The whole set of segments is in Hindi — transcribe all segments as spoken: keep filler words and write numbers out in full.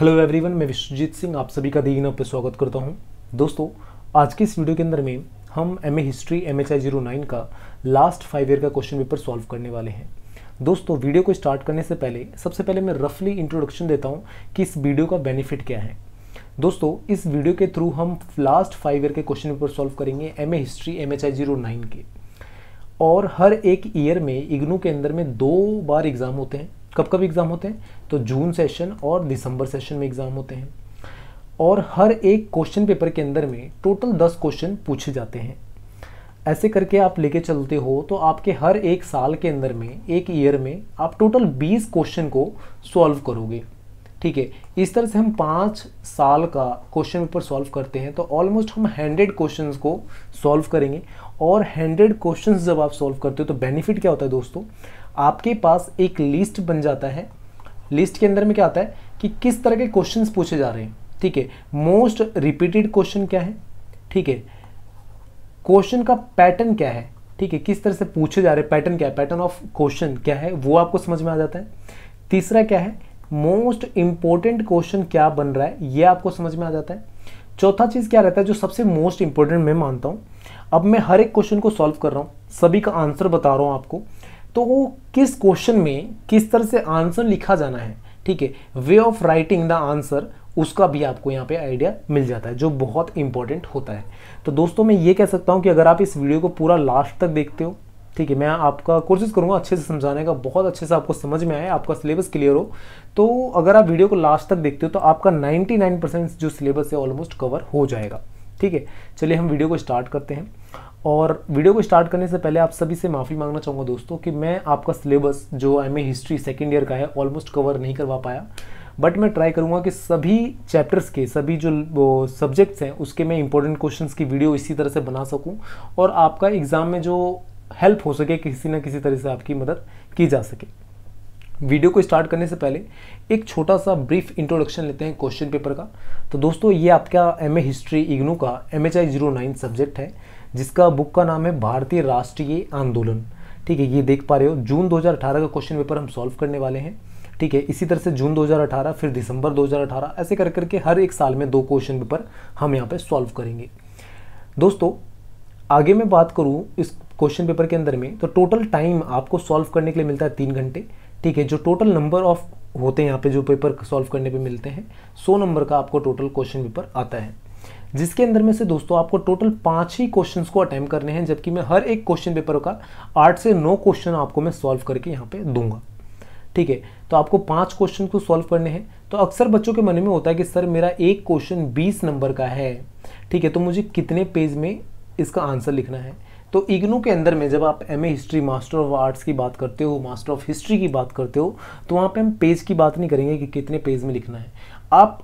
हेलो एवरीवन, मैं विश्वजीत सिंह आप सभी का इग्नू पे स्वागत करता हूं। दोस्तों, आज की इस वीडियो के अंदर में हम MA history M H I zero nine का लास्ट फाइव ईयर का क्वेश्चन पेपर सॉल्व करने वाले हैं। दोस्तों, वीडियो को स्टार्ट करने से पहले सबसे पहले मैं रफली इंट्रोडक्शन देता हूँ कि इस वीडियो का बेनिफिट क्या है। दोस्तों, इस वीडियो के थ्रू हम लास्ट फाइव ईयर के क्वेश्चन पेपर सॉल्व करेंगे MA history M H I zero nine के, और हर एक ईयर में इग्नू के अंदर में दो बार एग्ज़ाम होते हैं। कब कब एग्ज़ाम होते हैं? तो जून सेशन और दिसंबर सेशन में एग्ज़ाम होते हैं, और हर एक क्वेश्चन पेपर के अंदर में टोटल दस क्वेश्चन पूछे जाते हैं। ऐसे करके आप लेके चलते हो तो आपके हर एक साल के अंदर में, एक ईयर में आप टोटल बीस क्वेश्चन को सॉल्व करोगे। ठीक है, इस तरह से हम पाँच साल का क्वेश्चन पेपर सॉल्व करते हैं तो ऑलमोस्ट हम हंड्रेड क्वेश्चंस को सॉल्व करेंगे। और हंड्रेड क्वेश्चंस जब आप सॉल्व करते हो तो बेनिफिट क्या होता है दोस्तों? आपके पास एक लिस्ट बन जाता है। लिस्ट के अंदर में क्या आता है कि किस तरह के क्वेश्चंस पूछे जा रहे हैं। ठीक है, मोस्ट रिपीटेड क्वेश्चन क्या है, ठीक है, क्वेश्चन का पैटर्न क्या है, ठीक है, किस तरह से पूछे जा रहे हैं, पैटर्न क्या है, पैटर्न ऑफ क्वेश्चन क्या है, वो आपको समझ में आ जाता है। तीसरा क्या है, मोस्ट इंपॉर्टेंट क्वेश्चन क्या बन रहा है, ये आपको समझ में आ जाता है। चौथा चीज़ क्या रहता है, जो सबसे मोस्ट इंपॉर्टेंट मैं मानता हूँ, अब मैं हर एक क्वेश्चन को सॉल्व कर रहा हूँ, सभी का आंसर बता रहा हूँ आपको, तो वो किस क्वेश्चन में किस तरह से आंसर लिखा जाना है। ठीक है, way of writing the answer, उसका भी आपको यहाँ पे आइडिया मिल जाता है, जो बहुत इंपॉर्टेंट होता है। तो दोस्तों, मैं ये कह सकता हूँ कि अगर आप इस वीडियो को पूरा लास्ट तक देखते हो, ठीक है, मैं आपका कोशिश करूँगा अच्छे से समझाने का, बहुत अच्छे से आपको समझ में आए, आपका सिलेबस क्लियर हो। तो अगर आप वीडियो को लास्ट तक देखते हो तो आपका निन्यानवे परसेंट जो सिलेबस है ऑलमोस्ट कवर हो जाएगा। ठीक है, चलिए हम वीडियो को स्टार्ट करते हैं। और वीडियो को स्टार्ट करने से पहले आप सभी से माफ़ी मांगना चाहूँगा दोस्तों कि मैं आपका सिलेबस जो M A history second year का है ऑलमोस्ट कवर नहीं करवा पाया, बट मैं ट्राई करूँगा कि सभी चैप्टर्स के, सभी जो सब्जेक्ट्स हैं उसके मैं इंपॉर्टेंट क्वेश्चंस की वीडियो इसी तरह से बना सकूँ और आपका एग्ज़ाम में जो हेल्प हो सके किसी ना किसी तरह से आपकी मदद की जा सके। वीडियो को स्टार्ट करने से पहले एक छोटा सा ब्रीफ इंट्रोडक्शन लेते हैं क्वेश्चन पेपर का। तो दोस्तों, ये आपका एमए हिस्ट्री इग्नू का M H I zero nine subject है, जिसका बुक का नाम है भारतीय राष्ट्रीय आंदोलन। ठीक है, ये देख पा रहे हो, जून दो हज़ार अठारह का क्वेश्चन पेपर हम सॉल्व करने वाले हैं। ठीक है, इसी तरह से जून दो हज़ार अठारह, फिर दिसंबर दो हज़ार अठारह, ऐसे कर करके हर एक साल में दो क्वेश्चन पेपर हम यहाँ पर सॉल्व करेंगे। दोस्तों, आगे मैं बात करूँ इस क्वेश्चन पेपर के अंदर में, तो टोटल टाइम आपको सॉल्व करने के लिए मिलता है तीन घंटे। ठीक है, जो टोटल नंबर ऑफ होते हैं यहाँ पे, जो पेपर सॉल्व करने पे मिलते हैं, सौ नंबर का आपको टोटल क्वेश्चन पेपर आता है, जिसके अंदर में से दोस्तों आपको टोटल पाँच ही क्वेश्चंस को अटैम्प्ट करने हैं, जबकि मैं हर एक क्वेश्चन पेपर का आठ से नौ क्वेश्चन आपको मैं सॉल्व करके यहाँ पर दूंगा। ठीक है, तो आपको पाँच क्वेश्चन को सॉल्व करने हैं। तो अक्सर बच्चों के मन में होता है कि सर मेरा एक क्वेश्चन बीस नंबर का है, ठीक है, तो मुझे कितने पेज में इसका आंसर लिखना है। तो इग्नू के अंदर में जब आप MA history master of arts की बात करते हो, मास्टर ऑफ हिस्ट्री की बात करते हो, तो वहाँ पे हम पेज की बात नहीं करेंगे कि कितने पेज में लिखना है। आप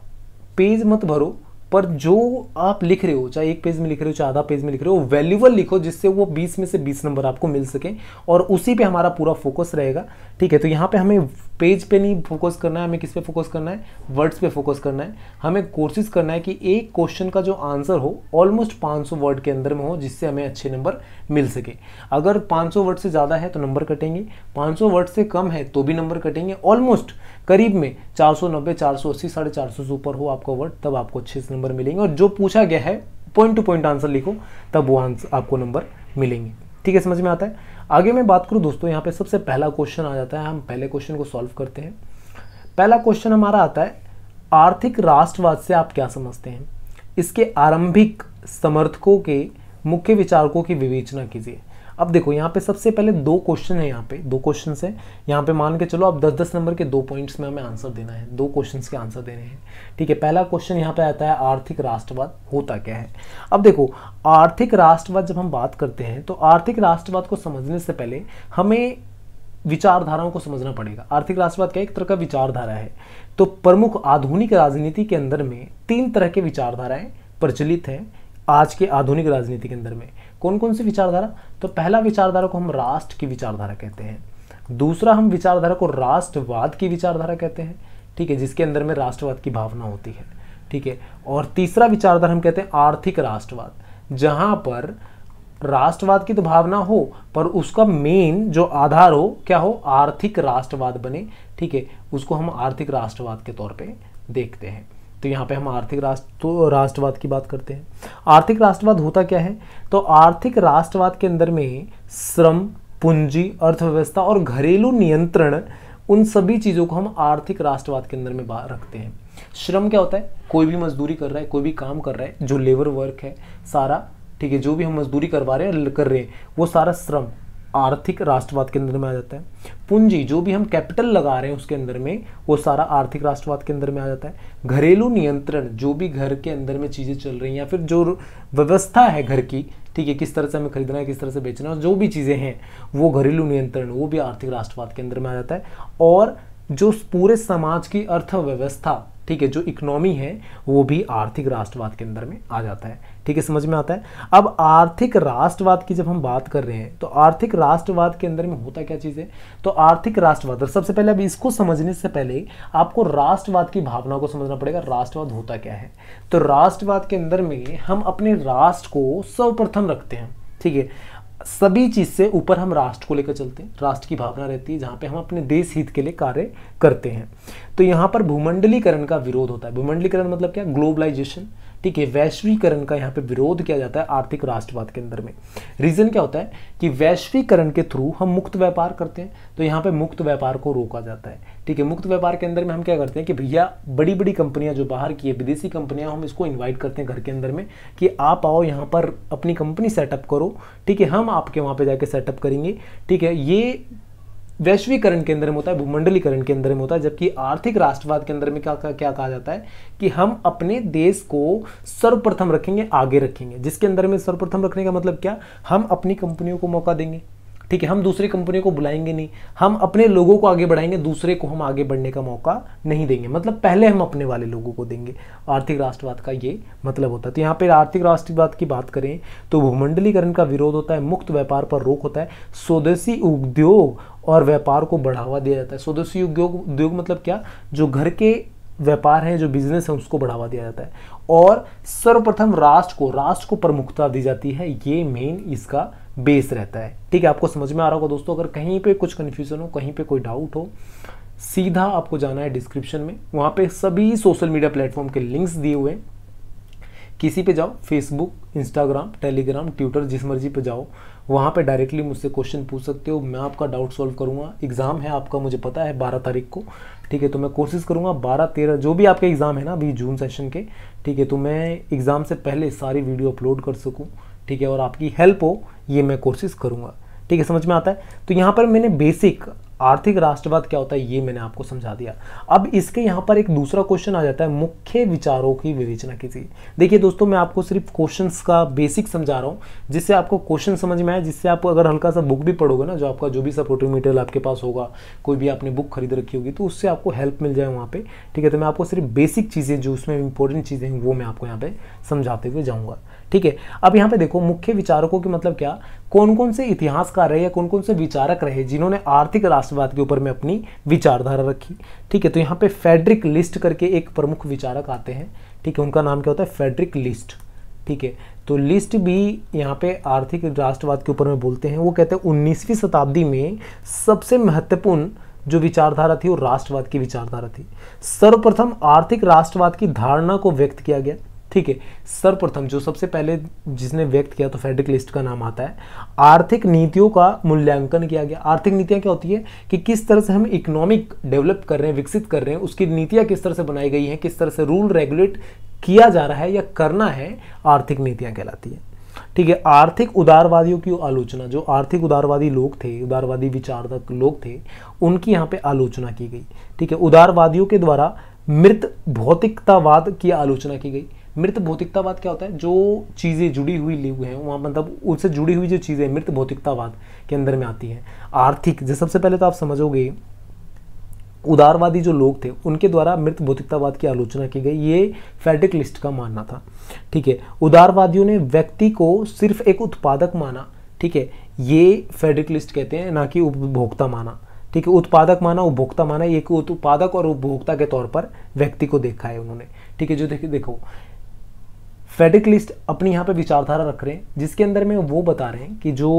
पेज मत भरो, पर जो आप लिख रहे हो, चाहे एक पेज में लिख रहे हो, चाहे आधा पेज में लिख रहे हो, वैल्यूएबल लिखो, जिससे वो बीस में से बीस नंबर आपको मिल सके, और उसी पर हमारा पूरा फोकस रहेगा। ठीक है, तो यहाँ पर हमें पेज पे नहीं फोकस करना है, हमें किस पे फोकस करना है, वर्ड्स पे फोकस करना है। हमें कोशिश करना है कि एक क्वेश्चन का जो आंसर हो ऑलमोस्ट पाँच सौ वर्ड के अंदर में हो, जिससे हमें अच्छे नंबर मिल सके। अगर पाँच सौ वर्ड से ज़्यादा है तो नंबर कटेंगे, पाँच सौ वर्ड से कम है तो भी नंबर कटेंगे। ऑलमोस्ट करीब में चार सौ नब्बे, चार सौ अस्सी, साढ़े चार सौ से ऊपर हो आपका वर्ड, तब आपको अच्छे से नंबर मिलेंगे। और जो पूछा गया है पॉइंट टू पॉइंट आंसर लिखो, तब वो आंसर आपको नंबर मिलेंगे। ठीक है, समझ में आता है। आगे मैं बात करूं दोस्तों, यहाँ पे सबसे पहला क्वेश्चन आ जाता है, हम पहले क्वेश्चन को सॉल्व करते हैं। पहला क्वेश्चन हमारा आता है, आर्थिक राष्ट्रवाद से आप क्या समझते हैं, इसके आरंभिक समर्थकों के मुख्य विचारकों की विवेचना कीजिए। अब देखो, यहाँ पे सबसे पहले दो क्वेश्चन है, यहाँ पे दो क्वेश्चन है, यहाँ पे मान के चलो आप दस दस नंबर के दो पॉइंट्स में हमें आंसर देना है, दो क्वेश्चंस के आंसर देने हैं। ठीक है, पहला क्वेश्चन यहाँ पे आता है, आर्थिक राष्ट्रवाद होता क्या है। अब देखो, आर्थिक राष्ट्रवाद जब हम बात करते हैं तो आर्थिक राष्ट्रवाद को समझने से पहले हमें विचारधाराओं को समझना पड़ेगा। आर्थिक राष्ट्रवाद क्या एक तरह का विचारधारा है। तो प्रमुख आधुनिक राजनीति के अंदर में तीन तरह के विचारधाराएं प्रचलित हैं आज के आधुनिक राजनीति के अंदर में। कौन कौन सी विचारधारा? तो पहला विचारधारा को हम राष्ट्र की विचारधारा कहते हैं, दूसरा हम विचारधारा को राष्ट्रवाद की विचारधारा कहते हैं, ठीक है, जिसके अंदर में राष्ट्रवाद की भावना होती है। ठीक है, और तीसरा विचारधारा हम कहते हैं आर्थिक राष्ट्रवाद, जहां पर राष्ट्रवाद की तो भावना हो, पर उसका मेन जो आधार हो क्या हो, आर्थिक राष्ट्रवाद बने, ठीक है, उसको हम आर्थिक राष्ट्रवाद के तौर पे देखते हैं। तो यहाँ पे हम आर्थिक राष्ट्र तो राष्ट्रवाद की बात करते हैं। आर्थिक राष्ट्रवाद होता क्या है, तो आर्थिक राष्ट्रवाद के अंदर में श्रम, पूंजी, अर्थव्यवस्था और घरेलू नियंत्रण, उन सभी चीज़ों को हम आर्थिक राष्ट्रवाद के अंदर में बाहर रखते हैं। श्रम क्या होता है, कोई भी मजदूरी कर रहा है, कोई भी काम कर रहा है, जो लेबर वर्क है सारा, ठीक है, जो भी हम मजदूरी करवा रहे हैं कर रहे हैं वो सारा श्रम आर्थिक राष्ट्रवाद के अंदर में आ जाता है। पूंजी, जो भी हम कैपिटल लगा रहे हैं उसके अंदर में, वो सारा आर्थिक राष्ट्रवाद के अंदर में आ जाता है। घरेलू नियंत्रण, जो भी घर के अंदर में चीज़ें चल रही हैं या फिर जो व्यवस्था है घर की, ठीक है, किस तरह से हमें खरीदना है, किस तरह से बेचना है, जो भी चीज़ें हैं वो घरेलू नियंत्रण, वो भी आर्थिक राष्ट्रवाद के अंदर में आ जाता है। और जो पूरे समाज की अर्थव्यवस्था, ठीक है, जो इकोनॉमी है, वो भी आर्थिक राष्ट्रवाद के अंदर में आ जाता है। ठीक है, समझ में आता है। अब आर्थिक राष्ट्रवाद की जब हम बात कर रहे हैं तो आर्थिक राष्ट्रवाद के अंदर में होता क्या चीज़ है, तो आर्थिक राष्ट्रवाद, सबसे पहले अब इसको समझने से पहले आपको राष्ट्रवाद की भावना को समझना पड़ेगा। राष्ट्रवाद होता क्या है, तो राष्ट्रवाद के अंदर में हम अपने राष्ट्र को सर्वप्रथम रखते हैं, ठीक है, सभी चीज़ से ऊपर हम राष्ट्र को लेकर चलते हैं, राष्ट्र की भावना रहती है, जहाँ पे हम अपने देश हित के लिए कार्य करते हैं। तो यहाँ पर भूमंडलीकरण का विरोध होता है। भूमंडलीकरण मतलब क्या, ग्लोबलाइजेशन, ठीक है, वैश्वीकरण का यहाँ पे विरोध किया जाता है आर्थिक राष्ट्रवाद के अंदर में। रीज़न क्या होता है कि वैश्वीकरण के थ्रू हम मुक्त व्यापार करते हैं, तो यहाँ पे मुक्त व्यापार को रोका जाता है। ठीक है, मुक्त व्यापार के अंदर में हम क्या करते हैं कि भैया बड़ी बड़ी कंपनियाँ जो बाहर की है, विदेशी कंपनियाँ, हम इसको इन्वाइट करते हैं घर के अंदर में कि आप आओ यहाँ पर अपनी कंपनी सेटअप करो, ठीक है, हम आपके वहाँ पर जाके सेटअप करेंगे। ठीक है, ये वैश्वीकरण के अंदर में होता है, भूमंडलीकरण के अंदर में होता है। जबकि आर्थिक राष्ट्रवाद के अंदर में क्या क्या कहा जाता है कि हम अपने देश को सर्वप्रथम रखेंगे, आगे रखेंगे, जिसके अंदर में सर्वप्रथम रखने का मतलब क्या, हम अपनी कंपनियों को मौका देंगे, ठीक है, हम दूसरी कंपनियों को बुलाएंगे नहीं, हम अपने लोगों को आगे बढ़ाएंगे, दूसरे को हम आगे बढ़ने का मौका नहीं देंगे, मतलब पहले हम अपने वाले लोगों को देंगे। आर्थिक राष्ट्रवाद का ये मतलब होता है। तो यहाँ पे आर्थिक राष्ट्रवाद की बात करें तो भूमंडलीकरण का विरोध होता है, मुक्त व्यापार पर रोक होता है, स्वदेशी उद्योग और व्यापार को बढ़ावा दिया जाता है। स्वदेशी उद्योग उद्योग मतलब क्या, जो घर के व्यापार है, जो बिजनेस है, उसको बढ़ावा दिया जाता है। और सर्वप्रथम राष्ट्र को राष्ट्र को प्रमुखता दी जाती है, ये मेन इसका बेस रहता है। ठीक है, आपको समझ में आ रहा होगा दोस्तों। अगर कहीं पे कुछ कन्फ्यूजन हो, कहीं पे कोई डाउट हो, सीधा आपको जाना है डिस्क्रिप्शन में, वहाँ पे सभी सोशल मीडिया प्लेटफॉर्म के लिंक्स दिए हुए हैं, किसी पे जाओ, फेसबुक, इंस्टाग्राम, टेलीग्राम, ट्विटर, जिस मर्जी पे जाओ, वहाँ पे डायरेक्टली मुझसे क्वेश्चन पूछ सकते हो, मैं आपका डाउट सॉल्व करूँगा। एग्ज़ाम है आपका, मुझे पता है, बारह तारीख को, ठीक है, तो मैं कोशिश करूँगा बारह तेरह जो भी आपके एग्ज़ाम है ना अभी जून सेशन के, ठीक है, तो मैं एग्ज़ाम से पहले सारी वीडियो अपलोड कर सकूँ, ठीक है, और आपकी हेल्प हो, ये मैं कोशिश करूँगा। ठीक है, समझ में आता है। तो यहाँ पर मैंने बेसिक आर्थिक राष्ट्रवाद क्या होता है ये मैंने आपको समझा दिया। अब इसके यहाँ पर एक दूसरा क्वेश्चन आ जाता है, मुख्य विचारों की विवेचना कीजिए। देखिए दोस्तों, मैं आपको सिर्फ क्वेश्चंस का बेसिक समझा रहा हूँ, जिससे आपको क्वेश्चन समझ में आए, जिससे आप अगर हल्का सा बुक भी पढ़ोगे ना, जो आपका जो भी सपोर्टिंग मटेरियल आपके पास होगा, कोई भी आपने बुक खरीद रखी होगी, तो उससे आपको हेल्प मिल जाए वहाँ पर। ठीक है, तो मैं आपको सिर्फ बेसिक चीज़ें जो उसमें इंपॉर्टेंट चीज़ें हैं वो मैं आपको यहाँ पर समझाते हुए जाऊँगा। ठीक है, अब यहाँ पे देखो मुख्य विचारकों के मतलब क्या, कौन कौन से इतिहासकार रहे या कौन कौन से विचारक रहे जिन्होंने आर्थिक राष्ट्रवाद के ऊपर में अपनी विचारधारा रखी। ठीक है, तो यहाँ पे फ्रेडरिक लिस्ट करके एक प्रमुख विचारक आते हैं, ठीक है, उनका नाम क्या होता है, फ्रेडरिक लिस्ट। ठीक है, तो लिस्ट भी यहाँ पे आर्थिक राष्ट्रवाद के ऊपर में बोलते हैं। वो कहते हैं उन्नीसवीं शताब्दी में सबसे महत्वपूर्ण जो विचारधारा थी वो राष्ट्रवाद की विचारधारा थी। सर्वप्रथम आर्थिक राष्ट्रवाद की धारणा को व्यक्त किया गया। ठीक है, सर्वप्रथम जो सबसे पहले जिसने व्यक्त किया तो फ्रेडरिक लिस्ट का नाम आता है। आर्थिक नीतियों का मूल्यांकन किया गया। आर्थिक नीतियाँ क्या होती है कि किस तरह से हम इकोनॉमिक डेवलप कर रहे हैं, विकसित कर रहे हैं, उसकी नीतियाँ किस तरह से बनाई गई हैं, किस तरह से रूल रेगुलेट किया जा रहा है या करना है, आर्थिक नीतियाँ कहलाती है। ठीक है, आर्थिक उदारवादियों की आलोचना, जो आर्थिक उदारवादी लोग थे, उदारवादी विचारक लोग थे, उनकी यहाँ पे आलोचना की गई। ठीक है, उदारवादियों के द्वारा मृत भौतिकतावाद की आलोचना की गई। मृत भौतिकतावाद क्या होता है, जो चीज़ें जुड़ी हुई ली हुए हैं वहाँ, मतलब उनसे जुड़ी हुई जो चीज़ें मृत भौतिकतावाद के अंदर में आती हैं। आर्थिक, जैसे सबसे पहले तो आप समझोगे उदारवादी जो लोग थे उनके द्वारा मृत भौतिकतावाद की आलोचना की गई, ये फ्रेडरिक लिस्ट का मानना था। ठीक है, उदारवादियों ने व्यक्ति को सिर्फ एक उत्पादक माना। ठीक है, ये फ्रेडरिक लिस्ट कहते हैं, ना कि उपभोक्ता माना। ठीक है, उत्पादक माना, उपभोक्ता माना, एक उत्पादक और उपभोक्ता के तौर पर व्यक्ति को देखा है उन्होंने। ठीक है, जो देखिए देखो फेडरलिस्ट अपनी यहाँ पे विचारधारा रख रहे हैं, जिसके अंदर में वो बता रहे हैं कि जो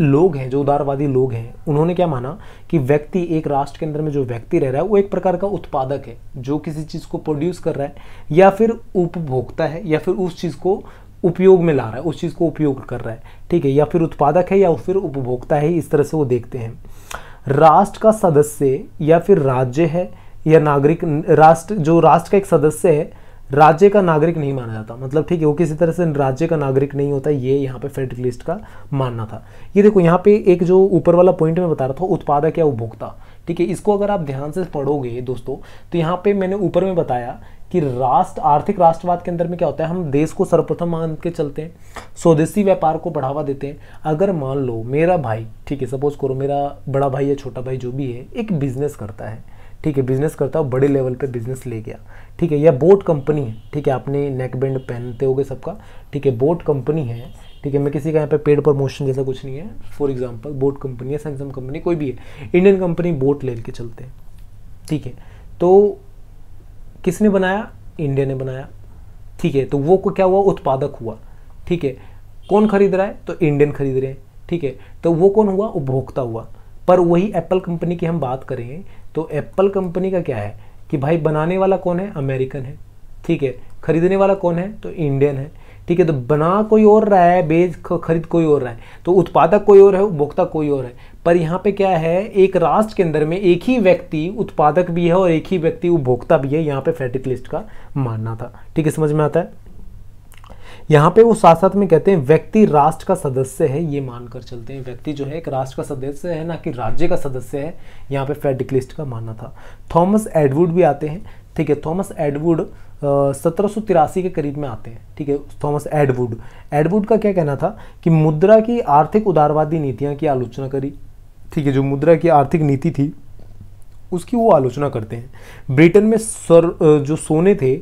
लोग हैं, जो उदारवादी लोग हैं, उन्होंने क्या माना कि व्यक्ति, एक राष्ट्र के अंदर में जो व्यक्ति रह रहा है वो एक प्रकार का उत्पादक है, जो किसी चीज़ को प्रोड्यूस कर रहा है या फिर उपभोक्ता है या फिर उस चीज़ को उपयोग में ला रहा है, उस चीज़ को उपयोग कर रहा है, ठीक है, या फिर उत्पादक है या फिर उपभोक्ता है, इस तरह से वो देखते हैं। राष्ट्र का सदस्य या फिर राज्य है या नागरिक, राष्ट्र जो राष्ट्र का एक सदस्य है राज्य का नागरिक नहीं माना जाता, मतलब ठीक है वो किसी तरह से राज्य का नागरिक नहीं होता, ये यहाँ पे फेडरलिस्ट का मानना था। ये देखो यहाँ पे एक जो ऊपर वाला पॉइंट में बता रहा था उत्पादक या उपभोक्ता, ठीक है, इसको अगर आप ध्यान से पढ़ोगे दोस्तों तो यहाँ पे मैंने ऊपर में बताया कि राष्ट्र, आर्थिक राष्ट्रवाद के अंदर में क्या होता है, हम देश को सर्वप्रथम मान के चलते हैं, स्वदेशी व्यापार को बढ़ावा देते हैं। अगर मान लो मेरा भाई, ठीक है, सपोज करो मेरा बड़ा भाई या छोटा भाई जो भी है एक बिजनेस करता है, ठीक है, बिजनेस करता है, बड़े लेवल पे बिजनेस ले गया, ठीक है, या बोट कंपनी है, ठीक है, आपने नेक बैंड पहनते होगे सबका, ठीक है, बोट कंपनी है, ठीक है, मैं किसी का यहाँ पे पेड प्रमोशन जैसा कुछ नहीं है, फॉर एग्जांपल बोट कंपनी है, सैमसंग कंपनी कोई भी है, इंडियन कंपनी बोट ले के चलते हैं, ठीक है, तो किसने बनाया, इंडिया ने बनाया, ठीक है, तो वो को क्या हुआ, उत्पादक हुआ, ठीक है, कौन खरीद रहा है, तो इंडियन खरीद रहे हैं, ठीक है, तो वो कौन हुआ, उपभोक्ता हुआ। पर वही एप्पल कंपनी की हम बात करें तो एप्पल कंपनी का क्या है कि भाई बनाने वाला कौन है, अमेरिकन है, ठीक है, खरीदने वाला कौन है, तो इंडियन है, ठीक है, तो बना कोई और रहा है, बेच खरीद कोई और रहा है, तो उत्पादक कोई और है, उपभोक्ता कोई और है। पर यहाँ पे क्या है, एक राष्ट्र के अंदर में एक ही व्यक्ति उत्पादक भी है और एक ही व्यक्ति उपभोक्ता भी है, यहाँ पे फेडरलिस्ट का मानना था, ठीक है, समझ में आता है। यहाँ पे वो साथ साथ में कहते हैं व्यक्ति राष्ट्र का सदस्य है, ये मानकर चलते हैं, व्यक्ति जो है एक राष्ट्र का सदस्य है, ना कि राज्य का सदस्य है, यहाँ पे फेडरलिस्ट का मानना था। थॉमस एडवुड भी आते हैं, ठीक है, थॉमस एडवुड सत्रह सौ तिरासी के करीब में आते हैं, ठीक है, थॉमस एडवुड एडवुड का क्या कहना था कि मुद्रा की आर्थिक उदारवादी नीतियाँ की आलोचना करी, ठीक है, जो मुद्रा की आर्थिक नीति थी उसकी वो आलोचना करते हैं। ब्रिटेन में सर जो सोने थे,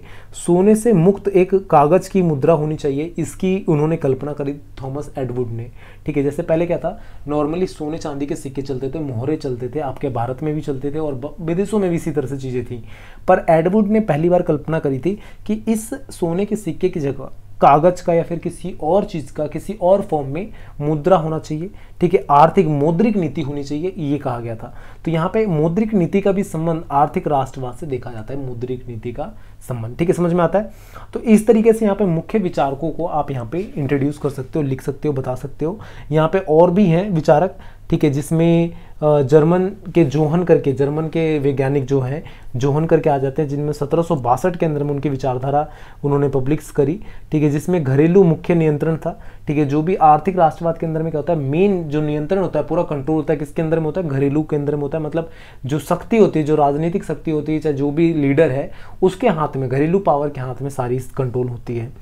सोने से मुक्त एक कागज़ की मुद्रा होनी चाहिए, इसकी उन्होंने कल्पना करी थॉमस एडवुड ने, ठीक है, जैसे पहले क्या था, नॉर्मली सोने चांदी के सिक्के चलते थे, मोहरे चलते थे, आपके भारत में भी चलते थे और विदेशों में भी इसी तरह से चीज़ें थी, पर एडवुड ने पहली बार कल्पना करी थी कि इस सोने के सिक्के की जगह कागज़ का या फिर किसी और चीज़ का, किसी और फॉर्म में मुद्रा होना चाहिए, ठीक है, आर्थिक मौद्रिक नीति होनी चाहिए, ये कहा गया था। तो यहाँ पे मौद्रिक नीति का भी संबंध आर्थिक राष्ट्रवाद से देखा जाता है, मौद्रिक नीति का संबंध, ठीक है, समझ में आता है। तो इस तरीके से यहाँ पे मुख्य विचारकों को आप यहाँ पे इंट्रोड्यूस कर सकते हो, लिख सकते हो, बता सकते हो। यहाँ पे और भी हैं विचारक, ठीक है, जिसमें जर्मन के जोहन करके, जर्मन के वैज्ञानिक जो हैं जोहन करके आ जाते हैं, जिनमें सत्रह सौ बासठ के अंदर में उनकी विचारधारा उन्होंने पब्लिक्स करी, ठीक है, जिसमें घरेलू मुख्य नियंत्रण था, ठीक है, जो भी आर्थिक राष्ट्रवाद के अंदर में क्या होता है, मेन जो नियंत्रण होता है, पूरा कंट्रोल होता है, किसके अंदर में होता है, घरेलू के अंदर में होता है, मतलब जो शक्ति होती है, जो राजनीतिक शक्ति होती है, चाहे जो भी लीडर है उसके हाथ में, घरेलू पावर के हाथ में सारी कंट्रोल होती है,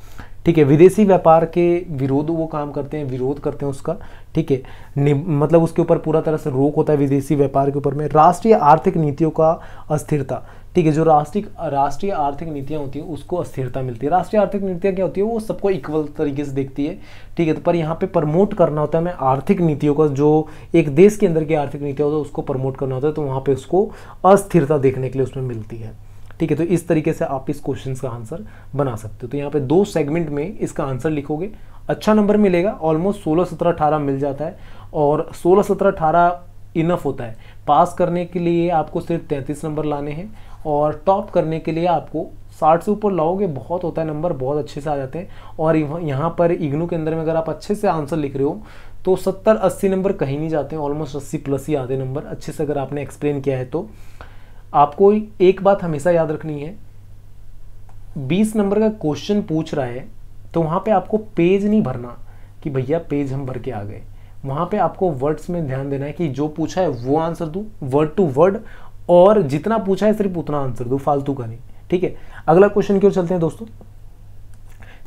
ठीक है। विदेशी व्यापार के विरोध वो काम करते हैं, विरोध करते हैं उसका, ठीक है, मतलब उसके ऊपर पूरा तरह से रोक होता है विदेशी व्यापार के ऊपर में। राष्ट्रीय आर्थिक नीतियों का अस्थिरता, ठीक है, जो राष्ट्रीय राष्ट्रीय आर्थिक नीतियाँ होती हैं उसको अस्थिरता मिलती है। राष्ट्रीय आर्थिक नीतियाँ क्या होती है, वो सबको इक्वल तरीके से देखती है, ठीक है, तो पर यहाँ पे प्रमोट करना होता है हमें आर्थिक नीतियों का, जो एक देश के अंदर की आर्थिक नीतियाँ होती है उसको प्रमोट करना होता है, तो वहाँ पर उसको अस्थिरता देखने के लिए उसमें मिलती है, ठीक है। तो इस तरीके से आप इस क्वेश्चन का आंसर बना सकते हो। तो यहाँ पे दो सेगमेंट में इसका आंसर लिखोगे, अच्छा नंबर मिलेगा, ऑलमोस्ट सोलह सत्रह अठारह मिल जाता है, और सोलह सत्रह अठारह इनफ होता है। पास करने के लिए आपको सिर्फ तैंतीस नंबर लाने हैं, और टॉप करने के लिए आपको साठ से ऊपर लाओगे बहुत होता है नंबर, बहुत अच्छे से आ जाते हैं। और यहाँ पर इग्नू के अंदर में अगर आप अच्छे से आंसर लिख रहे हो तो सत्तर अस्सी नंबर कहीं नहीं जाते हैं, ऑलमोस्ट अस्सी प्लस ही आते नंबर, अच्छे से अगर आपने एक्सप्लेन किया है तो। आपको एक बात हमेशा याद रखनी है, बीस नंबर का क्वेश्चन पूछ रहा है तो वहाँ पे आपको पेज नहीं भरना कि भैया पेज हम भर के आ गए, वहाँ पे आपको वर्ड्स में ध्यान देना है कि जो पूछा है वो आंसर दूँ, वर्ड टू वर्ड, और जितना पूछा है सिर्फ उतना आंसर दूँ, फालतू का नहीं, ठीक है। अगला क्वेश्चन की ओर चलते हैं दोस्तों।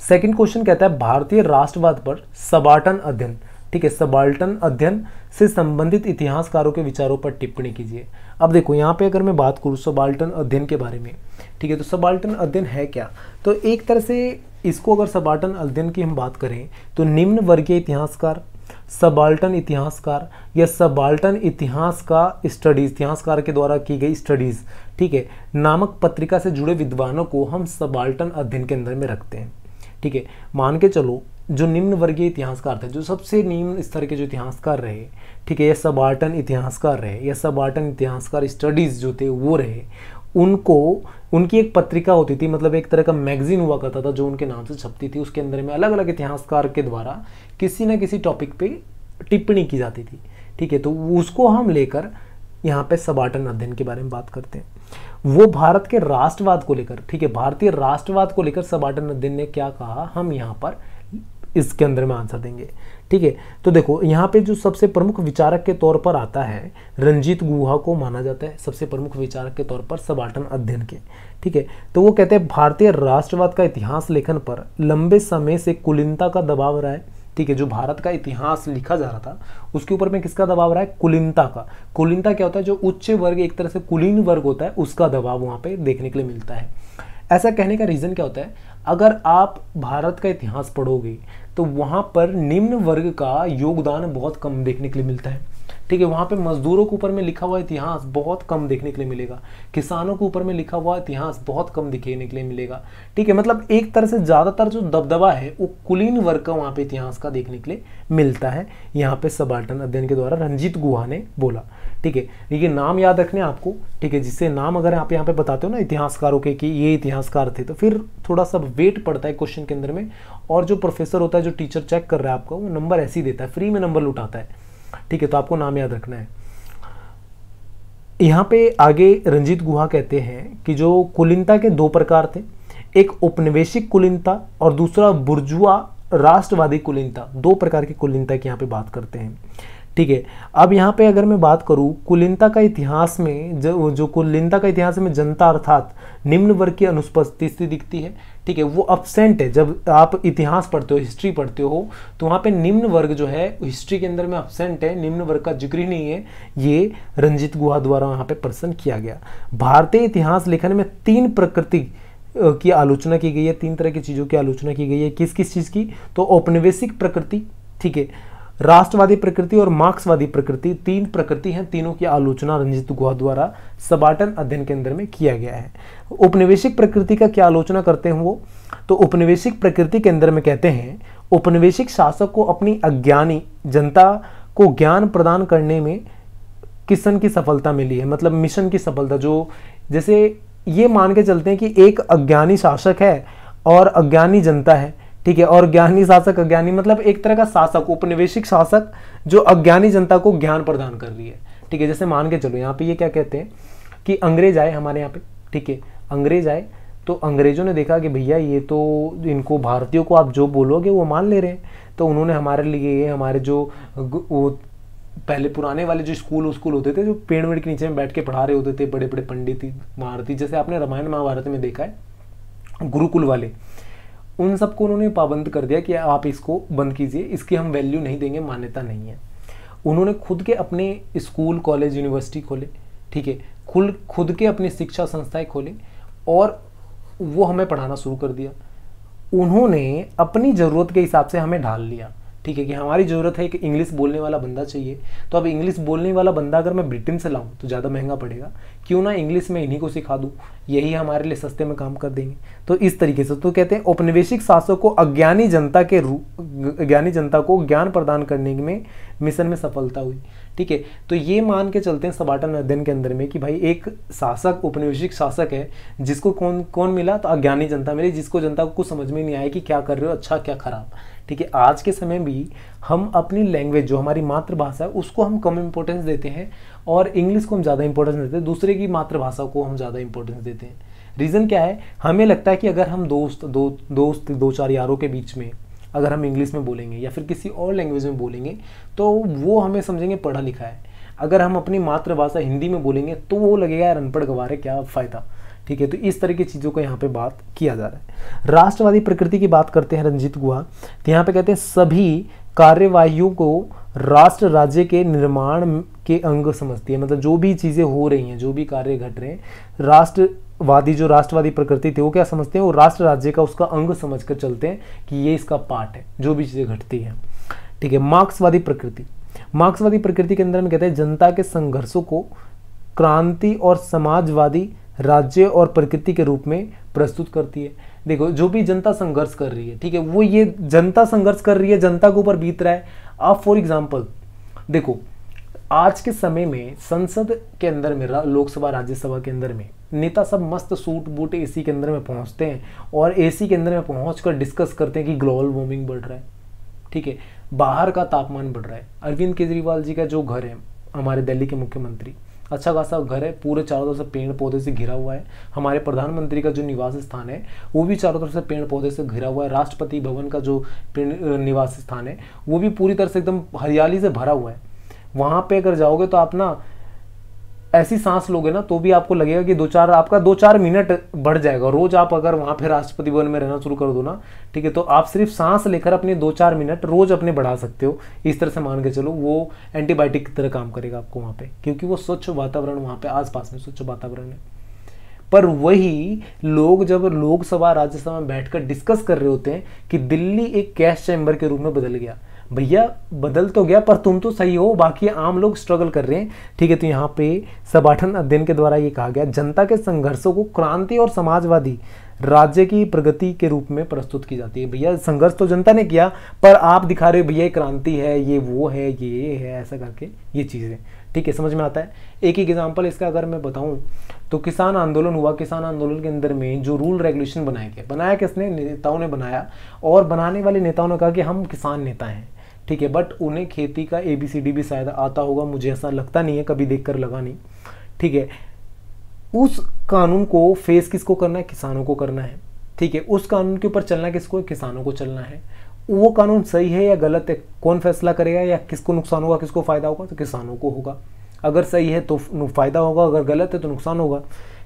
सेकेंड क्वेश्चन कहता है भारतीय राष्ट्रवाद पर सबाल्टर्न अध्ययन, ठीक है, सबाल्टर्न अध्ययन से संबंधित इतिहासकारों के विचारों पर टिप्पणी कीजिए। अब देखो यहाँ पे अगर मैं बात करूँ सबाल्टर्न अध्ययन के बारे में, ठीक है, तो सबाल्टर्न अध्ययन है क्या, तो एक तरह से इसको अगर सबाल्टर्न अध्ययन की हम बात करें तो निम्न वर्गीय इतिहासकार, सबाल्टन इतिहासकार या सबाल्टन इतिहास का स्टडी इतिहासकार के द्वारा की गई स्टडीज़, ठीक है, नामक पत्रिका से जुड़े विद्वानों को हम सबाल्टन अध्ययन के अंदर में रखते हैं। ठीक है, मान के चलो जो निम्न वर्गीय इतिहासकार थे, जो सबसे निम्न स्तर के जो इतिहासकार रहे, ठीक है, या सबाल्टन इतिहासकार रहे या सबाल्टन इतिहासकार स्टडीज़ जो थे वो रहे, उनको उनकी एक पत्रिका होती थी, मतलब एक तरह का मैगजीन हुआ करता था जो उनके नाम से छपती थी। उसके अंदर में अलग अलग इतिहासकार के द्वारा किसी न किसी टॉपिक पे टिप्पणी की जाती थी। ठीक है, तो उसको हम लेकर यहाँ पे सबाल्टन अध्ययन के बारे में बात करते हैं। वो भारत के राष्ट्रवाद को लेकर, ठीक है, भारतीय राष्ट्रवाद को लेकर सबाल्टन अध्ययन ने क्या कहा, हम यहाँ पर इसके अंदर में आंसर देंगे। ठीक है, तो देखो यहाँ पे जो सबसे प्रमुख विचारक के तौर पर आता है, रंजीत गुहा को माना जाता है सबसे प्रमुख विचारक के तौर पर सबाल्टन अध्ययन के। ठीक है, तो वो कहते हैं भारतीय राष्ट्रवाद का इतिहास लेखन पर लंबे समय से कुलीनता का दबाव रहा है। ठीक है, जो भारत का इतिहास लिखा जा रहा था उसके ऊपर में किसका दबाव रहा है, कुलीनता का। कुलीनता क्या होता है, जो उच्च वर्ग, एक तरह से कुलीन वर्ग होता है, उसका दबाव वहाँ पे देखने के लिए मिलता है। ऐसा कहने का रीज़न क्या होता है, अगर आप भारत का इतिहास पढ़ोगे तो वहाँ पर निम्न वर्ग का योगदान बहुत कम देखने के लिए मिलता है। ठीक है, वहाँ पे मजदूरों के ऊपर में लिखा हुआ इतिहास बहुत कम देखने के लिए मिलेगा, किसानों के ऊपर में लिखा हुआ इतिहास बहुत कम दिखने के लिए मिलेगा। ठीक है, मतलब एक तरह से ज़्यादातर जो दबदबा है वो कुलीन वर्ग का वहाँ पे इतिहास का देखने के लिए मिलता है, यहाँ पे सबाल्टन अध्ययन के द्वारा रंजीत गुहा ने बोला। ठीक है, ये नाम याद रखने आपको। ठीक है, जिससे नाम अगर आप यहाँ पे बताते हो ना इतिहासकारों के कि ये इतिहासकार थे, तो फिर थोड़ा सा वेट पड़ता है क्वेश्चन के अंदर में, और जो प्रोफेसर होता है, जो टीचर चेक कर रहा है आपका, वो नंबर ऐसे ही देता है, फ्री में नंबर लुटाता है। ठीक है, तो आपको नाम याद रखना है। यहाँ पे आगे रंजीत गुहा कहते हैं कि जो कुलीनता के दो प्रकार थे, एक उपनिवेशिक कुलीनता और दूसरा बुर्जुआ राष्ट्रवादी कुलीनता। दो प्रकार की कुलीनता की यहाँ पे बात करते हैं। ठीक है, अब यहाँ पे अगर मैं बात करूँ कुलीनता का इतिहास में, जो जो कुलीनता का इतिहास में जनता अर्थात निम्न वर्ग की अनुपस्थिति दिखती है। ठीक है, वो अब्सेंट है। जब आप इतिहास पढ़ते हो, हिस्ट्री पढ़ते हो, तो वहाँ पे निम्न वर्ग जो है हिस्ट्री के अंदर में अब्सेंट है, निम्न वर्ग का जिक्र ही नहीं है। ये रंजीत गुहा द्वारा वहाँ पे प्रश्न किया गया। भारतीय इतिहास लेखन में तीन प्रकृति की आलोचना की गई है, तीन तरह की चीज़ों की आलोचना की गई है। किस किस चीज़ की, तो औपनिवेशिक प्रकृति, ठीक है, राष्ट्रवादी प्रकृति और मार्क्सवादी प्रकृति, तीन प्रकृति हैं, तीनों की आलोचना रंजीत गुहा द्वारा सबाल्टन अध्ययन के अंदर में किया गया है। उपनिवेशिक प्रकृति का क्या आलोचना करते हैं वो, तो उपनिवेशिक प्रकृति के अंदर में कहते हैं उपनिवेशिक शासक को अपनी अज्ञानी जनता को ज्ञान प्रदान करने में किशन की सफलता मिली है, मतलब मिशन की सफलता। जो जैसे ये मान के चलते हैं कि एक अज्ञानी शासक है और अज्ञानी जनता है। ठीक है, और ज्ञानी शासक, अज्ञानी मतलब एक तरह का शासक, उपनिवेशिक शासक जो अज्ञानी जनता को ज्ञान प्रदान कर रही है। ठीक है, जैसे मान के चलो यहाँ पे ये क्या कहते हैं कि अंग्रेज आए हमारे यहाँ पे। ठीक है, अंग्रेज आए तो अंग्रेजों ने देखा कि भैया ये तो इनको भारतीयों को आप जो बोलोगे वो मान ले रहे हैं, तो उन्होंने हमारे लिए, हमारे जो पहले पुराने वाले जो स्कूल स्कूल होते थे, जो पेड़ वेड़ के नीचे में बैठ के पढ़ा रहे होते थे बड़े बड़े पंडित महारथी, जैसे आपने रामायण महाभारत में देखा है गुरुकुल वाले, उन सबको उन्होंने पाबंद कर दिया कि आप इसको बंद कीजिए, इसकी हम वैल्यू नहीं देंगे, मान्यता नहीं है। उन्होंने खुद के अपने स्कूल कॉलेज यूनिवर्सिटी खोले। ठीक है, खुद खुद के अपनी शिक्षा संस्थाएं खोले और वो हमें पढ़ाना शुरू कर दिया। उन्होंने अपनी ज़रूरत के हिसाब से हमें ढाल लिया। ठीक है, कि हमारी ज़रूरत है कि इंग्लिश बोलने वाला बंदा चाहिए, तो अब इंग्लिश बोलने वाला बंदा अगर मैं ब्रिटेन से लाऊं तो ज़्यादा महंगा पड़ेगा, क्यों ना इंग्लिश में इन्हीं को सिखा दूं, यही हमारे लिए सस्ते में काम कर देंगे। तो इस तरीके से, तो कहते हैं औपनिवेशिक शासक को अज्ञानी जनता के रूप अज्ञानी जनता को ज्ञान प्रदान करने में मिशन में सफलता हुई। ठीक है, तो ये मान के चलते हैं सबाल्टन अध्ययन के अंदर में कि भाई एक शासक, उपनिवेशिक शासक है, जिसको कौन कौन मिला, तो अज्ञानी जनता मिली, जिसको जनता को कुछ समझ में नहीं आया कि क्या कर रहे हो अच्छा क्या खराब। ठीक है, आज के समय भी हम अपनी लैंग्वेज जो हमारी मातृभाषा है उसको हम कम इम्पोर्टेंस देते हैं और इंग्लिश को हम ज़्यादा इंपॉर्टेंस देते हैं, दूसरे की मातृभाषा को हम ज़्यादा इंपॉर्टेंस देते हैं। रीज़न क्या है, हमें लगता है कि अगर हम दोस्त दो दोस्त दो चार यारों के बीच में अगर हम इंग्लिश में बोलेंगे या फिर किसी और लैंग्वेज में बोलेंगे तो वो हमें समझेंगे पढ़ा लिखा है, अगर हम अपनी मातृभाषा हिंदी में बोलेंगे तो वो लगेगा यार अनपढ़ गवार है, क्या फ़ायदा। ठीक है, तो इस तरह की चीज़ों को यहाँ पे बात किया जा रहा है। राष्ट्रवादी प्रकृति की बात करते हैं रंजीत गुहा, तो यहाँ पे कहते हैं सभी कार्यवाहियों को राष्ट्र राज्य के निर्माण के अंग समझती है, मतलब जो भी चीज़ें हो रही हैं, जो भी कार्य घट रहे हैं, राष्ट्र वादी जो राष्ट्रवादी प्रकृति थे वो क्या समझते हैं, वो राष्ट्र राज्य का उसका अंग समझकर चलते हैं कि ये इसका पार्ट है, जो भी चीज़ें घटती हैं। ठीक है। मार्क्सवादी प्रकृति, मार्क्सवादी प्रकृति के अंदर हम कहते हैं जनता के संघर्षों को क्रांति और समाजवादी राज्य और प्रकृति के रूप में प्रस्तुत करती है। देखो, जो भी जनता संघर्ष कर रही है, ठीक है, वो ये जनता संघर्ष कर रही है, जनता के ऊपर बीत रहा है। आप फॉर एग्जाम्पल देखो, आज के समय में संसद के अंदर में, लोकसभा राज्यसभा के अंदर में नेता सब मस्त सूट बूट एसी के अंदर में पहुंचते हैं और एसी के अंदर में पहुंचकर डिस्कस करते हैं कि ग्लोबल वार्मिंग बढ़ रहा है, ठीक है, बाहर का तापमान बढ़ रहा है। अरविंद केजरीवाल जी का जो घर है, हमारे दिल्ली के मुख्यमंत्री, अच्छा खासा घर है, पूरे चारों तरफ से पेड़ पौधे से घिरा हुआ है। हमारे प्रधानमंत्री का जो निवास स्थान है वो भी चारों तरफ से पेड़ पौधे से घिरा हुआ है। राष्ट्रपति भवन का जो निवास स्थान है वो भी पूरी तरह से एकदम हरियाली से भरा हुआ है। वहाँ पे अगर जाओगे तो आप ना ऐसी सांस लोगे ना, तो भी आपको लगेगा कि दो चार आपका दो चार मिनट बढ़ जाएगा। रोज आप अगर वहाँ पे राष्ट्रपति भवन में रहना शुरू कर दो ना, ठीक है, तो आप सिर्फ सांस लेकर अपने दो चार मिनट रोज अपने बढ़ा सकते हो। इस तरह से मान के चलो वो एंटीबायोटिक की तरह काम करेगा आपको वहाँ पे, क्योंकि वो स्वच्छ वातावरण वहाँ पे आसपास में स्वच्छ वातावरण है। पर वही लोग जब लोकसभा राज्यसभा में बैठकर डिस्कस कर रहे होते हैं कि दिल्ली एक कैश चैम्बर के रूप में बदल गया, भैया बदल तो गया पर तुम तो सही हो, बाकी आम लोग स्ट्रगल कर रहे हैं, ठीक है। तो यहाँ पे सबाठन अध्ययन के द्वारा ये कहा गया, जनता के संघर्षों को क्रांति और समाजवादी राज्य की प्रगति के रूप में प्रस्तुत की जाती है। भैया संघर्ष तो जनता ने किया पर आप दिखा रहे हो भैया क्रांति है, ये वो है, ये है, ऐसा करके ये चीज़ें, ठीक है, समझ में आता है। एक एक एग्जाम्पल इसका अगर मैं बताऊँ तो किसान आंदोलन हुआ। किसान आंदोलन के अंदर में जो रूल रेगुलेशन बनाया गया, बनाया किसने? नेताओं ने बनाया, और बनाने वाले नेताओं ने कहा कि हम किसान नेता हैं, ठीक है, बट उन्हें खेती का ए बी सी डी भी शायद आता होगा, मुझे ऐसा लगता नहीं है, कभी देखकर लगा नहीं, ठीक है। उस कानून को फेस किसको करना है? किसानों को करना है, ठीक है। उस कानून के ऊपर चलना किसको है? किसानों को चलना है। वो कानून सही है या गलत है कौन फैसला करेगा, या किसको नुकसान होगा किसको फ़ायदा होगा? तो किसानों को होगा। अगर सही है तो फ़ायदा होगा, अगर गलत है तो नुकसान होगा,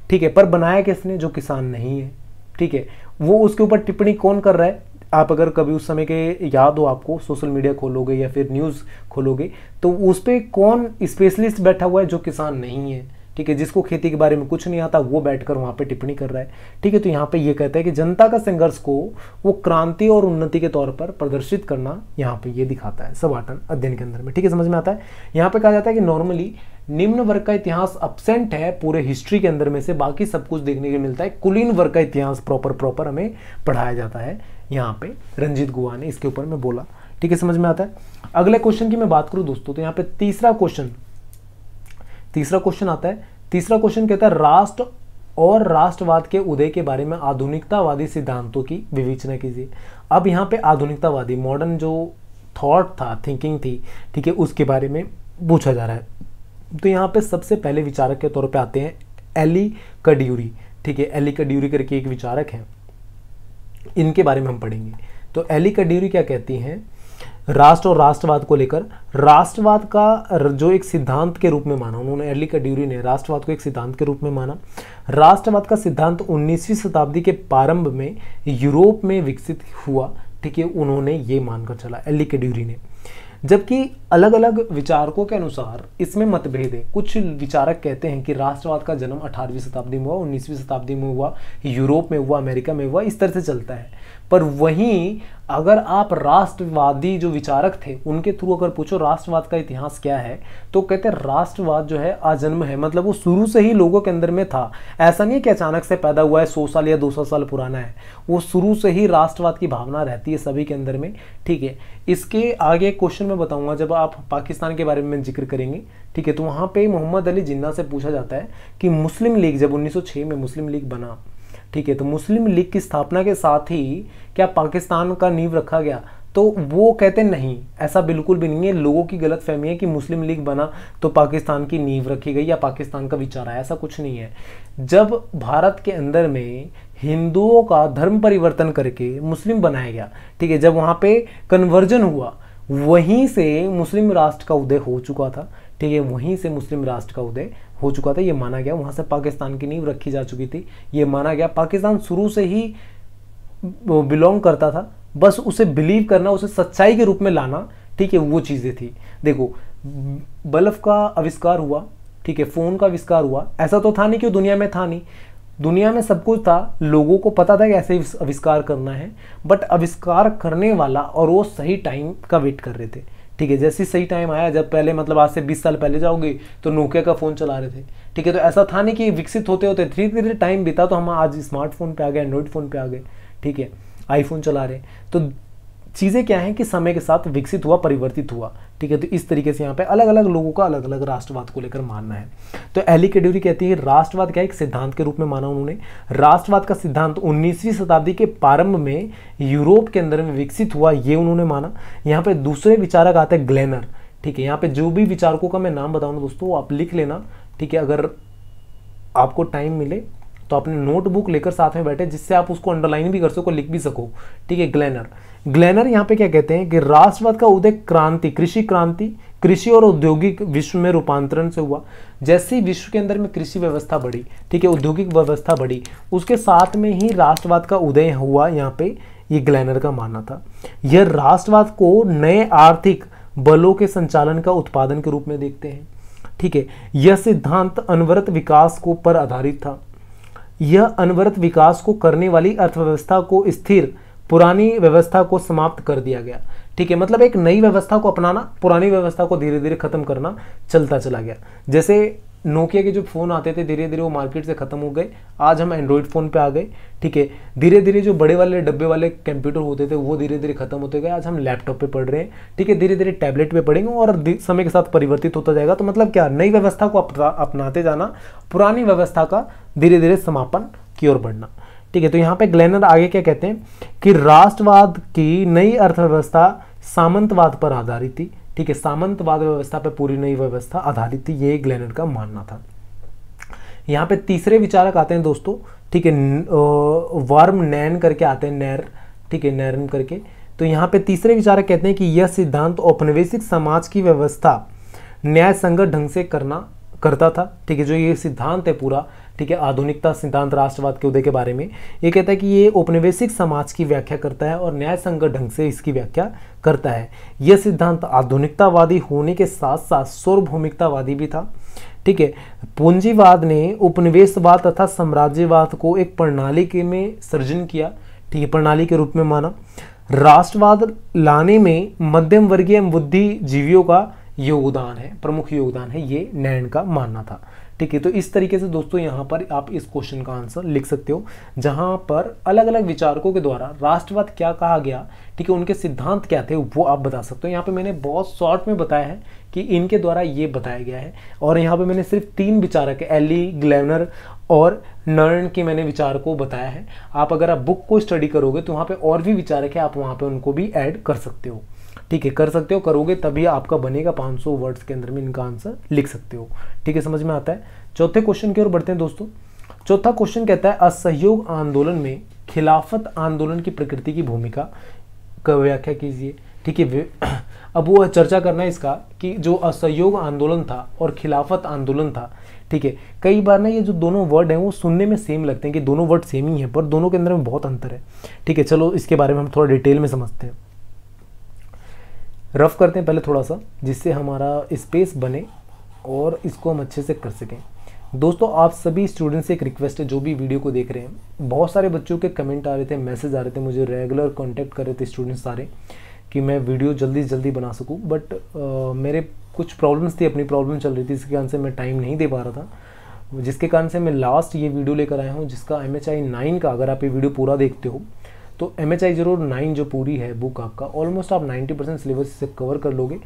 ठीक है। पर बनाया किसने? जो किसान नहीं है, ठीक है, वो उसके ऊपर टिप्पणी कौन कर रहा है? आप अगर कभी उस समय के याद हो आपको, सोशल मीडिया खोलोगे या फिर न्यूज़ खोलोगे तो उस पर कौन स्पेशलिस्ट बैठा हुआ है? जो किसान नहीं है, ठीक है, जिसको खेती के बारे में कुछ नहीं आता वो बैठकर वहाँ पे टिप्पणी कर रहा है, ठीक है। तो यहाँ पे ये कहता है कि जनता का संघर्ष को वो क्रांति और उन्नति के तौर पर प्रदर्शित करना, यहाँ पे ये दिखाता है सबाठन अध्ययन के अंदर में, ठीक है, समझ में आता है। यहाँ पे कहा जाता है कि नॉर्मली निम्न वर्ग का इतिहास अब्सेंट है पूरे हिस्ट्री के अंदर में से, बाकी सब कुछ देखने को मिलता है। कुलीन वर्ग का इतिहास प्रॉपर प्रॉपर हमें पढ़ाया जाता है, यहाँ पे रंजीत गुहा ने इसके ऊपर में बोला, ठीक है, समझ में आता है। अगले क्वेश्चन की मैं बात करूँ दोस्तों तो यहाँ पे तीसरा क्वेश्चन तीसरा क्वेश्चन आता है। तीसरा क्वेश्चन कहता है राष्ट्र और राष्ट्रवाद के उदय के बारे में आधुनिकतावादी सिद्धांतों की विवेचना कीजिए। अब यहाँ पे आधुनिकतावादी मॉडर्न जो थॉट था, थिंकिंग थी, ठीक है, उसके बारे में पूछा जा रहा है। तो यहाँ पे सबसे पहले विचारक के तौर पे आते हैं एलि कड्यूरी, ठीक है, एलि कड्यूरी करके एक विचारक हैं, इनके बारे में हम पढ़ेंगे। तो एलि कड्यूरी क्या कहती हैं? राष्ट्र और राष्ट्रवाद को लेकर, राष्ट्रवाद का जो एक सिद्धांत के रूप में माना उन्होंने, एलि कड्यूरी ने राष्ट्रवाद को एक सिद्धांत के रूप में माना। राष्ट्रवाद का सिद्धांत उन्नीसवीं शताब्दी के प्रारंभ में यूरोप में विकसित हुआ, ठीक है, उन्होंने ये मानकर चला एलि कड्यूरी ने। जबकि अलग अलग विचारकों के अनुसार इसमें मतभेद है। कुछ विचारक कहते हैं कि राष्ट्रवाद का जन्म अठारहवीं शताब्दी में हुआ, उन्नीसवीं शताब्दी में हुआ, यूरोप में हुआ, अमेरिका में हुआ, इस तरह से चलता है। पर वहीं अगर आप राष्ट्रवादी जो विचारक थे उनके थ्रू अगर पूछो राष्ट्रवाद का इतिहास क्या है, तो कहते हैं राष्ट्रवाद जो है आजन्म है, मतलब वो शुरू से ही लोगों के अंदर में था। ऐसा नहीं है कि अचानक से पैदा हुआ है, सौ साल या दो सौ साल पुराना है, वो शुरू से ही राष्ट्रवाद की भावना रहती है सभी के अंदर में, ठीक है। इसके आगे क्वेश्चन में बताऊँगा जब आप पाकिस्तान के बारे में जिक्र करेंगे, ठीक है, तो वहाँ पर मोहम्मद अली जिन्ना से पूछा जाता है कि मुस्लिम लीग जब उन्नीस सौ छः में मुस्लिम लीग बना, ठीक है, तो मुस्लिम लीग की स्थापना के साथ ही क्या पाकिस्तान का नींव रखा गया? तो वो कहते नहीं, ऐसा बिल्कुल भी नहीं है। लोगों की गलत फहमी है कि मुस्लिम लीग बना तो पाकिस्तान की नींव रखी गई या पाकिस्तान का विचार आया, ऐसा कुछ नहीं है। जब भारत के अंदर में हिंदुओं का धर्म परिवर्तन करके मुस्लिम बनाया गया, ठीक है, जब वहाँ पे कन्वर्जन हुआ वहीं से मुस्लिम राष्ट्र का उदय हो चुका था, ठीक है, वहीं से मुस्लिम राष्ट्र का उदय हो चुका था, ये माना गया। वहाँ से पाकिस्तान की नींव रखी जा चुकी थी, ये माना गया। पाकिस्तान शुरू से ही बिलोंग करता था, बस उसे बिलीव करना, उसे सच्चाई के रूप में लाना, ठीक है, वो चीज़ें थी। देखो, बल्ब का आविष्कार हुआ, ठीक है, फ़ोन का आविष्कार हुआ, ऐसा तो था नहीं कि दुनिया में था नहीं। दुनिया में सब कुछ था, लोगों को पता था कि ऐसे आविष्कार करना है, बट आविष्कार करने वाला और वो सही टाइम का वेट कर रहे थे। ठीक है, जैसे सही टाइम आया, जब पहले मतलब आज से बीस साल पहले जाओगे तो नोकिया का फ़ोन चला रहे थे। ठीक है, तो ऐसा था नहीं कि विकसित होते होते धीरे धीरे टाइम बीता तो हम आज स्मार्टफोन पे आ गए, एंड्रॉइड फ़ोन पे आ गए, ठीक है, आईफोन चला रहे। तो चीज़ें क्या हैं कि समय के साथ विकसित हुआ, परिवर्तित हुआ। ठीक है, तो इस तरीके से यहाँ पे अलग अलग लोगों का अलग अलग राष्ट्रवाद को लेकर मानना है। तो एलि कड्यूरी कहती है राष्ट्रवाद क्या एक सिद्धांत के रूप में माना उन्होंने। राष्ट्रवाद का सिद्धांत उन्नीसवीं शताब्दी के प्रारंभ में यूरोप के अंदर में विकसित हुआ, ये उन्होंने माना। यहाँ पे दूसरे विचारक आते हैं ग्लेनर। ठीक है, यहाँ पे जो भी विचारकों का मैं नाम बताऊँ दोस्तों आप लिख लेना। ठीक है, अगर आपको टाइम मिले तो अपने नोटबुक लेकर साथ में बैठे, जिससे आप उसको अंडरलाइन भी कर सको, लिख भी सको। ठीक है, ग्लेनर ग्लेनर यहाँ पे क्या कहते हैं कि राष्ट्रवाद का उदय क्रांति, कृषि क्रांति, कृषि और औद्योगिक विश्व में रूपांतरण से हुआ। जैसे ही विश्व के अंदर में कृषि व्यवस्था बढ़ी, ठीक है, औद्योगिक व्यवस्था बढ़ी, उसके साथ में ही राष्ट्रवाद का उदय हुआ, यहाँ पे ये ग्लेनर का मानना था। यह राष्ट्रवाद को नए आर्थिक बलों के संचालन का उत्पादन के रूप में देखते हैं। ठीक है, यह सिद्धांत अनवरत विकास को पर आधारित था। यह अनवरत विकास को करने वाली अर्थव्यवस्था को स्थिर, पुरानी व्यवस्था को समाप्त कर दिया गया। ठीक है, मतलब एक नई व्यवस्था को अपनाना, पुरानी व्यवस्था को धीरे धीरे खत्म करना चलता चला गया। जैसे नोकिया के जो फ़ोन आते थे धीरे धीरे वो मार्केट से ख़त्म हो गए, आज हम एंड्रॉइड फ़ोन पे आ गए। ठीक है, धीरे धीरे जो बड़े वाले डब्बे वाले कंप्यूटर होते थे वो धीरे धीरे खत्म होते गए, आज हम लैपटॉप पे पढ़ रहे हैं। ठीक है, धीरे धीरे टैबलेट पे पढ़ेंगे और समय के साथ परिवर्तित होता जाएगा। तो मतलब क्या, नई व्यवस्था को अपनाते जाना, पुरानी व्यवस्था का धीरे धीरे समापन की ओर बढ़ना। ठीक है, तो यहाँ पे ग्लेनर आगे क्या कहते हैं कि राष्ट्रवाद की नई अर्थव्यवस्था सामंतवाद पर आधारित थी। ठीक है, सामंतवाद व्यवस्था पर पूरी नई व्यवस्था आधारित थी, ये ग्लेनर का मानना था। यहाँ पे तीसरे विचारक आते हैं दोस्तों, ठीक है, वर्म नैन करके आते हैं, नैर, ठीक है, नैरन करके। तो यहाँ पे तीसरे विचारक कहते हैं कि यह सिद्धांत औपनिवेशिक समाज की व्यवस्था न्याय संगत ढंग से करना करता था। ठीक है, जो ये सिद्धांत है पूरा, ठीक है, आधुनिकता सिद्धांत राष्ट्रवाद के उदय के बारे में, ये कहता है कि ये औपनिवेशिक समाज की व्याख्या करता है और न्याय संगत ढंग से इसकी व्याख्या करता है। यह सिद्धांत आधुनिकतावादी होने के साथ साथ सार्वभौमिकतावादी भी था। ठीक है, पूंजीवाद ने उपनिवेशवाद तथा साम्राज्यवाद को एक प्रणाली के में सृजन किया, ठीक है, प्रणाली के रूप में माना। राष्ट्रवाद लाने में मध्यम वर्गीय एवं बुद्धिजीवियों का योगदान है, प्रमुख योगदान है, ये नैन का मानना था। ठीक है, तो इस तरीके से दोस्तों यहाँ पर आप इस क्वेश्चन का आंसर लिख सकते हो, जहाँ पर अलग अलग विचारकों के द्वारा राष्ट्रवाद क्या कहा गया, ठीक है, उनके सिद्धांत क्या थे, वो आप बता सकते हो। यहाँ पे मैंने बहुत शॉर्ट में बताया है कि इनके द्वारा ये बताया गया है, और यहाँ पे मैंने सिर्फ तीन विचारक एली, ग्लेनर और नर्न के मैंने विचार को बताया है। आप अगर आप बुक को स्टडी करोगे तो वहाँ पर और भी विचारक है, आप वहाँ पर उनको भी ऐड कर सकते हो। ठीक है, कर सकते हो, करोगे तभी आपका बनेगा, पाँच सौ वर्ड्स के अंदर में इनका आंसर लिख सकते हो। ठीक है, समझ में आता है। चौथे क्वेश्चन की ओर बढ़ते हैं दोस्तों। चौथा क्वेश्चन कहता है असहयोग आंदोलन में खिलाफत आंदोलन की प्रकृति की भूमिका का व्याख्या कीजिए। ठीक है, अब वो चर्चा करना है इसका कि जो असहयोग आंदोलन था और खिलाफत आंदोलन था। ठीक है, कई बार ना ये जो दोनों वर्ड हैं वो सुनने में सेम लगते हैं कि दोनों वर्ड सेम ही हैं, पर दोनों के अंदर में बहुत अंतर है। ठीक है, चलो इसके बारे में हम थोड़ा डिटेल में समझते हैं, रफ करते हैं पहले थोड़ा सा, जिससे हमारा स्पेस बने और इसको हम अच्छे से कर सकें। दोस्तों आप सभी स्टूडेंट्स से एक रिक्वेस्ट है, जो भी वीडियो को देख रहे हैं, बहुत सारे बच्चों के कमेंट आ रहे थे, मैसेज आ रहे थे, मुझे रेगुलर कांटेक्ट कर रहे थे स्टूडेंट्स सारे कि मैं वीडियो जल्दी से जल्दी बना सकूं, बट आ, मेरे कुछ प्रॉब्लम्स थी, अपनी प्रॉब्लम चल रही थी, जिसके कारण से मैं टाइम नहीं दे पा रहा था, जिसके कारण से मैं लास्ट ये वीडियो लेकर आया हूँ, जिसका एम एच आई नाइन का, अगर आप ये वीडियो पूरा देखते हो तो M H I zero nine जो पूरी है बुक, आपका ऑलमोस्ट आप नब्बे परसेंट सिलेबस से कवर कर लोगे।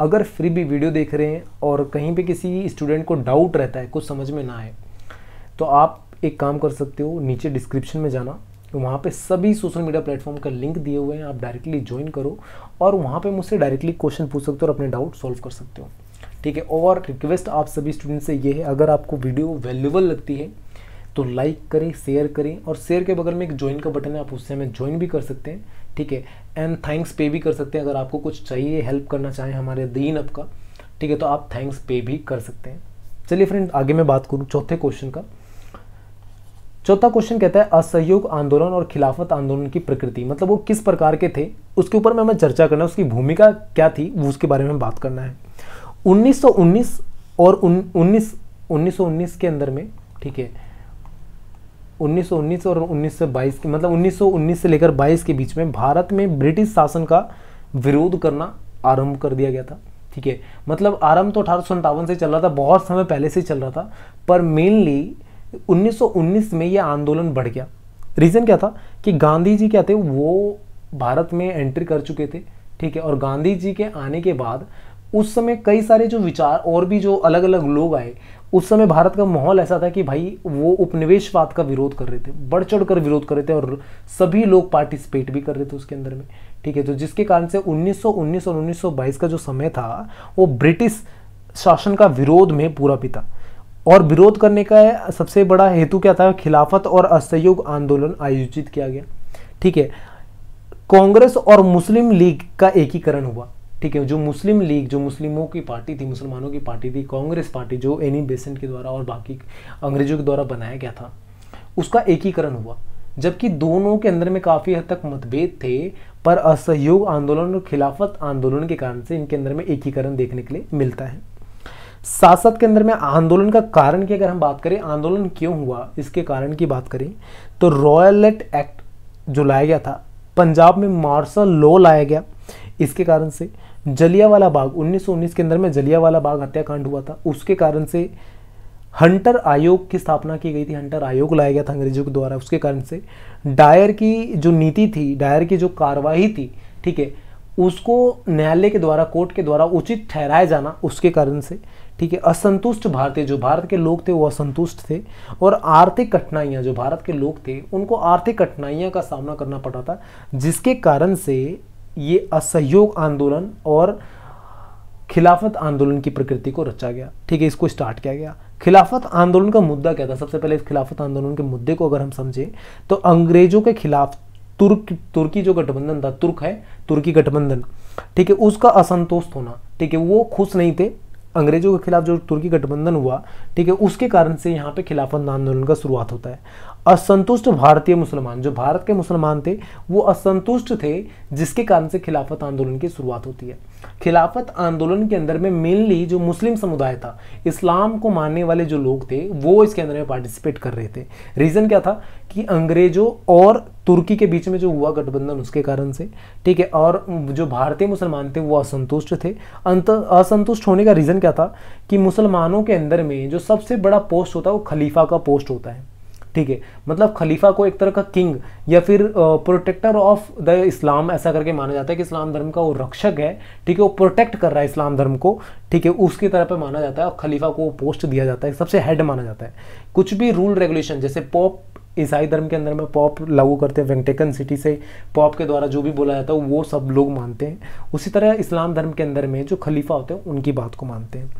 अगर फ्री भी वीडियो देख रहे हैं और कहीं पे किसी स्टूडेंट को डाउट रहता है, कुछ समझ में ना आए, तो आप एक काम कर सकते हो, नीचे डिस्क्रिप्शन में जाना, वहाँ पे सभी सोशल मीडिया प्लेटफॉर्म का लिंक दिए हुए हैं, आप डायरेक्टली ज्वाइन करो और वहाँ पे मुझसे डायरेक्टली क्वेश्चन पूछ सकते हो और अपने डाउट सॉल्व कर सकते हो। ठीक है, और रिक्वेस्ट आप सभी स्टूडेंट से ये है, अगर आपको वीडियो वैल्यूबल लगती है तो लाइक करें, शेयर करें, और शेयर के बगल में एक ज्वाइन का बटन है, आप उससे हमें ज्वाइन भी कर सकते हैं। ठीक है, एंड थैंक्स पे भी कर सकते हैं, अगर आपको कुछ चाहिए, हेल्प करना चाहें हमारे दीन आपका, ठीक है, तो आप थैंक्स पे भी कर सकते हैं। चलिए फ्रेंड, आगे मैं बात करूँ चौथे क्वेश्चन का। चौथा क्वेश्चन कहता है असहयोग आंदोलन और खिलाफत आंदोलन की प्रकृति, मतलब वो किस प्रकार के थे उसके ऊपर में हमें चर्चा करना है, उसकी भूमिका क्या थी उसके बारे में बात करना है। उन्नीस सौ उन्नीस और उन्नीस उन्नीस सौ उन्नीस के अंदर में, ठीक है, उन्नीस सौ उन्नीस और उन्नीस सौ बाईस के मतलब उन्नीस सौ उन्नीस से लेकर बाईस के बीच में भारत में ब्रिटिश शासन का विरोध करना आरंभ कर दिया गया था। ठीक है, मतलब आरंभ तो अठारह सौ सत्तावन से चल रहा था, बहुत समय पहले से चल रहा था, पर मेनली उन्नीस सौ उन्नीस में यह आंदोलन बढ़ गया। रीज़न क्या था कि गांधी जी क्या थे, वो भारत में एंट्री कर चुके थे। ठीक है, और गांधी जी के आने के बाद उस समय कई सारे जो विचार और भी जो अलग अलग लोग आए, उस समय भारत का माहौल ऐसा था कि भाई वो उपनिवेशवाद का विरोध कर रहे थे, बढ़ चढ़ कर विरोध कर रहे थे और सभी लोग पार्टिसिपेट भी कर रहे थे उसके अंदर में। ठीक है, तो जिसके कारण से उन्नीस सौ उन्नीस और उन्नीस सौ बाईस का जो समय था वो ब्रिटिश शासन का विरोध में पूरा पिता। और विरोध करने का सबसे बड़ा हेतु क्या था, खिलाफत और असहयोग आंदोलन आयोजित किया गया। ठीक है, कांग्रेस और मुस्लिम लीग का एकीकरण हुआ। ठीक है, जो मुस्लिम लीग जो मुस्लिमों की पार्टी थी, मुसलमानों की पार्टी थी, कांग्रेस पार्टी जो एनी बेसेंट के द्वारा और बाकी अंग्रेजों के द्वारा बनाया गया था, उसका एकीकरण हुआ। जबकि दोनों के अंदर में काफ़ी हद तक मतभेद थे, पर असहयोग आंदोलन और खिलाफत आंदोलन के कारण से इनके अंदर में एकीकरण देखने के लिए मिलता है। साथ साथ के अंदर में आंदोलन का कारण की अगर हम बात करें, आंदोलन क्यों हुआ इसके कारण की बात करें, तो रॉयलेट एक्ट जो लाया गया था, पंजाब में मार्शल लॉ लाया गया, इसके कारण से जलियावाला बाग उन्नीस सौ उन्नीस के अंदर में जलियावाला बाग हत्याकांड हुआ था, उसके कारण से हंटर आयोग की स्थापना की गई थी, हंटर आयोग लाया गया था अंग्रेजों के द्वारा, उसके कारण से डायर की जो नीति थी, डायर की जो कार्रवाई थी, ठीक है, उसको न्यायालय के द्वारा, कोर्ट के द्वारा उचित ठहराया जाना, उसके कारण से। ठीक है, असंतुष्ट भारतीय जो भारत के लोग थे वो असंतुष्ट थे, और आर्थिक कठिनाइयाँ जो भारत के लोग थे उनको आर्थिक कठिनाइयाँ का सामना करना पड़ा था, जिसके कारण से ये असहयोग आंदोलन और खिलाफत आंदोलन की प्रकृति को रचा गया। ठीक है, इसको स्टार्ट किया गया। खिलाफत आंदोलन का मुद्दा क्या था, सबसे पहले इस खिलाफत आंदोलन के मुद्दे को अगर हम समझें तो अंग्रेजों के खिलाफ तुर्क तुर्की जो गठबंधन था, तुर्क है तुर्की गठबंधन, ठीक है, उसका असंतोष होना। ठीक है, वो खुश नहीं थे अंग्रेजों के खिलाफ जो तुर्की गठबंधन हुआ। ठीक है, उसके कारण से यहाँ पे खिलाफत आंदोलन का शुरुआत होता है। असंतुष्ट भारतीय मुसलमान जो भारत के मुसलमान थे वो असंतुष्ट थे, जिसके कारण से खिलाफत आंदोलन की शुरुआत होती है। खिलाफत आंदोलन के अंदर में मेनली जो मुस्लिम समुदाय था, इस्लाम को मानने वाले जो लोग थे, वो इसके अंदर में पार्टिसिपेट कर रहे थे। रीज़न क्या था कि अंग्रेजों और तुर्की के बीच में जो हुआ गठबंधन, उसके कारण से। ठीक है, और जो भारतीय मुसलमान थे वो असंतुष्ट थे। अंत असंतुष्ट होने का रीज़न क्या था कि मुसलमानों के अंदर में जो सबसे बड़ा पोस्ट होता है वो खलीफा का पोस्ट होता है। ठीक है, मतलब खलीफा को एक तरह का किंग या फिर प्रोटेक्टर ऑफ द इस्लाम ऐसा करके माना जाता है कि इस्लाम धर्म का वो रक्षक है। ठीक है, वो प्रोटेक्ट कर रहा है इस्लाम धर्म को। ठीक है, उसकी तरह पे माना जाता है और खलीफा को पोस्ट दिया जाता है, सबसे हेड माना जाता है। कुछ भी रूल रेगुलेशन, जैसे पॉप ईसाई धर्म के अंदर में पॉप लागू करते हैं, वेंटिकन सिटी से पॉप के द्वारा जो भी बोला जाता है वो सब लोग मानते हैं, उसी तरह इस्लाम धर्म के अंदर में जो खलीफा होते हैं उनकी बात को मानते हैं।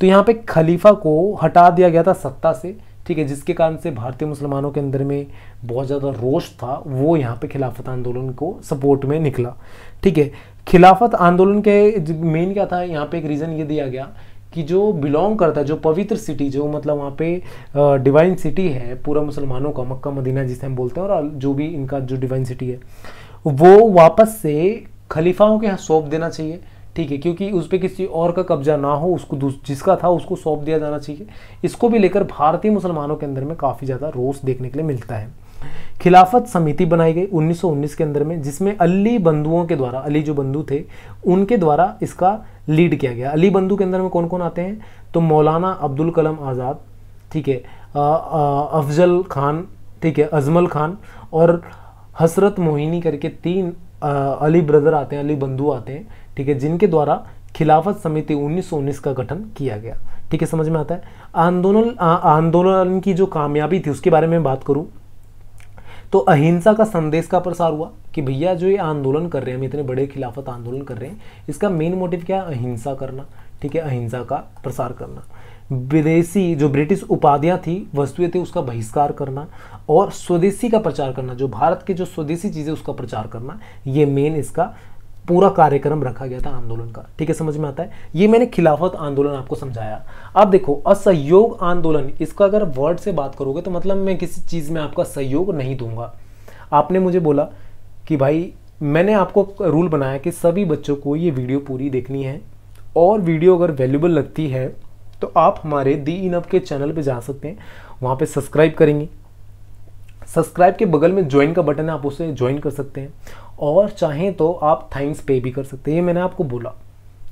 तो यहाँ पे खलीफा को हटा दिया गया था सत्ता से। ठीक है, जिसके कारण से भारतीय मुसलमानों के अंदर में बहुत ज़्यादा रोष था, वो यहाँ पे खिलाफत आंदोलन को सपोर्ट में निकला। ठीक है, खिलाफत आंदोलन के मेन क्या था, यहाँ पे एक रीज़न ये दिया गया कि जो बिलोंग करता है, जो पवित्र सिटी, जो मतलब वहाँ पे डिवाइन सिटी है पूरा मुसलमानों का, मक्का मदीना जिसे हम बोलते हैं, और जो भी इनका जो डिवाइन सिटी है वो वापस से खलीफाओं के यहाँ सौंप देना चाहिए। ठीक है, क्योंकि उस पर किसी और का कब्जा ना हो, उसको जिसका था उसको सौंप दिया जाना चाहिए। इसको भी लेकर भारतीय मुसलमानों के अंदर में काफ़ी ज़्यादा रोष देखने के लिए मिलता है। खिलाफत समिति बनाई गई उन्नीस सौ उन्नीस के अंदर में, जिसमें अली बंधुओं के द्वारा, अली जो बंधु थे उनके द्वारा इसका लीड किया गया। अली बंधु के अंदर में कौन कौन आते हैं, तो मौलाना अब्दुल कलाम आज़ाद, ठीक है, अफजल खान, ठीक है, अजमल खान और हसरत मोहिनी करके तीन आ, अली ब्रदर आते हैं, अली बंधु आते हैं। ठीक है, जिनके द्वारा खिलाफत समिति उन्नीस सौ उन्नीस का गठन किया गया। ठीक है, समझ में आता है। आंदोलन आ, आंदोलन की जो कामयाबी थी उसके बारे में बात करूं तो अहिंसा का संदेश का प्रसार हुआ कि भैया जो ये आंदोलन कर रहे हैं, हम इतने बड़े खिलाफत आंदोलन कर रहे हैं, इसका मेन मोटिव क्या है, अहिंसा करना। ठीक है, अहिंसा का प्रसार करना। विदेशी जो ब्रिटिश उपाधियाँ थी, वस्तुएं थी, उसका बहिष्कार करना और स्वदेशी का प्रचार करना, जो भारत के जो स्वदेशी चीज़ें उसका प्रचार करना, ये मेन इसका पूरा कार्यक्रम रखा गया था आंदोलन का। ठीक है, समझ में आता है। ये मैंने खिलाफत आंदोलन आपको समझाया। अब देखो असहयोग आंदोलन, इसका अगर वर्ड से बात करोगे तो मतलब मैं किसी चीज़ में आपका सहयोग नहीं दूंगा। आपने मुझे बोला कि भाई मैंने आपको रूल बनाया कि सभी बच्चों को ये वीडियो पूरी देखनी है, और वीडियो अगर वैल्यूबल लगती है तो आप हमारे दी इन अप के चैनल पे जा सकते हैं, वहाँ पे सब्सक्राइब करेंगे, सब्सक्राइब के बगल में ज्वाइन का बटन है, आप उसे ज्वाइन कर सकते हैं और चाहें तो आप थैंक्स पे भी कर सकते हैं। ये मैंने आपको बोला,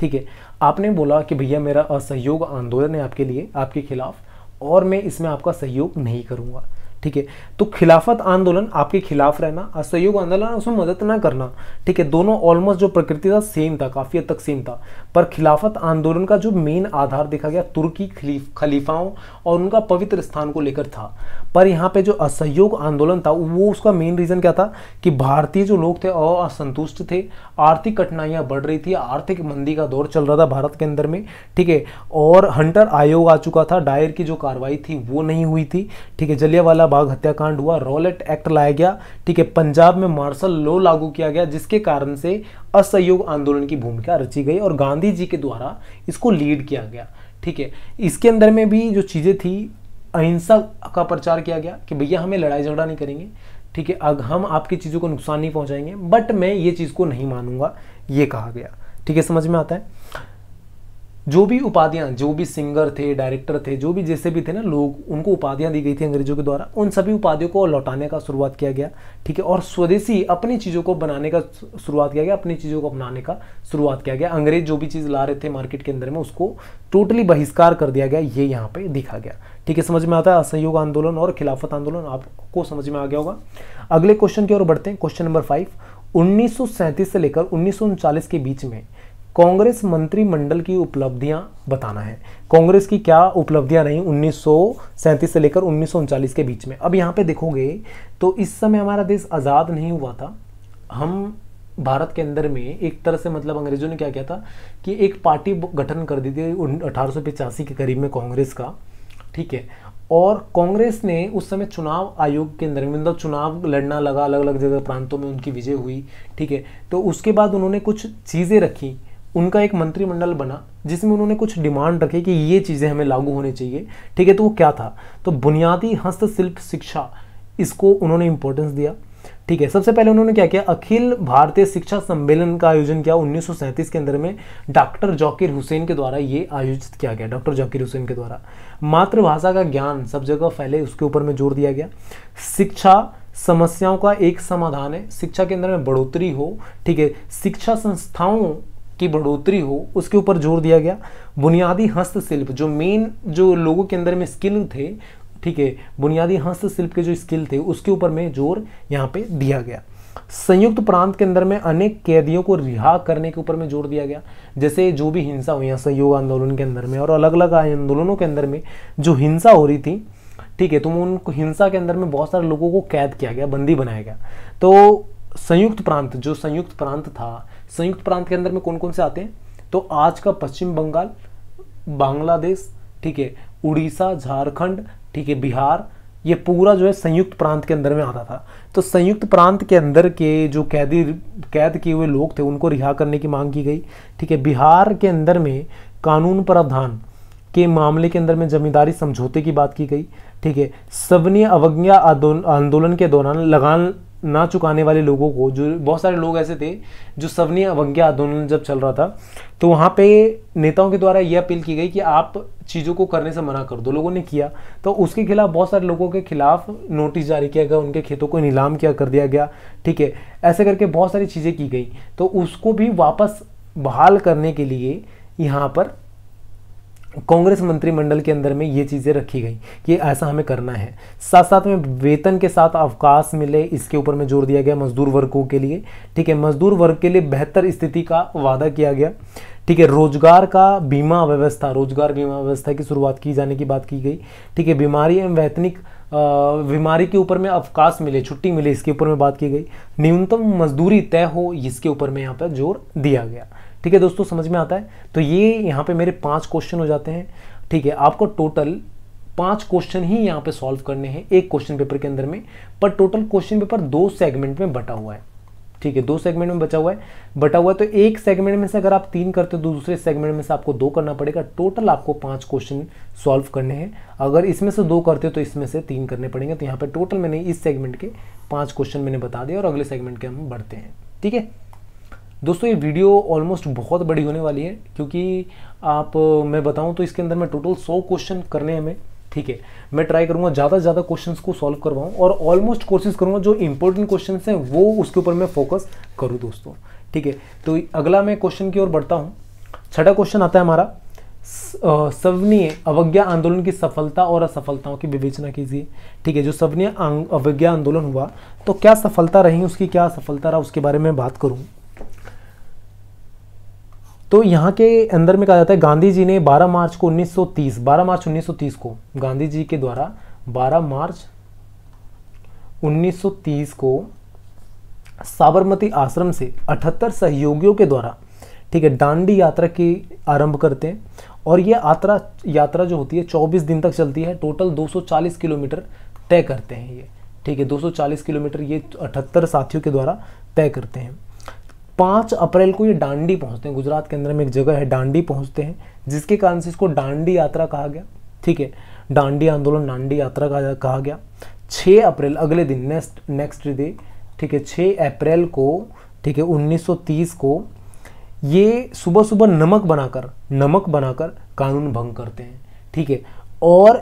ठीक है, आपने बोला कि भैया मेरा असहयोग आंदोलन है आपके लिए, आपके खिलाफ, और मैं इसमें आपका सहयोग नहीं करूँगा, ठीक है। तो खिलाफत आंदोलन आपके खिलाफ रहना, असहयोग आंदोलन उसमें मदद ना करना, ठीक है। दोनों ऑलमोस्ट जो प्रकृति था सेम था, काफ़ी हद तक सेम था, पर खिलाफत आंदोलन का जो मेन आधार देखा गया तुर्की खलीफाओं और उनका पवित्र स्थान को लेकर था। पर यहाँ पे जो असहयोग आंदोलन था वो उसका मेन रीज़न क्या था कि भारतीय जो लोग थे और असंतुष्ट थे, आर्थिक कठिनाइयाँ बढ़ रही थी, आर्थिक मंदी का दौर चल रहा था भारत के अंदर में, ठीक है, और हंटर आयोग आ चुका था, डायर की जो कार्रवाई थी वो नहीं हुई थी, ठीक है, जलियांवाला बाग हत्याकांड हुआ, रॉलेट एक्ट लाया गया, ठीक है, पंजाब में मार्शल लॉ लागू किया गया, जिसके कारण से असहयोग आंदोलन की भूमिका रची गई और गांधी जी के द्वारा इसको लीड किया गया, ठीक है। इसके अंदर में भी जो चीजें थी, अहिंसा का प्रचार किया गया कि भैया हमें लड़ाई झगड़ा नहीं करेंगे, ठीक है, अब हम आपकी चीजों को नुकसान नहीं पहुंचाएंगे, बट मैं ये चीज को नहीं मानूंगा, यह कहा गया, ठीक है, समझ में आता है। जो भी उपाधियां, जो भी सिंगर थे, डायरेक्टर थे, जो भी जैसे भी थे ना लोग, उनको उपाधियां दी गई थी अंग्रेजों के द्वारा, उन सभी उपाधियों को लौटाने का शुरुआत किया गया, ठीक है, और स्वदेशी अपनी चीज़ों को बनाने का शुरुआत किया गया, अपनी चीज़ों को अपनाने का शुरुआत किया गया। अंग्रेज जो भी चीज़ ला रहे थे मार्केट के अंदर में उसको टोटली बहिष्कार कर दिया गया, ये यहाँ पर दिखा गया, ठीक है, समझ में आता है। असहयोग आंदोलन और खिलाफत आंदोलन आपको समझ में आ गया होगा। अगले क्वेश्चन की ओर बढ़ते हैं, क्वेश्चन नंबर फाइव। उन्नीस सौ सैंतीस से लेकर उन्नीस सौ उनचालीस के बीच में कांग्रेस मंत्रिमंडल की उपलब्धियां बताना है। कांग्रेस की क्या उपलब्धियां रही उन्नीस सौ सैंतीस से लेकर उन्नीस सौ उनचालीस के बीच में। अब यहाँ पे देखोगे तो इस समय हमारा देश आज़ाद नहीं हुआ था, हम भारत के अंदर में एक तरह से मतलब अंग्रेजों ने क्या किया था कि एक पार्टी गठन कर दी थी अठारह सौ पचासी के करीब में कांग्रेस का, ठीक है, और कांग्रेस ने उस समय चुनाव आयोग के अंदर मतलब चुनाव लड़ना लगा, अलग अलग जगह प्रांतों में उनकी विजय हुई, ठीक है। तो उसके बाद उन्होंने कुछ चीज़ें रखी, उनका एक मंत्रिमंडल बना जिसमें उन्होंने कुछ डिमांड रखे कि ये चीज़ें हमें लागू होनी चाहिए, ठीक है। तो वो क्या था, तो बुनियादी हस्तशिल्प शिक्षा, इसको उन्होंने इम्पोर्टेंस दिया, ठीक है। सबसे पहले उन्होंने क्या किया, अखिल भारतीय शिक्षा सम्मेलन का आयोजन किया उन्नीस सौ सैंतीस के अंदर में, डॉक्टर जाकिर हुसैन के द्वारा ये आयोजित किया गया, डॉक्टर जाकिर हुसैन के द्वारा। मातृभाषा का ज्ञान सब जगह फैले, उसके ऊपर में जोर दिया गया। शिक्षा समस्याओं का एक समाधान है, शिक्षा के अंदर में बढ़ोतरी हो, ठीक है, शिक्षा संस्थाओं की बढ़ोतरी हो, उसके ऊपर जोर दिया गया। बुनियादी हस्तशिल्प जो मेन जो लोगों के अंदर में स्किल थे, ठीक है, बुनियादी हस्तशिल्प के जो स्किल थे उसके ऊपर में जोर यहाँ पे दिया गया। संयुक्त प्रांत के अंदर में अनेक कैदियों को रिहा करने के ऊपर में जोर दिया गया, जैसे जो भी हिंसा हुई असहयोग आंदोलन के अंदर में और अलग अलग आंदोलनों के अंदर में जो हिंसा हो रही थी, ठीक है, तो उनको हिंसा के अंदर में बहुत सारे लोगों को कैद किया गया, बंदी बनाया गया। तो संयुक्त प्रांत जो संयुक्त प्रांत था, संयुक्त प्रांत के अंदर में कौन कौन से आते हैं, तो आज का पश्चिम बंगाल, बांग्लादेश, ठीक है, उड़ीसा, झारखंड, ठीक है, बिहार, ये पूरा जो है संयुक्त प्रांत के अंदर में आता था। तो संयुक्त प्रांत के अंदर के जो कैदी कैद किए हुए लोग थे उनको रिहा करने की मांग की गई, ठीक है। बिहार के अंदर में कानून प्रावधान के मामले के अंदर में जमींदारी समझौते की बात की गई, ठीक है। सविनय अवज्ञा आंदोलन के दौरान लगान ना चुकाने वाले लोगों को, जो बहुत सारे लोग ऐसे थे जो सविनय अवज्ञा आंदोलन जब चल रहा था तो वहाँ पे नेताओं के द्वारा यह अपील की गई कि आप चीज़ों को करने से मना कर दो, लोगों ने किया तो उसके खिलाफ बहुत सारे लोगों के खिलाफ नोटिस जारी किया गया, उनके खेतों को नीलाम किया कर दिया गया, ठीक है, ऐसे करके बहुत सारी चीज़ें की गई। तो उसको भी वापस बहाल करने के लिए यहाँ पर कांग्रेस मंत्रिमंडल के अंदर में ये चीज़ें रखी गई कि ऐसा हमें करना है। साथ साथ में वेतन के साथ अवकाश मिले, इसके ऊपर में जोर दिया गया मजदूर वर्गों के लिए, ठीक है, मजदूर वर्ग के लिए बेहतर स्थिति का वादा किया गया, ठीक है। रोजगार का बीमा व्यवस्था, रोजगार बीमा व्यवस्था की शुरुआत की जाने की बात की गई, ठीक है। बीमारी एवं वैतनिक बीमारी के ऊपर में अवकाश मिले, छुट्टी मिले, इसके ऊपर में बात की गई। न्यूनतम मजदूरी तय हो, इसके ऊपर में यहाँ पर जोर दिया गया, ठीक है दोस्तों, समझ में आता है। तो ये यहाँ पे मेरे पांच क्वेश्चन हो जाते हैं, ठीक है। आपको टोटल पांच क्वेश्चन ही यहाँ पे सॉल्व करने हैं एक क्वेश्चन पेपर के अंदर में, पर टोटल क्वेश्चन पेपर दो सेगमेंट में बटा हुआ है, ठीक है, दो सेगमेंट में बचा हुआ है बटा हुआ है तो एक सेगमेंट में से अगर आप तीन करते हो तो दूसरे सेगमेंट में से आपको दो करना पड़ेगा। टोटल आपको पांच क्वेश्चन सॉल्व करने हैं, अगर इसमें से दो करते हो तो इसमें से तीन करने पड़ेंगे। तो यहाँ पर टोटल मैंने इस सेगमेंट के पाँच क्वेश्चन मैंने बता दिए और अगले सेगमेंट के हम बढ़ते हैं, ठीक है दोस्तों। ये वीडियो ऑलमोस्ट बहुत बड़ी होने वाली है क्योंकि आप मैं बताऊं तो इसके अंदर में टोटल सौ क्वेश्चन करने हैं हमें, ठीक है, मैं ट्राई करूँगा ज़्यादा से ज़्यादा क्वेश्चंस को सॉल्व करवाऊँ और ऑलमोस्ट कोशिश करूँगा जो इंपॉर्टेंट क्वेश्चंस हैं वो उसके ऊपर मैं फोकस करूँ दोस्तों। ठीक है, तो अगला मैं क्वेश्चन की ओर बढ़ता हूँ। छठा क्वेश्चन आता है हमारा, सविनय अवज्ञा आंदोलन की सफलता और असफलताओं की विवेचना कीजिए। ठीक है, जो सविनय अवज्ञा आंदोलन हुआ तो क्या सफलता रही उसकी, क्या असफलता रहा, उसके बारे में बात करूँ। तो यहाँ के अंदर में कहा जाता है गांधी जी ने बारह मार्च को उन्नीस सौ तीस, बारह मार्च उन्नीस सौ तीस को गांधी जी के द्वारा बारह मार्च उन्नीस सौ तीस को साबरमती आश्रम से अठहत्तर सहयोगियों के द्वारा, ठीक है, डांडी यात्रा की आरंभ करते हैं और ये यात्रा यात्रा जो होती है चौबीस दिन तक चलती है, टोटल दो सौ चालीस किलोमीटर तय करते हैं ये। ठीक है, दो सौ चालीस किलोमीटर ये अठहत्तर साथियों के द्वारा तय करते हैं। पाँच अप्रैल को ये डांडी पहुंचते हैं, गुजरात के अंदर में एक जगह है डांडी पहुंचते हैं, जिसके कारण से इसको डांडी यात्रा कहा गया। ठीक है, डांडी आंदोलन, डांडी यात्रा कहा कहा गया। छः अप्रैल अगले दिन, नेक्स्ट नेक्स्ट डे, ठीक है, छः अप्रैल को, ठीक है, उन्नीस सौ तीस को ये सुबह सुबह नमक बनाकर नमक बनाकर कानून भंग करते हैं। ठीक है, और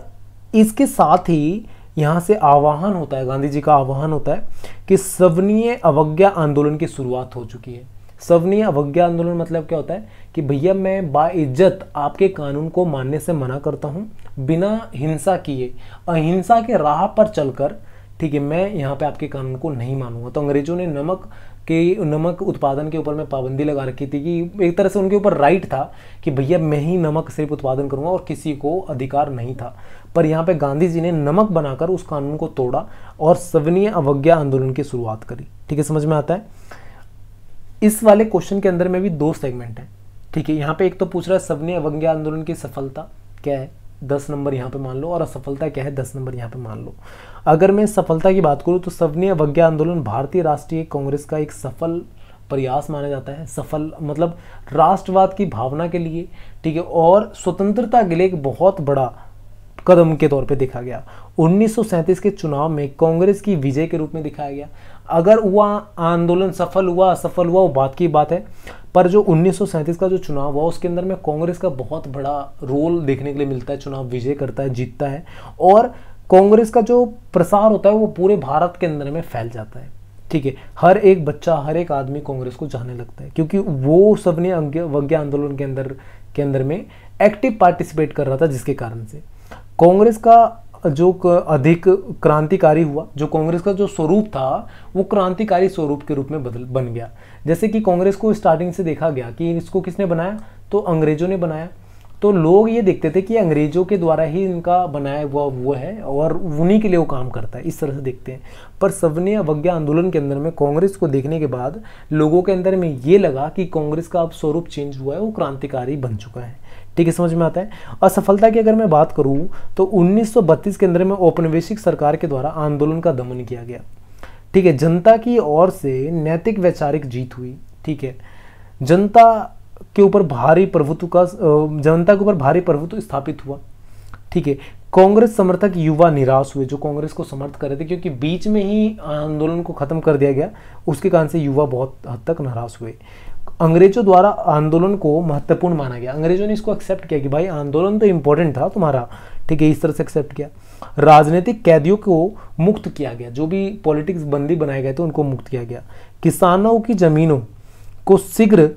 इसके साथ ही यहाँ से आह्वान होता है, गांधी जी का आह्वान होता है कि सविनय अवज्ञा आंदोलन की शुरुआत हो चुकी है। सविनय अवज्ञा आंदोलन मतलब क्या होता है कि भैया मैं बाइज्जत आपके कानून को मानने से मना करता हूँ, बिना हिंसा किए अहिंसा के राह पर चलकर, ठीक है, मैं यहाँ पे आपके कानून को नहीं मानूंगा। तो अंग्रेजों ने नमक के नमक उत्पादन के ऊपर में पाबंदी लगा रखी थी कि एक तरह से उनके ऊपर राइट था कि भैया मैं ही नमक सिर्फ उत्पादन करूँगा और किसी को अधिकार नहीं था, पर यहाँ पे गांधी जी ने नमक बनाकर उस कानून को तोड़ा और सविनय अवज्ञा आंदोलन की शुरुआत करी। ठीक है, समझ में आता है। इस वाले क्वेश्चन के अंदर में भी दो सेगमेंट है। ठीक है, यहाँ पे एक तो पूछ रहा है सविनय अवज्ञा आंदोलन की सफलता क्या है, दस नंबर यहाँ पे मान लो, और असफलता क्या है, दस नंबर यहाँ पे मान लो। अगर मैं सफलता की बात करूँ तो सविनय अवज्ञा आंदोलन भारतीय राष्ट्रीय कांग्रेस का एक सफल प्रयास माना जाता है। सफल मतलब राष्ट्रवाद की भावना के लिए, ठीक है, और स्वतंत्रता के लिए एक बहुत बड़ा कदम के तौर पे देखा गया। उन्नीस सौ सैंतीस के चुनाव में कांग्रेस की विजय के रूप में दिखाया गया। अगर हुआ आंदोलन सफल हुआ असफल हुआ वो बात की बात है, पर जो उन्नीस सौ सैंतीस का जो चुनाव हुआ उसके अंदर में कांग्रेस का बहुत बड़ा रोल देखने के लिए मिलता है। चुनाव विजय करता है, जीतता है, और कांग्रेस का जो प्रसार होता है वो पूरे भारत के अंदर में फैल जाता है। ठीक है, हर एक बच्चा हर एक आदमी कांग्रेस को जाने लगता है, क्योंकि वो सबने अवज्ञा आंदोलन के अंदर के अंदर में एक्टिव पार्टिसिपेट कर रहा था, जिसके कारण से कांग्रेस का जो अधिक क्रांतिकारी हुआ, जो कांग्रेस का जो स्वरूप था वो क्रांतिकारी स्वरूप के रूप में बदल बन गया। जैसे कि कांग्रेस को स्टार्टिंग से देखा गया कि इसको किसने बनाया, तो अंग्रेजों ने बनाया, तो लोग ये देखते थे कि अंग्रेजों के द्वारा ही इनका बनाया हुआ वो है और उन्हीं के लिए वो काम करता है, इस तरह से देखते हैं। पर सविनय अवज्ञा आंदोलन के अंदर में कांग्रेस को देखने के बाद लोगों के अंदर में ये लगा कि कांग्रेस का अब स्वरूप चेंज हुआ है, वो क्रांतिकारी बन चुका है। ठीक है, समझ में आता है। असफलता की अगर मैं बात करूं तो उन्नीस सौ बत्तीस के अंदर में औपनिवेशिक सरकार के द्वारा आंदोलन का दमन किया गया। ठीक है, जनता की ओर से नैतिक वैचारिक जीत हुई। ठीक है, जनता के ऊपर भारी प्रभुत्व का जनता के ऊपर भारी प्रभुत्व स्थापित हुआ। ठीक है, कांग्रेस समर्थक युवा निराश हुए, जो कांग्रेस को समर्थ कर रहे थे, क्योंकि बीच में ही आंदोलन को खत्म कर दिया गया, उसके कारण से युवा बहुत हद तक नाराज हुए। अंग्रेजों द्वारा आंदोलन को महत्वपूर्ण माना गया, अंग्रेजों ने इसको एक्सेप्ट किया कि भाई आंदोलन तो इम्पोर्टेंट था तुम्हारा। ठीक है, इस तरह से एक्सेप्ट किया। राजनीतिक कैदियों को मुक्त किया गया, जो भी पॉलिटिक्स बंदी बनाए गए थे उनको मुक्त किया गया। किसानों की ज़मीनों को शीघ्र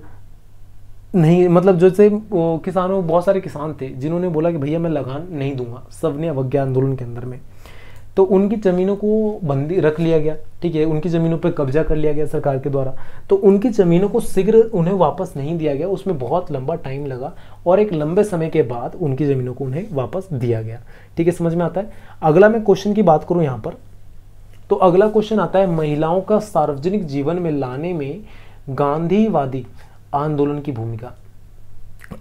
नहीं, मतलब जैसे किसानों बहुत सारे किसान थे जिन्होंने बोला कि भैया मैं लगान नहीं दूंगा, सबने अवज्ञा आंदोलन के अंदर में, तो उनकी ज़मीनों को बंदी रख लिया गया। ठीक है, उनकी ज़मीनों पर कब्जा कर लिया गया सरकार के द्वारा, तो उनकी ज़मीनों को शीघ्र उन्हें वापस नहीं दिया गया, उसमें बहुत लंबा टाइम लगा और एक लंबे समय के बाद उनकी ज़मीनों को उन्हें वापस दिया गया। ठीक है, समझ में आता है। अगला मैं क्वेश्चन की बात करूँ यहाँ पर, तो अगला क्वेश्चन आता है महिलाओं का सार्वजनिक जीवन में लाने में गांधीवादी आंदोलन की भूमिका।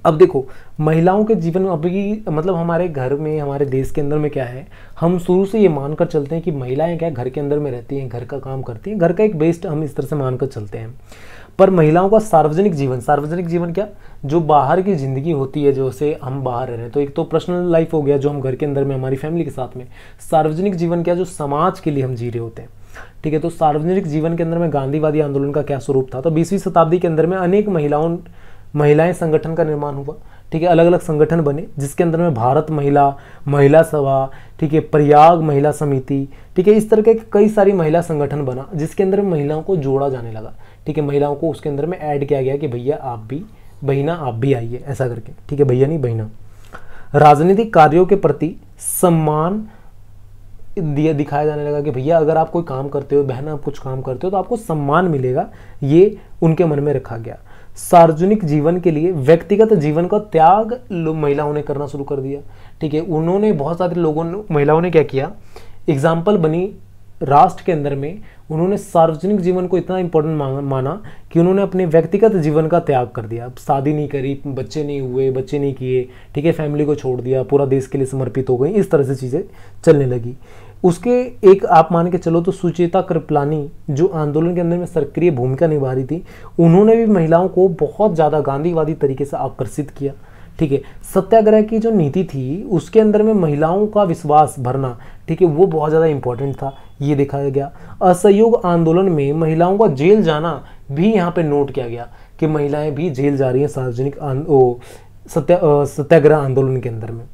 अब देखो महिलाओं के जीवन में अभी मतलब हमारे घर में हमारे देश के अंदर में क्या है, हम शुरू से ये मानकर चलते हैं कि महिलाएं क्या घर के अंदर में रहती हैं, घर का काम करती हैं, घर का एक बेस्ट हम इस तरह से मानकर चलते हैं। पर महिलाओं का सार्वजनिक जीवन, सार्वजनिक जीवन क्या, जो बाहर की ज़िंदगी होती है, जैसे हम बाहर रह रहे हैं, तो एक तो पर्सनल लाइफ हो गया जो हम घर के अंदर में हमारी फैमिली के साथ में, सार्वजनिक जीवन क्या जो समाज के लिए हम जी रहे होते हैं। ठीक है, तो सार्वजनिक जीवन के अंदर में गांधीवादी आंदोलन का क्या स्वरूप था, तो बीसवीं शताब्दी के अंदर में अनेक महिलाओं महिलाएं संगठन का निर्माण हुआ। ठीक है, अलग अलग संगठन बने जिसके अंदर में भारत महिला, महिला सभा, ठीक है, प्रयाग महिला समिति, ठीक है, इस तरह के कई सारी महिला संगठन बना जिसके अंदर महिलाओं को जोड़ा जाने लगा। ठीक है, महिलाओं को उसके अंदर में ऐड किया गया कि भैया आप भी, बहना आप भी आइए, ऐसा करके। ठीक है, भैया नहीं बहना। राजनीतिक कार्यों के प्रति सम्मान दिया दिखाया जाने लगा कि भैया अगर आप कोई काम करते हो, बहन आप कुछ काम करते हो तो आपको सम्मान मिलेगा, ये उनके मन में रखा गया। सार्वजनिक जीवन के लिए व्यक्तिगत जीवन का त्याग महिलाओं ने करना शुरू कर दिया। ठीक है, उन्होंने बहुत सारे लोगों ने, महिलाओं ने क्या किया, एग्जाम्पल बनी राष्ट्र के अंदर में। उन्होंने सार्वजनिक जीवन को इतना इम्पोर्टेंट माना कि उन्होंने अपने व्यक्तिगत जीवन का त्याग कर दिया। शादी नहीं करी, बच्चे नहीं हुए, बच्चे नहीं किए, ठीक है, फैमिली को छोड़ दिया, पूरा देश के लिए समर्पित हो गई, इस तरह से चीज़ें चलने लगी। उसके एक आप मान के चलो तो सुचेता कृपलानी जो आंदोलन के अंदर में सक्रिय भूमिका निभा रही थी, उन्होंने भी महिलाओं को बहुत ज़्यादा गांधीवादी तरीके से आकर्षित किया। ठीक है, सत्याग्रह की जो नीति थी उसके अंदर में महिलाओं का विश्वास भरना, ठीक है, वो बहुत ज़्यादा इम्पोर्टेंट था, ये दिखाया गया। असहयोग आंदोलन में महिलाओं का जेल जाना भी यहाँ पे नोट किया गया कि महिलाएं भी जेल जा रही हैं सार्वजनिक सत्या सत्याग्रह आंदोलन के अंदर में।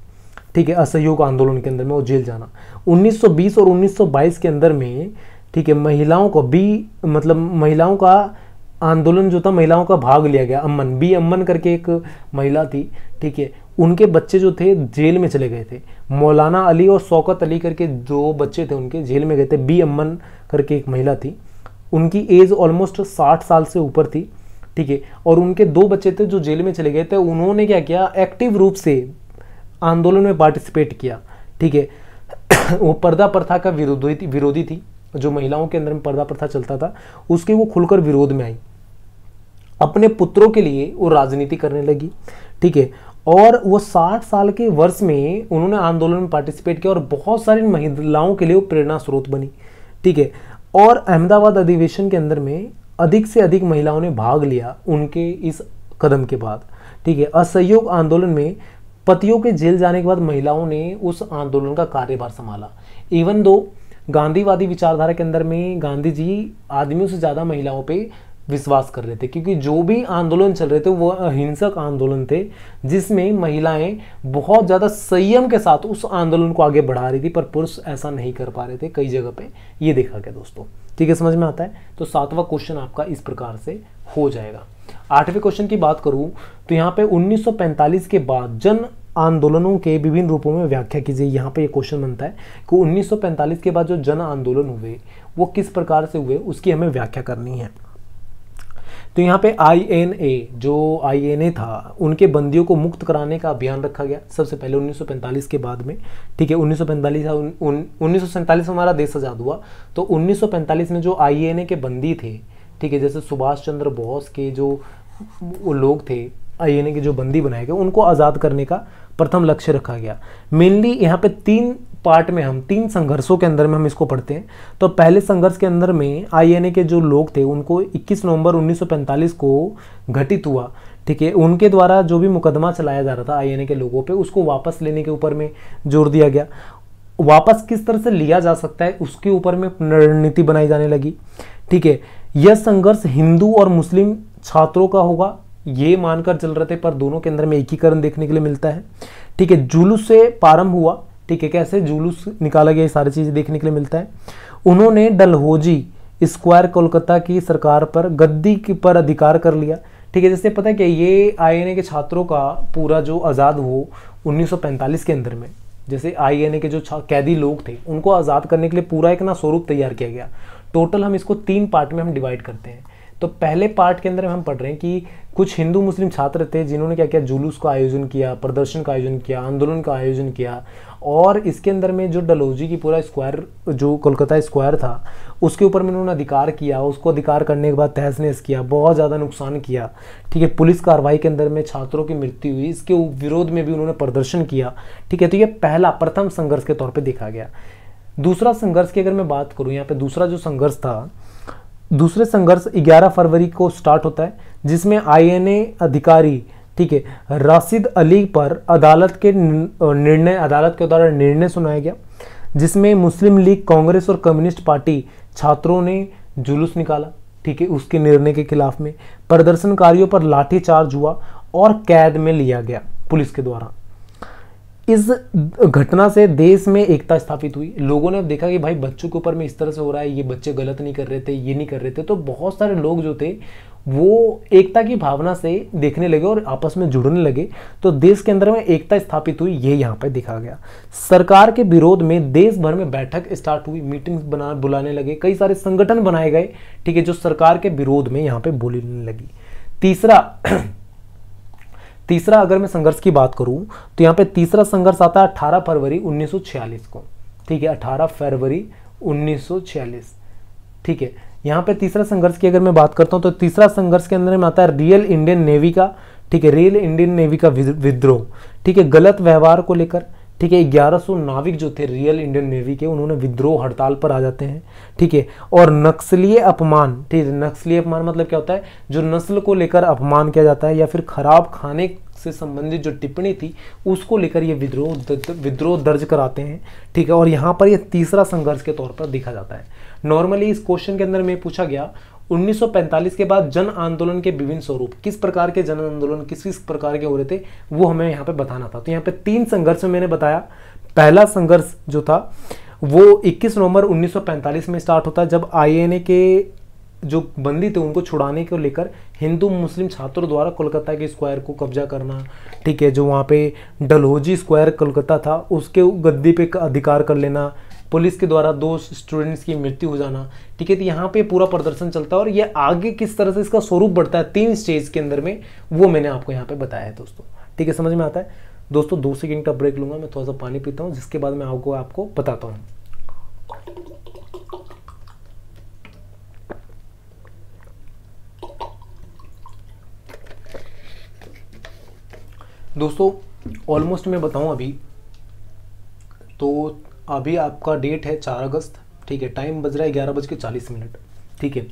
ठीक है, असहयोग आंदोलन के अंदर में वो जेल जाना। उन्नीस सौ बीस और उन्नीस सौ बाईस के अंदर में, ठीक है, महिलाओं को भी मतलब महिलाओं का आंदोलन जो था, महिलाओं का भाग लिया गया। अम्मन बी अम्मन करके एक महिला थी, ठीक है, उनके बच्चे जो थे जेल में चले गए थे। मौलाना अली और शौकत अली करके दो बच्चे थे उनके, जेल में गए थे। बी अम्मन करके एक महिला थी, उनकी एज ऑलमोस्ट साठ साल से ऊपर थी, ठीक है, और उनके दो बच्चे थे जो जेल में चले गए थे। उन्होंने क्या किया, एक्टिव रूप से आंदोलन में पार्टिसिपेट किया। ठीक है, वो पर्दा प्रथा का विरोधी विरोधी थी, जो महिलाओं के अंदर में पर्दा प्रथा चलता था उसके वो खुलकर विरोध में आई। अपने पुत्रों के लिए वो राजनीति करने लगी, ठीक है, और वो साठ साल के वर्ष में उन्होंने आंदोलन में पार्टिसिपेट किया और बहुत सारी महिलाओं के लिए वो प्रेरणा स्रोत बनी। ठीक है, और अहमदाबाद अधिवेशन के अंदर में अधिक से अधिक महिलाओं ने भाग लिया उनके इस कदम के बाद। ठीक है, असहयोग आंदोलन में पतियों के जेल जाने के बाद महिलाओं ने उस आंदोलन का कार्यभार संभाला। इवन दो गांधीवादी विचारधारा के अंदर में गांधी जी आदमियों से ज़्यादा महिलाओं पे विश्वास कर रहे थे, क्योंकि जो भी आंदोलन चल रहे थे वो अहिंसक आंदोलन थे जिसमें महिलाएं बहुत ज़्यादा संयम के साथ उस आंदोलन को आगे बढ़ा रही थी, पर पुरुष ऐसा नहीं कर पा रहे थे कई जगह पे, ये देखा गया दोस्तों। ठीक है, समझ में आता है। तो सातवां क्वेश्चन आपका इस प्रकार से हो जाएगा। आठवें क्वेश्चन की बात करूँ तो यहाँ पर उन्नीस सौ पैंतालीस के बाद जन आंदोलनों के विभिन्न रूपों में व्याख्या कीजिए। यहाँ पे ये क्वेश्चन बनता है कि उन्नीस सौ पैंतालीस के बाद जो जन आंदोलन हुए वो किस प्रकार से हुए, उसकी हमें व्याख्या करनी है। तो यहाँ पे आई एन ए जो आई एन ए था उनके बंदियों को मुक्त कराने का अभियान रखा गया सबसे पहले उन्नीस सौ पैंतालीस के बाद में। ठीक है, उन्नीस सौ पैंतालीस उन्नीस सौ सैंतालीस में हमारा देश आज़ाद हुआ, तो उन्नीस सौ पैंतालीस में जो आई एन ए के बंदी थे, ठीक है, जैसे सुभाष चंद्र बोस के जो वो लोग थे, आई एन ए के जो बंदी बनाए गए, उनको आज़ाद करने का प्रथम लक्ष्य रखा गया। मेनली यहाँ पे तीन पार्ट में हम तीन संघर्षों के अंदर में हम इसको पढ़ते हैं। तो पहले संघर्ष के अंदर में आई एन ए के जो लोग थे उनको इक्कीस नवंबर उन्नीस सौ पैंतालीस को घटित हुआ, ठीक है, उनके द्वारा जो भी मुकदमा चलाया जा रहा था आई एन ए के लोगों पे, उसको वापस लेने के ऊपर में जोर दिया गया। वापस किस तरह से लिया जा सकता है उसके ऊपर में रणनीति बनाई जाने लगी। ठीक है, यह संघर्ष हिंदू और मुस्लिम छात्रों का होगा ये मानकर चल रहे थे, पर दोनों के अंदर में एकीकरण देखने के लिए मिलता है। ठीक है, जुलूस से प्रारंभ हुआ, ठीक है, कैसे जुलूस निकाला गया, ये सारी चीज़ें देखने के लिए मिलता है। उन्होंने डलहौजी स्क्वायर कोलकाता की सरकार पर गद्दी पर अधिकार कर लिया। ठीक है, जैसे पता है कि ये आई एन ए के छात्रों का पूरा जो आज़ाद हो उन्नीस सौ पैंतालीस के अंदर में, जैसे आई एन ए के जो कैदी लोग थे उनको आज़ाद करने के लिए पूरा एक ना स्वरूप तैयार किया गया। टोटल हम इसको तीन पार्ट में हम डिवाइड करते हैं। तो पहले पार्ट के अंदर हम पढ़ रहे हैं कि कुछ हिंदू मुस्लिम छात्र थे जिन्होंने क्या किया, जुलूस का आयोजन किया, प्रदर्शन का आयोजन किया, आंदोलन का आयोजन किया, और इसके अंदर में जो डलहौजी की पूरा स्क्वायर जो कोलकाता स्क्वायर था उसके ऊपर में उन्होंने अधिकार किया। उसको अधिकार करने के बाद तहस नहस किया, बहुत ज़्यादा नुकसान किया। ठीक है, पुलिस कार्रवाई के अंदर में छात्रों की मृत्यु हुई, इसके विरोध में भी उन्होंने प्रदर्शन किया। ठीक है, तो ये पहला प्रथम संघर्ष के तौर पर देखा गया। दूसरा संघर्ष की अगर मैं बात करूँ, यहाँ पर दूसरा जो संघर्ष था, दूसरे संघर्ष ग्यारह फरवरी को स्टार्ट होता है, जिसमें आई एन ए अधिकारी, ठीक है, राशिद अली पर अदालत के निर्णय अदालत के द्वारा निर्णय सुनाया गया, जिसमें मुस्लिम लीग, कांग्रेस और कम्युनिस्ट पार्टी छात्रों ने जुलूस निकाला। ठीक है, उसके निर्णय के खिलाफ में प्रदर्शनकारियों पर लाठीचार्ज हुआ और कैद में लिया गया। पुलिस के द्वारा। इस घटना से देश में एकता स्थापित हुई। लोगों ने अब देखा कि भाई बच्चों के ऊपर में इस तरह से हो रहा है, ये बच्चे गलत नहीं कर रहे थे, ये नहीं कर रहे थे, तो बहुत सारे लोग जो थे वो एकता की भावना से देखने लगे और आपस में जुड़ने लगे, तो देश के अंदर में एकता स्थापित हुई, ये यहाँ पर देखा गया। सरकार के विरोध में देश भर में बैठक स्टार्ट हुई, मीटिंग्स बना बुलाने लगे, कई सारे संगठन बनाए गए, ठीक है, जो सरकार के विरोध में यहाँ पे बोलने लगी। तीसरा तीसरा अगर मैं संघर्ष की बात करूँ तो यहाँ पे तीसरा संघर्ष आता है अठारह फरवरी उन्नीस सौ छियालीस को, ठीक है, अठारह फरवरी उन्नीस सौ छियालीस, ठीक है। यहाँ पे तीसरा संघर्ष की अगर मैं बात करता हूँ तो तीसरा संघर्ष के अंदर में आता है रियल इंडियन नेवी का, ठीक है, रियल इंडियन नेवी का विद्रोह, ठीक है, गलत व्यवहार को लेकर, ठीक है। ग्यारह सौ नाविक जो थे रियल इंडियन नेवी के, उन्होंने विद्रोह हड़ताल पर आ जाते हैं, ठीक है। और नक्सलीय अपमान, ठीक है, नक्सलीय अपमान मतलब क्या होता है, जो नस्ल को लेकर अपमान किया जाता है या फिर खराब खाने से संबंधित जो टिप्पणी थी उसको लेकर ये विद्रोह विद्रोह दर्ज कराते हैं, ठीक है। और यहाँ पर यह तीसरा संघर्ष के तौर पर देखा जाता है। नॉर्मली इस क्वेश्चन के अंदर में पूछा गया उन्नीस सौ पैंतालीस के बाद जन आंदोलन के विभिन्न स्वरूप, किस प्रकार के जन आंदोलन किस किस प्रकार के हो रहे थे वो हमें यहाँ पे बताना था। तो यहाँ पे तीन संघर्ष में मैंने बताया। पहला संघर्ष जो था वो इक्कीस नवंबर उन्नीस सौ पैंतालीस में स्टार्ट होता है, जब आई एन ए के जो बंदी थे उनको छुड़ाने को लेकर हिंदू मुस्लिम छात्रों द्वारा कोलकाता के स्क्वायर को कब्जा करना, ठीक है, जो वहाँ पे डलहौजी स्क्वायर कोलकाता था उसके गद्दी पे अधिकार कर लेना, पुलिस के द्वारा दो स्टूडेंट्स की मृत्यु हो जाना, ठीक है। तो यहाँ पे पूरा प्रदर्शन चलता है और ये आगे किस तरह से इसका स्वरूप बढ़ता है तीन स्टेज के अंदर में, वो मैंने आपको यहाँ पे बताया है दोस्तों, ठीक है, समझ में आता है दोस्तों। दो सेकंड का ब्रेक लूंगा मैं, थोड़ा सा पानी पीता हूँ, जिसके बाद मैं आपको आपको बताता हूँ। दोस्तों ऑलमोस्ट मैं बताऊँ अभी तो अभी आपका डेट है चार अगस्त, ठीक है, टाइम बज रहा है ग्यारह बज के चालीस मिनट, ठीक है।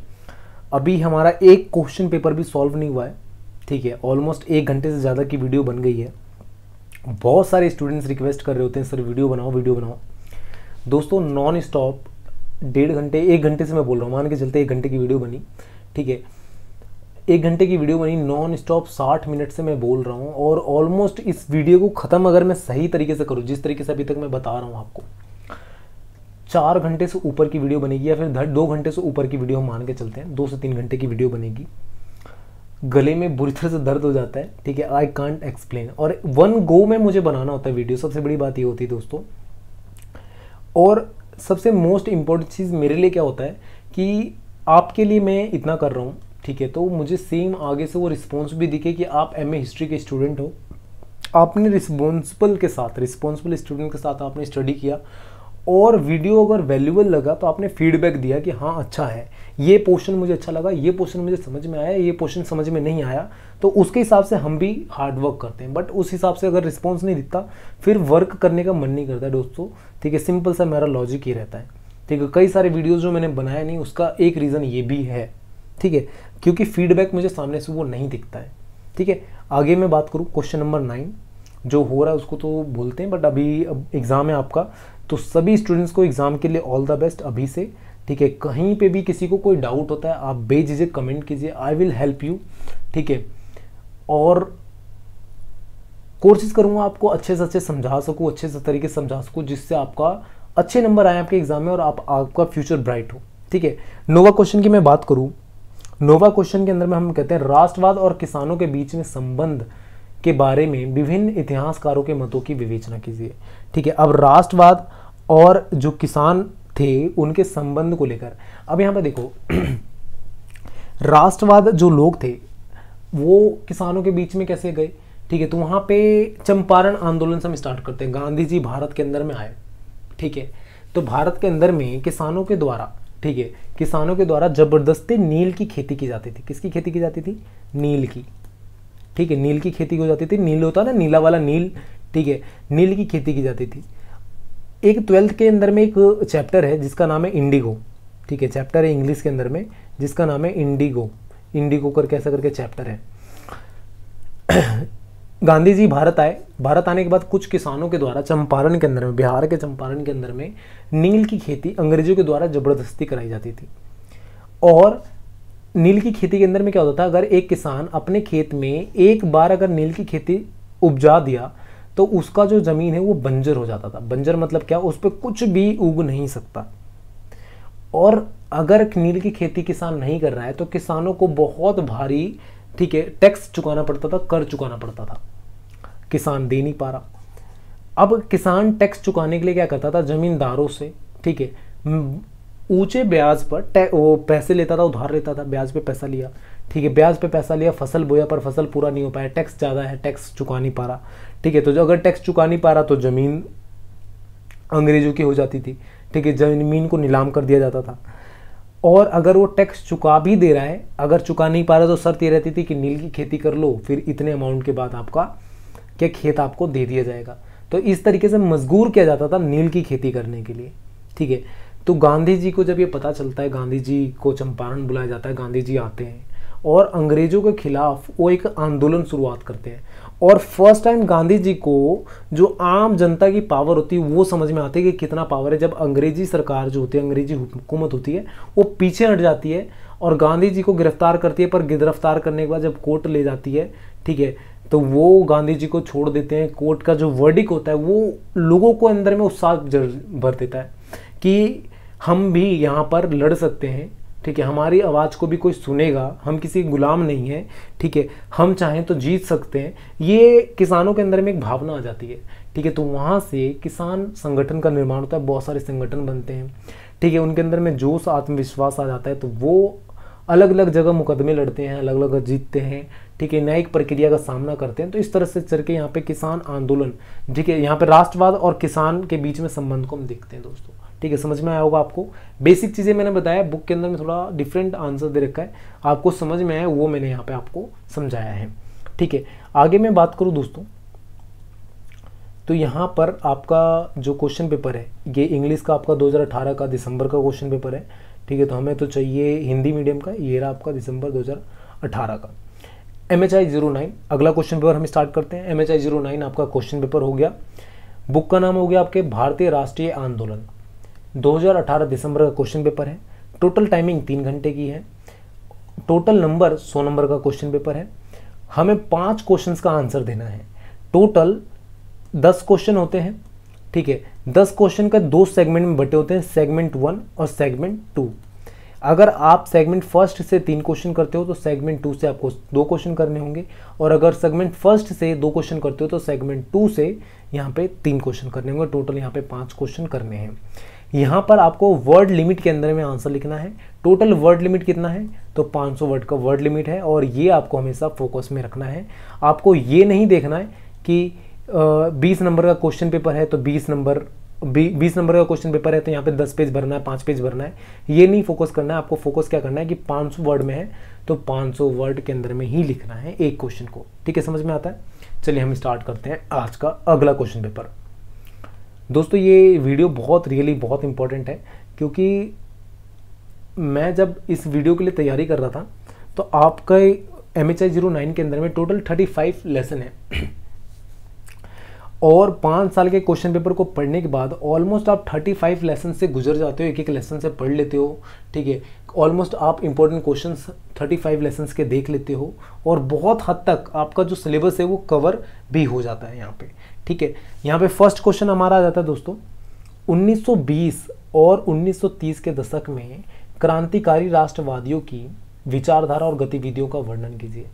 अभी हमारा एक क्वेश्चन पेपर भी सॉल्व नहीं हुआ है, ठीक है, ऑलमोस्ट एक घंटे से ज़्यादा की वीडियो बन गई है। बहुत सारे स्टूडेंट्स रिक्वेस्ट कर रहे होते हैं सर वीडियो बनाओ वीडियो बनाओ। दोस्तों नॉन स्टॉप डेढ़ घंटे एक घंटे से मैं बोल रहा हूँ, मान के चलते एक घंटे की वीडियो बनी, ठीक है, एक घंटे की वीडियो बनी नॉन स्टॉप साठ मिनट से मैं बोल रहा हूँ। और ऑलमोस्ट इस वीडियो को ख़त्म अगर मैं सही तरीके से करूँ, जिस तरीके से अभी तक मैं बता रहा हूँ आपको, चार घंटे से ऊपर की वीडियो बनेगी या फिर दो घंटे से ऊपर की वीडियो हम मान के चलते हैं, दो से तीन घंटे की वीडियो बनेगी। गले में बुरी तरह से दर्द हो जाता है, ठीक है, आई कांट एक्सप्लेन। और वन गो में मुझे बनाना होता है वीडियो, सबसे बड़ी बात ये होती है दोस्तों। और सबसे मोस्ट इम्पोर्टेंट चीज़ मेरे लिए क्या होता है कि आपके लिए मैं इतना कर रहा हूँ, ठीक है, तो मुझे सेम आगे से वो रिस्पॉन्स भी दिखे कि आप एम ए हिस्ट्री के स्टूडेंट हो, आपने रिस्पॉन्सिबल के साथ रिस्पॉन्सिबल स्टूडेंट के साथ आपने स्टडी किया और वीडियो अगर वैल्यूएबल लगा तो आपने फीडबैक दिया कि हाँ अच्छा है, ये पोर्शन मुझे अच्छा लगा, ये पोर्शन मुझे समझ में आया, ये पोर्शन समझ में नहीं आया, तो उसके हिसाब से हम भी हार्डवर्क करते हैं। बट उस हिसाब से अगर रिस्पॉन्स नहीं दिखता फिर वर्क करने का मन नहीं करता दोस्तों, ठीक है, सिंपल सा मेरा लॉजिक ही रहता है, ठीक है। कई सारे वीडियोज़ जो मैंने बनाया नहीं उसका एक रीज़न ये भी है, ठीक है, क्योंकि फीडबैक मुझे सामने से वो नहीं दिखता है, ठीक है। आगे मैं बात करूँ क्वेश्चन नंबर नाइन जो हो रहा है उसको तो बोलते हैं, बट अभी अब एग्ज़ाम है आपका, तो सभी स्टूडेंट्स को एग्ज़ाम के लिए ऑल द बेस्ट अभी से, ठीक है। कहीं पे भी किसी को कोई डाउट होता है आप बेझिझक कमेंट कीजिए, आई विल हेल्प यू, ठीक है, और कोशिश करूँगा आपको अच्छे से अच्छे समझा सकूँ, अच्छे से तरीके से समझा सकूँ, जिससे आपका अच्छे नंबर आए आपके एग्ज़ाम में और आप आपका फ्यूचर ब्राइट हो, ठीक है। नोवा क्वेश्चन की मैं बात करूँ, नोवा क्वेश्चन के अंदर में हम कहते हैं राष्ट्रवाद और किसानों के बीच में संबंध के बारे में विभिन्न इतिहासकारों के मतों की विवेचना कीजिए, ठीक है। अब राष्ट्रवाद और जो किसान थे उनके संबंध को लेकर, अब यहाँ पे देखो राष्ट्रवाद जो लोग थे वो किसानों के बीच में कैसे गए, ठीक है, तो वहाँ पे चंपारण आंदोलन से हम स्टार्ट करते हैं। गांधी जी भारत के अंदर में आए, ठीक है, तो भारत के अंदर में किसानों के द्वारा, ठीक है, किसानों के द्वारा जबरदस्ती नील की खेती की जाती थी। किसकी खेती की जाती थी? नील की, ठीक है, नील की खेती हो जाती थी। नील होता ना नीला वाला नील, ठीक है, नील की खेती की जाती थी। एक ट्वेल्थ के अंदर में एक चैप्टर है जिसका नाम है इंडिगो, ठीक है, चैप्टर है इंग्लिश के अंदर में जिसका नाम है इंडिगो, इंडिगो करके ऐसा करके चैप्टर है। गांधी जी भारत आए, भारत आने के बाद कुछ किसानों के द्वारा चंपारण के अंदर में, बिहार के चंपारण के अंदर में नील की खेती अंग्रेजों के द्वारा जबरदस्ती कराई जाती थी। और नील की खेती के अंदर में क्या होता था, अगर एक किसान अपने खेत में एक बार अगर नील की खेती उपजा दिया तो उसका जो ज़मीन है वो बंजर हो जाता था। बंजर मतलब क्या, उस पर कुछ भी उग नहीं सकता। और अगर नील की खेती किसान नहीं कर रहा है तो किसानों को बहुत भारी, ठीक है, टैक्स चुकाना पड़ता था, कर चुकाना पड़ता था, किसान दे नहीं पा रहा। अब किसान टैक्स चुकाने के लिए क्या करता था, ज़मींदारों से, ठीक है, ऊंचे ब्याज पर वो पैसे लेता था, उधार लेता था, ब्याज पे पैसा लिया, ठीक है, ब्याज पे पैसा लिया, फसल बोया पर फसल पूरा नहीं हो पाया, टैक्स ज़्यादा है, टैक्स चुका नहीं पा रहा, ठीक है। तो अगर टैक्स चुका नहीं पा रहा तो ज़मीन अंग्रेजों की हो जाती थी, ठीक है, ज़मीन को नीलाम कर दिया जाता था। और अगर वो टैक्स चुका भी दे रहा है, अगर चुका नहीं पा रहा तो शर्त ये रहती थी कि नील की खेती कर लो, फिर इतने अमाउंट के बाद आपका क्या खेत आपको दे दिया जाएगा। तो इस तरीके से मजबूर किया जाता था नील की खेती करने के लिए, ठीक है। तो गांधी जी को जब ये पता चलता है, गांधी जी को चंपारण बुलाया जाता है, गांधी जी आते हैं और अंग्रेजों के खिलाफ वो एक आंदोलन शुरुआत करते हैं। और फर्स्ट टाइम गांधी जी को जो आम जनता की पावर होती है वो समझ में आती है कि कितना पावर है। जब अंग्रेजी सरकार जो होती है, अंग्रेजी हुकूमत होती है, वो पीछे हट जाती है और गांधी जी को गिरफ्तार करती है। पर गिरफ्तार करने के बाद जब कोर्ट ले जाती है, ठीक है, तो वो गांधी जी को छोड़ देते हैं। कोर्ट का जो वर्डिक होता है वो लोगों को अंदर में उत्साह भर देता है कि हम भी यहाँ पर लड़ सकते हैं, ठीक है, हमारी आवाज़ को भी कोई सुनेगा, हम किसी गुलाम नहीं हैं, ठीक है, हम चाहें तो जीत सकते हैं। ये किसानों के अंदर में एक भावना आ जाती है, ठीक है। तो वहाँ से किसान संगठन का निर्माण होता है, बहुत सारे संगठन बनते हैं, ठीक है, उनके अंदर में जोश, आत्मविश्वास आ जाता है। तो वो अलग अलग जगह मुकदमे लड़ते हैं, अलग अलग जीतते हैं, ठीक है, न्यायिक प्रक्रिया का सामना करते हैं। तो इस तरह से चल के यहाँ पे किसान आंदोलन, ठीक है, यहाँ पे राष्ट्रवाद और किसान के बीच में संबंध को हम देखते हैं दोस्तों, ठीक है। समझ में आया होगा आपको, बेसिक चीज़ें मैंने बताया, बुक के अंदर में थोड़ा डिफरेंट आंसर दे रखा है, आपको समझ में आया वो मैंने यहाँ पे आपको समझाया है, ठीक है। आगे मैं बात करूँ दोस्तों तो यहाँ पर आपका जो क्वेश्चन पेपर है, ये इंग्लिश का आपका दो हज़ार अठारह का दिसंबर का क्वेश्चन पेपर है, ठीक है। तो हमें तो चाहिए हिंदी मीडियम का, ये रहा आपका दिसंबर दो हज़ार अठारह का M H I zero nine. अगला क्वेश्चन पेपर हम स्टार्ट करते हैं। M H I zero nine आपका क्वेश्चन पेपर हो गया। बुक का नाम हो गया आपके भारतीय राष्ट्रीय आंदोलन, दो हज़ार अठारह दिसंबर का क्वेश्चन पेपर है। टोटल टाइमिंग तीन घंटे की है। टोटल नंबर सौ नंबर का क्वेश्चन पेपर है। हमें पांच क्वेश्चंस का आंसर देना है। टोटल दस क्वेश्चन होते हैं, ठीक है। दस क्वेश्चन का दो सेगमेंट में बटे होते हैं, सेगमेंट वन और सेगमेंट टू। अगर आप सेगमेंट फर्स्ट से तीन क्वेश्चन करते हो तो सेगमेंट टू से आपको दो क्वेश्चन करने होंगे, और अगर सेगमेंट फर्स्ट से दो क्वेश्चन करते हो तो सेगमेंट टू से यहाँ पे तीन क्वेश्चन करने होंगे। टोटल यहाँ पे पाँच क्वेश्चन करने हैं। यहाँ पर आपको वर्ड लिमिट के अंदर में आंसर लिखना है। टोटल वर्ड लिमिट कितना है, तो पाँच सौ वर्ड का वर्ड लिमिट है, और ये आपको हमेशा फोकस में रखना है। आपको ये नहीं देखना है कि बीस नंबर का क्वेश्चन पेपर है तो बीस नंबर बीस नंबर का क्वेश्चन पेपर है तो यहाँ पे दस पेज भरना है, पाँच पेज भरना है, ये नहीं फोकस करना है। आपको फोकस क्या करना है कि पाँच सौ वर्ड में है तो पाँच सौ वर्ड के अंदर में ही लिखना है एक क्वेश्चन को, ठीक है। समझ में आता है। चलिए हम स्टार्ट करते हैं आज का अगला क्वेश्चन पेपर। दोस्तों ये वीडियो बहुत रियली बहुत इंपॉर्टेंट है, क्योंकि मैं जब इस वीडियो के लिए तैयारी कर रहा था तो आपका M H I zero nine के अंदर में टोटल पैंतीस लेसन है, और पाँच साल के क्वेश्चन पेपर को पढ़ने के बाद ऑलमोस्ट आप पैंतीस लेसन से गुजर जाते हो, एक एक लेसन से पढ़ लेते हो, ठीक है। ऑलमोस्ट आप इंपॉर्टेंट क्वेश्चंस पैंतीस लेसन के देख लेते हो, और बहुत हद तक आपका जो सिलेबस है वो कवर भी हो जाता है यहाँ पे, ठीक है। यहाँ पे फर्स्ट क्वेश्चन हमारा आ जाता है दोस्तों, उन्नीस सौ बीस और उन्नीस सौ तीस के दशक में क्रांतिकारी राष्ट्रवादियों की विचारधारा और गतिविधियों का वर्णन कीजिए।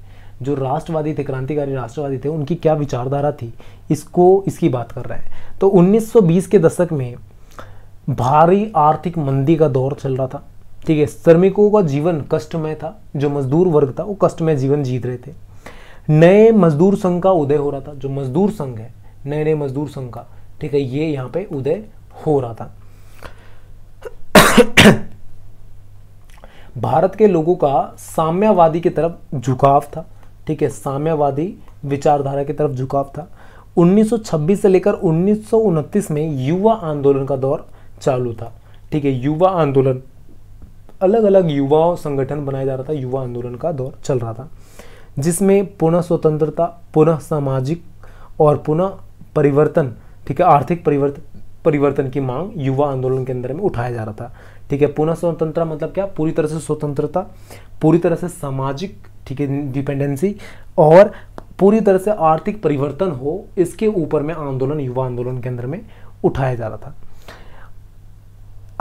जो राष्ट्रवादी थे, क्रांतिकारी राष्ट्रवादी थे, उनकी क्या विचारधारा थी, इसको इसकी बात कर रहा है। तो उन्नीस सौ बीस के दशक में भारी आर्थिक मंदी का दौर चल रहा था, ठीक है। श्रमिकों का जीवन कष्टमय था, जो मजदूर वर्ग था वो कष्टमय जीवन जीत रहे थे। नए मजदूर संघ का उदय हो रहा था, जो मजदूर संघ है, नए नए मजदूर संघ का, ठीक है, ये यहाँ पे उदय हो रहा था। भारत के लोगों का साम्यवादी की तरफ झुकाव था, ठीक है, साम्यवादी विचारधारा की तरफ झुकाव था। उन्नीस सौ छब्बीस से लेकर उन्नीस सौ उनतीस में युवा आंदोलन का दौर चालू था, ठीक है। युवा आंदोलन, अलग अलग युवा संगठन बनाया जा रहा था, युवा आंदोलन का दौर चल रहा था, जिसमें पुनः स्वतंत्रता, पुनः सामाजिक और पुनः परिवर्तन, ठीक है, आर्थिक परिवर्तन परिवर्तन की मांग युवा आंदोलन के अंदर में उठाया जा रहा था, ठीक है। पुनः स्वतंत्रता मतलब क्या, पूरी तरह से स्वतंत्रता, पूरी तरह से सामाजिक, ठीक है, डिपेंडेंसी, और पूरी तरह से आर्थिक परिवर्तन हो, इसके ऊपर में आंदोलन युवा आंदोलन के अंदर में उठाया जा रहा था।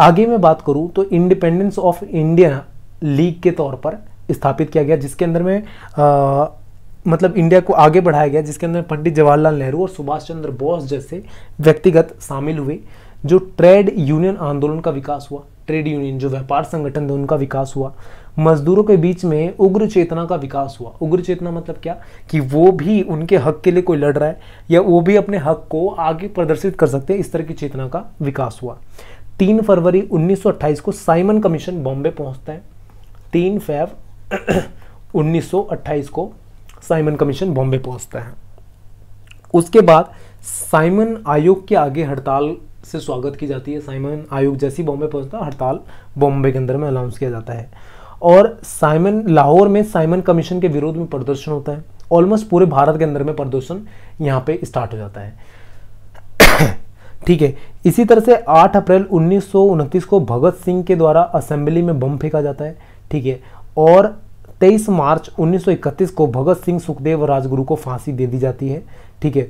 आगे मैं बात करूं तो इंडिपेंडेंस ऑफ इंडिया लीग के तौर पर स्थापित किया गया, जिसके अंदर में आ, मतलब इंडिया को आगे बढ़ाया गया, जिसके अंदर पंडित जवाहरलाल नेहरू और सुभाष चंद्र बोस जैसे व्यक्तिगत शामिल हुए। जो ट्रेड यूनियन आंदोलन का विकास हुआ, ट्रेड यूनियन जो व्यापार संगठन थे उनका विकास हुआ। मजदूरों के बीच में उग्र चेतना का विकास हुआ। उग्र चेतना मतलब क्या कि वो भी उनके हक के लिए कोई लड़ रहा है या वो भी अपने हक को आगे प्रदर्शित कर सकते हैं, इस तरह की चेतना का विकास हुआ। तीन फरवरी उन्नीस सौ अट्ठाईस को साइमन कमीशन बॉम्बे पहुंचता है। तीन फेब उन्नीस सौ अट्ठाईस को साइमन कमीशन बॉम्बे पहुंचता है। उसके बाद साइमन आयोग के आगे हड़ताल से स्वागत की जाती है। साइमन आयोग जैसी बॉम्बे पहुंचता है, हड़ताल बॉम्बे के अंदर में अनाउंस किया जाता है। और साइमन लाहौर में साइमन कमीशन के विरोध में प्रदर्शन होता है। ऑलमोस्ट पूरे भारत के अंदर में प्रदर्शन यहाँ पे स्टार्ट हो जाता है। ठीक है, इसी तरह से आठ अप्रैल उन्नीस सौ उनतीस को भगत सिंह के द्वारा असेंबली में बम फेंका जाता है। ठीक है, और तेईस मार्च उन्नीस सौ इकतीस को भगत सिंह, सुखदेव और राजगुरु को फांसी दे दी जाती है। ठीक है,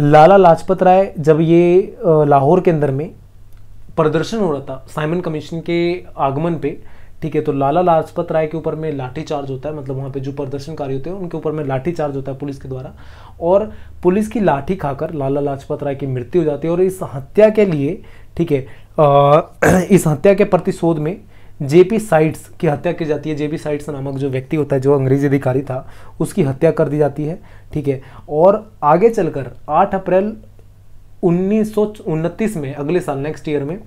लाला लाजपत राय जब ये लाहौर के अंदर में प्रदर्शन हो रहा था साइमन कमीशन के आगमन पे, ठीक है, तो लाला लाजपत राय के ऊपर में लाठीचार्ज होता है। मतलब वहाँ पे जो प्रदर्शनकारी होते हैं उनके ऊपर में लाठीचार्ज होता है पुलिस के द्वारा, और पुलिस की लाठी खाकर लाला लाजपत राय की मृत्यु हो जाती है। और इस हत्या के लिए, ठीक है, इस हत्या के प्रतिशोध में जेपी साइड्स की हत्या की जाती है। जेपी साइड्स नामक जो व्यक्ति होता है, जो अंग्रेजी अधिकारी था, उसकी हत्या कर दी जाती है। ठीक है, और आगे चलकर आठ अप्रैल उन्नीस सौ उनतीस में, अगले साल नेक्स्ट ईयर में,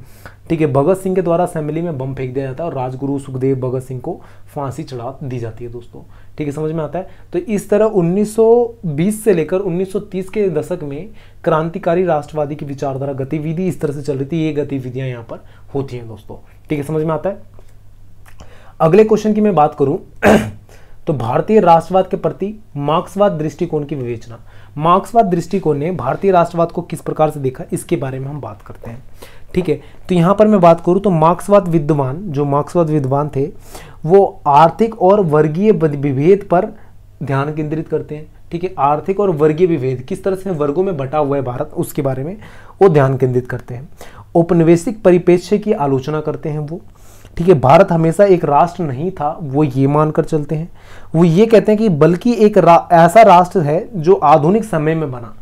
ठीक है, भगत सिंह के द्वारा असेंबली में बम फेंक दिया जाता है और राजगुरु, सुखदेव, भगत सिंह को फांसी चढ़ा दी जाती है। दोस्तों, ठीक है, समझ में आता है। तो इस तरह उन्नीस सौ बीस से लेकर उन्नीस सौ तीस के दशक में क्रांतिकारी राष्ट्रवादी की विचारधारा गतिविधि इस तरह से चल रही थी। ये गतिविधियाँ यहाँ पर होती हैं दोस्तों, ठीक है, समझ में आता है। अगले क्वेश्चन की मैं बात करूं तो भारतीय राष्ट्रवाद के प्रति मार्क्सवाद दृष्टिकोण की विवेचना। मार्क्सवाद दृष्टिकोण ने भारतीय राष्ट्रवाद को किस प्रकार से देखा, इसके बारे में हम बात करते हैं। ठीक है, तो यहाँ पर मैं बात करूं तो मार्क्सवाद विद्वान, जो मार्क्सवाद विद्वान थे, वो आर्थिक और वर्गीय विभेद पर ध्यान केंद्रित करते हैं। ठीक है, आर्थिक और वर्गीय विभेद, किस तरह से वर्गों में बटा हुआ है भारत, उसके बारे में वो ध्यान केंद्रित करते हैं। औपनिवेशिक परिपेक्ष्य की आलोचना करते हैं वो। ठीक है, भारत हमेशा एक राष्ट्र नहीं था, वो ये मानकर चलते हैं। वो ये कहते हैं कि बल्कि एक रा, ऐसा राष्ट्र है जो आधुनिक समय में बना।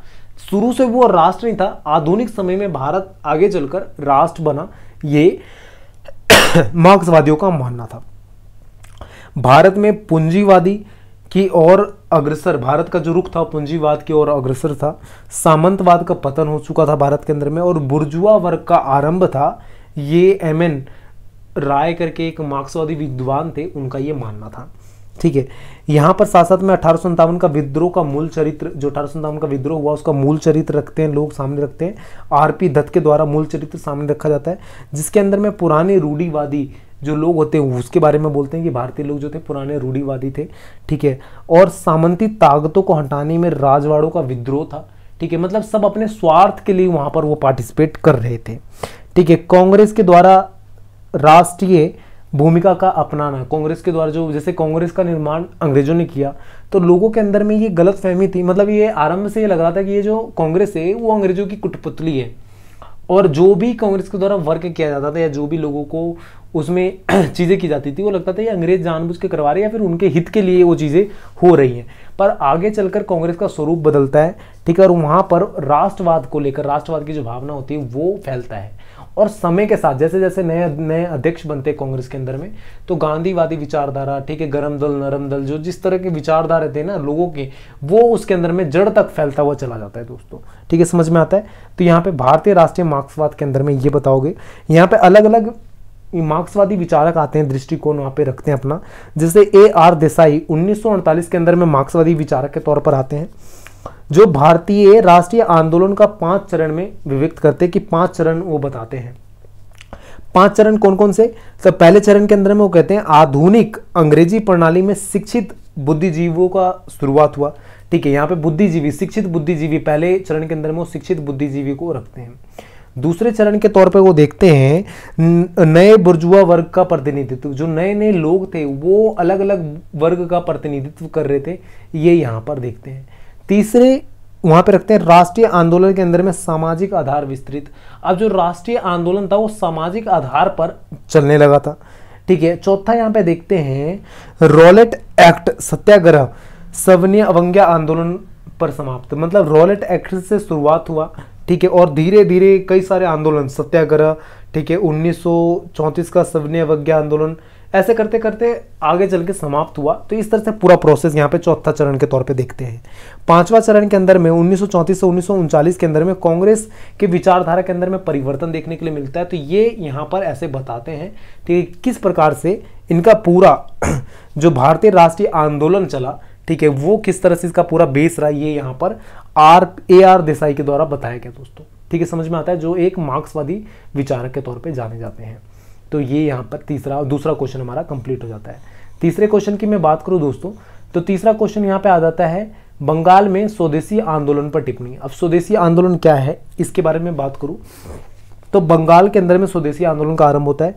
शुरू से वो राष्ट्र नहीं था, आधुनिक समय में भारत आगे चलकर राष्ट्र बना, ये मार्क्सवादियों का मानना था। भारत में पूंजीवादी की ओर अग्रसर, भारत का जो रुख था पूंजीवाद की ओर अग्रसर था। सामंतवाद का पतन हो चुका था भारत के अंदर में, और बुर्जुआ वर्ग का आरंभ था। ये एमएन राय करके एक मार्क्सवादी विद्वान थे, उनका ये मानना था। ठीक है, यहाँ पर साथ साथ में अठारह सौ अंतावन का विद्रोह का मूल चरित्र, जो अठारह सौ अंतावन का विद्रोह हुआ, उसका मूल चरित्र रखते हैं लोग सामने रखते हैं। आरपी दत्त के द्वारा मूल चरित्र सामने रखा जाता है, जिसके अंदर में पुराने रूढ़ीवादी जो लोग होते हैं उसके बारे में बोलते हैं कि भारतीय लोग जो थे पुराने रूढ़ीवादी थे। ठीक है, और सामंती ताकतों को हटाने में राजवाड़ों का विद्रोह था। ठीक है, मतलब सब अपने स्वार्थ के लिए वहाँ पर वो पार्टिसिपेट कर रहे थे। ठीक है, कांग्रेस के द्वारा राष्ट्रीय भूमिका का अपनाना, कांग्रेस के द्वारा जो, जैसे कांग्रेस का निर्माण अंग्रेजों ने किया, तो लोगों के अंदर में ये गलत फहमी थी। मतलब ये आरंभ से ये लग रहा था कि ये जो कांग्रेस है वो अंग्रेजों की कठपुतली है, और जो भी कांग्रेस के द्वारा वर्क किया जाता था या जो भी लोगों को उसमें चीज़ें की जाती थी, वो लगता था ये अंग्रेज जानबूझ के करवा रहे हैं या फिर उनके हित के लिए वो चीज़ें हो रही हैं। पर आगे चलकर कांग्रेस का स्वरूप बदलता है। ठीक है, और वहाँ पर राष्ट्रवाद को लेकर, राष्ट्रवाद की जो भावना होती है वो फैलता है। और समय के साथ जैसे जैसे नए नए अध्यक्ष बनते हैं कांग्रेस के अंदर में, तो गांधीवादी विचारधारा, ठीक है, गरम दल, नरम दल, जो जिस तरह के विचारधारा थे ना लोगों के, वो उसके अंदर में जड़ तक फैलता हुआ चला जाता है दोस्तों। ठीक है, समझ में आता है। तो यहाँ पे भारतीय राष्ट्रीय मार्क्सवाद के अंदर में ये बताओगे, यहाँ पे अलग अलग मार्क्सवादी विचारक आते हैं, दृष्टिकोण वहाँ पे रखते हैं अपना। जैसे ए आर देसाई उन्नीस सौ अड़तालीस के अंदर में मार्क्सवादी विचारक के तौर पर आते हैं, जो भारतीय राष्ट्रीय आंदोलन का पांच चरण में विभक्त करते हैं, कि पांच चरण वो बताते हैं। पांच चरण कौन कौन से? तो पहले चरण के अंदर में वो कहते हैं आधुनिक अंग्रेजी प्रणाली में शिक्षित बुद्धिजीवियों का शुरुआत हुआ। ठीक है, यहाँ पे बुद्धिजीवी, शिक्षित बुद्धिजीवी, पहले चरण के अंदर में वो शिक्षित बुद्धिजीवी को रखते हैं। दूसरे चरण के तौर पे वो देखते हैं नए बुर्जुआ वर्ग का प्रतिनिधित्व, जो नए नए लोग थे वो अलग अलग वर्ग का प्रतिनिधित्व कर रहे थे, ये यहाँ पर देखते हैं। तीसरे वहाँ पे रखते हैं राष्ट्रीय आंदोलन के अंदर में सामाजिक आधार विस्तृत। अब जो राष्ट्रीय आंदोलन था वो सामाजिक आधार पर चलने लगा था, ठीक है। चौथा यहाँ पे देखते हैं रोलेट एक्ट सत्याग्रह सविनय अवज्ञा आंदोलन पर समाप्त, मतलब रोलेट एक्ट से शुरुआत हुआ, ठीक है। और धीरे धीरे कई सारे आंदोलन सत्याग्रह, ठीक है, उन्नीस सौ चौंतीस का सविनय अवज्ञा आंदोलन, ऐसे करते करते आगे चल के समाप्त हुआ। तो इस तरह से पूरा प्रोसेस यहाँ पे चौथा चरण के तौर पे देखते हैं। पांचवा चरण के अंदर में उन्नीस सौ चौंतीस से उन्नीस सौ उनचालीस के अंदर में कांग्रेस के विचारधारा के अंदर में परिवर्तन देखने के लिए मिलता है। तो ये यहाँ पर ऐसे बताते हैं ठीक है, किस प्रकार से इनका पूरा जो भारतीय राष्ट्रीय आंदोलन चला, ठीक है, वो किस तरह से इसका पूरा बेस रहा, ये यहाँ पर आर ए आर देसाई के द्वारा बताया गया दोस्तों, ठीक है। समझ में आता है, जो एक मार्क्सवादी विचारक के तौर पर जाने जाते हैं। तो ये यहाँ पर तीसरा दूसरा क्वेश्चन हमारा कंप्लीट हो जाता है। तीसरे क्वेश्चन की मैं बात करूँ दोस्तों, तो तीसरा क्वेश्चन यहाँ पे आ जाता है बंगाल में स्वदेशी आंदोलन पर टिप्पणी। अब स्वदेशी आंदोलन क्या है इसके बारे में बात करूँ तो बंगाल के अंदर में स्वदेशी आंदोलन का आरंभ होता है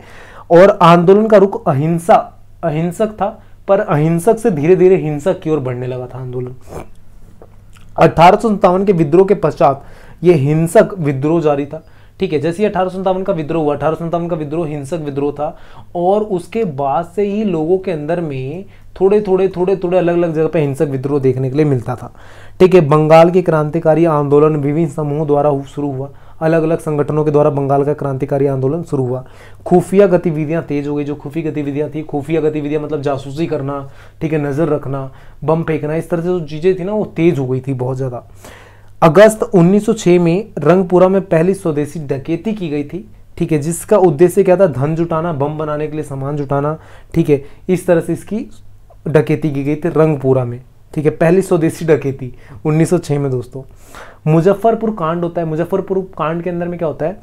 और आंदोलन का रुख अहिंसा अहिंसक था, पर अहिंसक से धीरे धीरे हिंसक की ओर बढ़ने लगा था आंदोलन। अठारह सौ सत्तावन के विद्रोह के पश्चात ये हिंसक विद्रोह जारी था, ठीक है। जैसे ही अठारह सौ सत्तावन का विद्रोह हुआ, अठारह सौ सत्तावन का विद्रोह हिंसक विद्रोह था, और उसके बाद से ही लोगों के अंदर में थोड़े थोड़े थोड़े थोड़े अलग अलग जगह पे हिंसक विद्रोह देखने के लिए मिलता था, ठीक है। बंगाल के क्रांतिकारी आंदोलन विभिन्न समूहों द्वारा शुरू हुआ, अलग अलग संगठनों के द्वारा बंगाल का क्रांतिकारी आंदोलन शुरू हुआ। खुफिया गतिविधियां तेज हो गई, जो खुफिया गतिविधियां थी, खुफिया गतिविधियां मतलब जासूसी करना, ठीक है, नज़र रखना, बम फेंकना, इस तरह से जो चीज़ें थी ना वो तेज हो गई थी बहुत ज़्यादा। अगस्त उन्नीस सौ छह में रंगपुरा में पहली स्वदेशी डकैती की गई थी, ठीक है, जिसका उद्देश्य क्या था, धन जुटाना, बम बनाने के लिए सामान जुटाना, ठीक है, इस तरह से इसकी डकैती की गई थी रंगपुरा में, ठीक है। पहली स्वदेशी डकैती उन्नीस सौ छह में दोस्तों। मुजफ्फरपुर कांड होता है। मुजफ्फरपुर कांड के अंदर में क्या होता है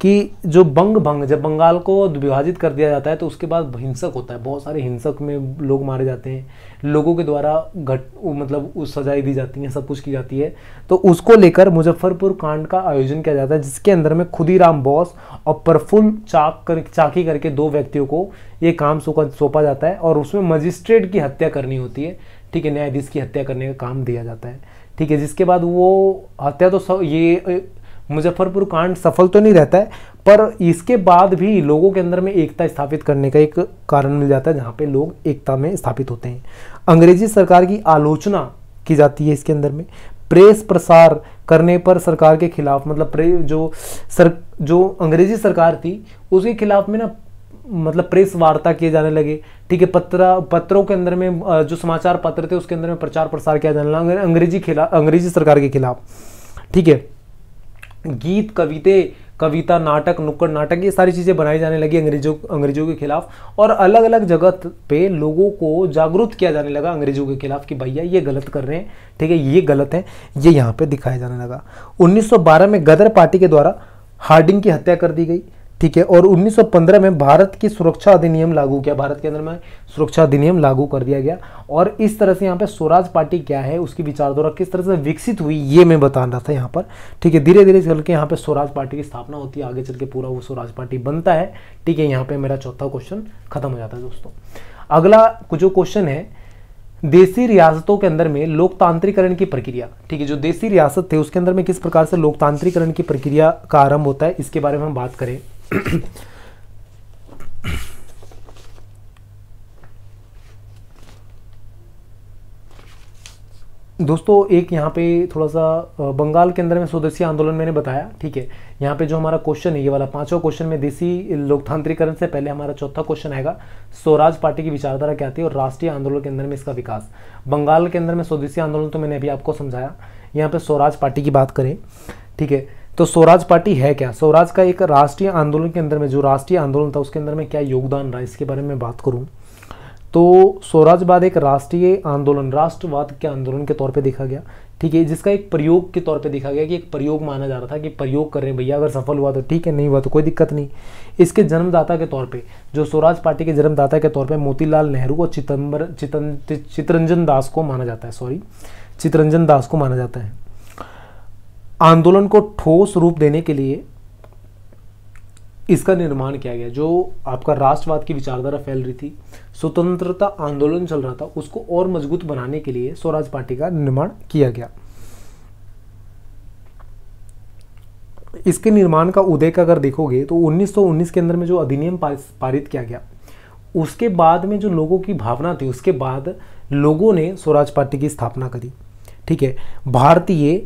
कि जो बंग भंग जब बंगाल को विभाजित कर दिया जाता है तो उसके बाद हिंसक होता है, बहुत सारे हिंसक में लोग मारे जाते हैं, लोगों के द्वारा घट मतलब उस सजाएं दी जाती हैं, सब कुछ की जाती है। तो उसको लेकर मुजफ्फरपुर कांड का आयोजन किया जाता है, जिसके अंदर में खुदी राम बॉस और प्रफुल्ल चाक कर चाकी करके दो व्यक्तियों को ये काम सौंपा जाता है और उसमें मजिस्ट्रेट की हत्या करनी होती है, ठीक है, न्यायाधीश की हत्या करने का काम दिया जाता है, ठीक है। जिसके बाद वो हत्या तो ये मुजफ्फरपुर कांड सफल तो नहीं रहता है, पर इसके बाद भी लोगों के अंदर में एकता स्थापित करने का एक कारण मिल जाता है, जहाँ पे लोग एकता में स्थापित होते हैं। अंग्रेजी सरकार की आलोचना की जाती है इसके अंदर में, प्रेस प्रसार करने पर सरकार के खिलाफ, मतलब प्रेस जो सर जो अंग्रेजी सरकार थी उसके खिलाफ में ना मतलब प्रेस वार्ता किए जाने लगे, ठीक है। पत्र पत्रों के अंदर में जो समाचार पत्र थे उसके अंदर में प्रचार प्रसार किया जाने लगा अंग्रेजी खिलाफ अंग्रेजी सरकार के खिलाफ, ठीक है। गीत कविते कविता नाटक नुक्कड़ नाटक ये सारी चीज़ें बनाई जाने लगी अंग्रेजों अंग्रेजों के खिलाफ, और अलग अलग जगह पे लोगों को जागरूक किया जाने लगा अंग्रेजों के खिलाफ कि भैया ये गलत कर रहे हैं, ठीक है, ये गलत है, ये यहाँ पे दिखाया जाने लगा। उन्नीस सौ बारह में गदर पार्टी के द्वारा हार्डिंग की हत्या कर दी गई, ठीक है, और उन्नीस सौ पंद्रह में भारत की सुरक्षा अधिनियम लागू किया, भारत के अंदर में सुरक्षा अधिनियम लागू कर दिया गया। और इस तरह से यहाँ पे स्वराज पार्टी क्या है, उसकी विचारधारा किस तरह से विकसित हुई, ये मैं बता रहा था यहाँ पर, ठीक है। धीरे धीरे चल के यहाँ पे स्वराज पार्टी की स्थापना होती है, आगे चल के पूरा वो स्वराज पार्टी बनता है, ठीक है। यहाँ पे मेरा चौथा क्वेश्चन खत्म हो जाता है दोस्तों। अगला जो क्वेश्चन है, देसी रियासतों के अंदर में लोकतांत्रिकरण की प्रक्रिया, ठीक है, जो देसी रियासत थे उसके अंदर में किस प्रकार से लोकतांत्रिकरण की प्रक्रिया का आरंभ होता है, इसके बारे में हम बात करें दोस्तों। एक यहाँ पे थोड़ा सा बंगाल के अंदर में स्वदेशी आंदोलन मैंने बताया, ठीक है। यहाँ पे जो हमारा क्वेश्चन है ये वाला पांचवा क्वेश्चन में देसी लोकतांत्रिकरण से पहले हमारा चौथा क्वेश्चन आएगा, स्वराज पार्टी की विचारधारा क्या थी और राष्ट्रीय आंदोलन के अंदर में इसका विकास। बंगाल के अंदर में स्वदेशी आंदोलन तो मैंने अभी आपको समझाया, यहाँ पे स्वराज पार्टी की बात करें, ठीक है। तो स्वराज पार्टी है क्या, स्वराज का एक राष्ट्रीय आंदोलन के अंदर में जो राष्ट्रीय आंदोलन था उसके अंदर में क्या योगदान रहा, इसके बारे में बात करूँ तो स्वराजवाद एक राष्ट्रीय आंदोलन राष्ट्रवाद के आंदोलन के तौर पे देखा गया, ठीक है, जिसका एक प्रयोग के तौर पे देखा गया कि एक प्रयोग माना जा रहा था कि प्रयोग कर रहे हैं भैया, अगर सफल हुआ तो ठीक है, नहीं हुआ तो कोई दिक्कत नहीं। इसके जन्मदाता के तौर पे जो स्वराज पार्टी के जन्मदाता के तौर पे मोतीलाल नेहरू और चितंबर चितन चित्तरंजन दास को माना जाता है सॉरी चित्तरंजन दास को माना जाता है। आंदोलन को ठोस रूप देने के लिए इसका निर्माण किया गया, जो आपका राष्ट्रवाद की विचारधारा फैल रही थी, स्वतंत्रता आंदोलन चल रहा था, उसको और मजबूत बनाने के लिए स्वराज पार्टी का निर्माण किया गया। इसके निर्माण का उदय का अगर देखोगे तो उन्नीस सौ उन्नीस के अंदर में जो अधिनियम पारित किया गया, उसके बाद में जो लोगों की भावना थी, उसके बाद लोगों ने स्वराज पार्टी की स्थापना करी। ठीक है, भारतीय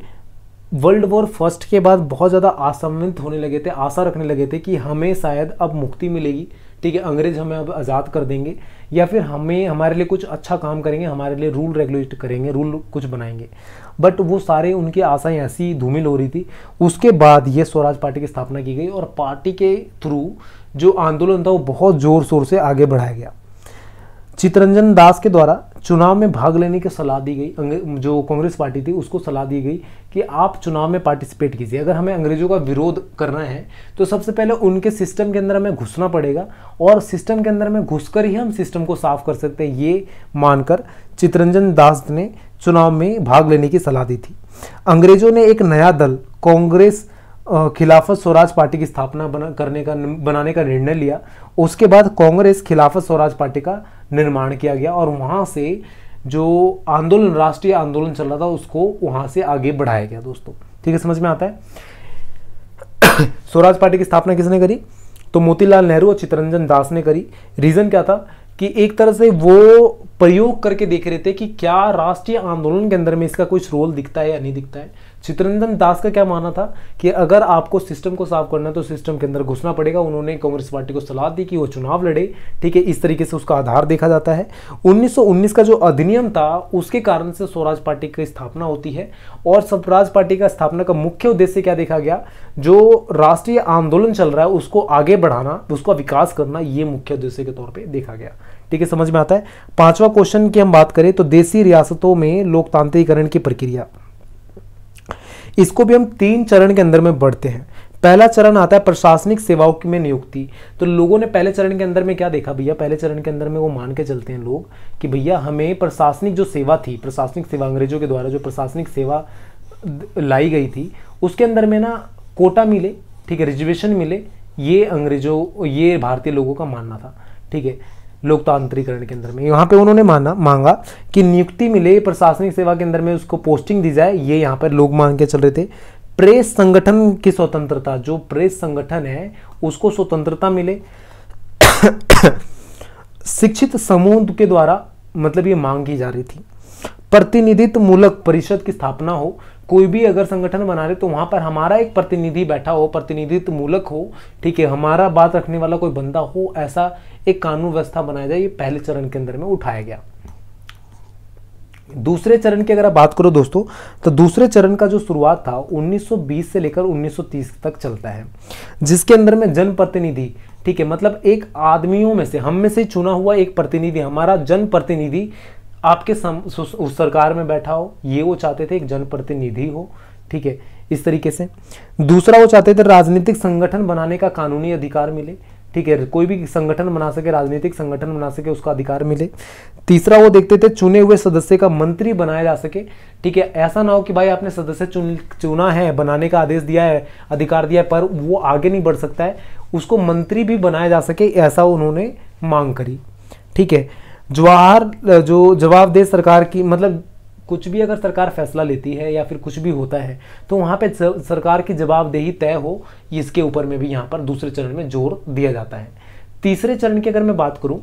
वर्ल्ड वॉर फर्स्ट के बाद बहुत ज़्यादा आशान्वित होने लगे थे, आशा रखने लगे थे कि हमें शायद अब मुक्ति मिलेगी। ठीक है, अंग्रेज हमें अब आज़ाद कर देंगे या फिर हमें हमारे लिए कुछ अच्छा काम करेंगे, हमारे लिए रूल रेगुलेट करेंगे, रूल कुछ बनाएंगे। बट वो सारे उनकी आशाएं ऐसी धूमिल हो रही थी। उसके बाद ये स्वराज पार्टी की स्थापना की गई और पार्टी के थ्रू जो आंदोलन था वो बहुत ज़ोर शोर से आगे बढ़ाया गया। चित्तरंजन दास के द्वारा चुनाव में भाग लेने की सलाह दी गई, जो कांग्रेस पार्टी थी उसको सलाह दी गई कि आप चुनाव में पार्टिसिपेट कीजिए। अगर हमें अंग्रेज़ों का विरोध करना है तो सबसे पहले उनके सिस्टम के अंदर हमें घुसना पड़ेगा और सिस्टम के अंदर हमें घुसकर ही हम सिस्टम को साफ कर सकते हैं, ये मानकर चित्तरंजन दास ने चुनाव में भाग लेने की सलाह दी थी। अंग्रेज़ों ने एक नया दल कांग्रेस खिलाफत स्वराज पार्टी की स्थापना बना करने का बनाने का निर्णय लिया। उसके बाद कांग्रेस खिलाफत स्वराज पार्टी का निर्माण किया गया और वहाँ से जो आंदोलन, राष्ट्रीय आंदोलन चल रहा था, उसको वहाँ से आगे बढ़ाया गया। दोस्तों ठीक है, समझ में आता है। स्वराज पार्टी की स्थापना किसने करी? तो मोतीलाल नेहरू और चित्तरंजन दास ने करी। रीज़न क्या था कि एक तरह से वो प्रयोग करके देख रहे थे कि क्या राष्ट्रीय आंदोलन के अंदर में इसका कुछ रोल दिखता है या नहीं दिखता है। चित्तरंजन दास का क्या मानना था कि अगर आपको सिस्टम को साफ करना है तो सिस्टम के अंदर घुसना पड़ेगा। उन्होंने कांग्रेस पार्टी को सलाह दी कि वो चुनाव लड़े। ठीक है, इस तरीके से उसका आधार देखा जाता है। उन्नीस सौ उन्नीस का जो अधिनियम था उसके कारण से स्वराज पार्टी की स्थापना होती है और स्वराज पार्टी का स्थापना का मुख्य उद्देश्य क्या देखा गया? जो राष्ट्रीय आंदोलन चल रहा है उसको आगे बढ़ाना, उसका विकास करना, ये मुख्य उद्देश्य के तौर पर देखा गया। ठीक है, समझ में आता है। पांचवा क्वेश्चन की हम बात करें तो देसी रियासतों में लोकतांत्रिकरण की प्रक्रिया, इसको भी हम तीन चरण के अंदर में बढ़ते हैं। पहला चरण आता है प्रशासनिक सेवाओं की में नियुक्ति। तो लोगों ने पहले चरण के अंदर में क्या देखा भैया? पहले चरण के अंदर में वो मान के चलते हैं लोग कि भैया हमें प्रशासनिक जो सेवा थी, प्रशासनिक सेवा अंग्रेजों के द्वारा जो प्रशासनिक सेवा लाई गई थी उसके अंदर में ना कोटा मिले, ठीक है, रिजर्वेशन मिले, ये अंग्रेजों, ये भारतीय लोगों का मानना था। ठीक है, लोकतांत्रिकरण के अंदर में यहाँ पे उन्होंने माना मांगा कि नियुक्ति मिले, प्रशासनिक सेवा के अंदर में उसको पोस्टिंग दी जाए, ये यहाँ पर लोग मांग के चल रहे थे। प्रेस संगठन की स्वतंत्रता, जो प्रेस संगठन है उसको स्वतंत्रता मिले। शिक्षित समूह के द्वारा मतलब ये मांग की जा रही थी। प्रतिनिधित्व मूलक परिषद की स्थापना हो, कोई भी अगर संगठन बना रहे तो वहाँ पर हमारा एक प्रतिनिधि बैठा हो, प्रतिनिधित्व मूलक हो। ठीक है, हमारा बात रखने वाला कोई बंदा हो, ऐसा एक कानून व्यवस्था बनाया जाए, ये पहले चरण के अंदर में उठाया गया। दूसरे चरण की अगर आप बात करो दोस्तों तो दूसरे चरण का जो शुरुआत था उन्नीस सौ बीस से लेकर उन्नीस सौ तीस तक चलता है, जिसके अंदर में जनप्रतिनिधि, ठीक है, मतलब एक आदमियों में से, हम में से चुना हुआ एक प्रतिनिधि, हमारा जनप्रतिनिधि आपके सम, उस सरकार में बैठा हो, ये वो चाहते थे, एक जनप्रतिनिधि हो। ठीक है, इस तरीके से। दूसरा वो चाहते थे राजनीतिक संगठन बनाने का कानूनी अधिकार मिले। ठीक है, कोई भी संगठन बना सके, राजनीतिक संगठन बना सके, उसका अधिकार मिले। तीसरा वो देखते थे चुने हुए सदस्य का मंत्री बनाया जा सके। ठीक है, ऐसा ना हो कि भाई आपने सदस्य चुन चुना है, बनाने का आदेश दिया है, अधिकार दिया है, पर वो आगे नहीं बढ़ सकता है, उसको मंत्री भी बनाया जा सके, ऐसा उन्होंने मांग करी। ठीक है, जवाहर जो जवाबदेह सरकार की, मतलब कुछ भी अगर सरकार फैसला लेती है या फिर कुछ भी होता है तो वहाँ पे सरकार की जवाबदेही तय हो, इसके ऊपर में भी यहाँ पर दूसरे चरण में जोर दिया जाता है। तीसरे चरण की अगर मैं बात करूँ,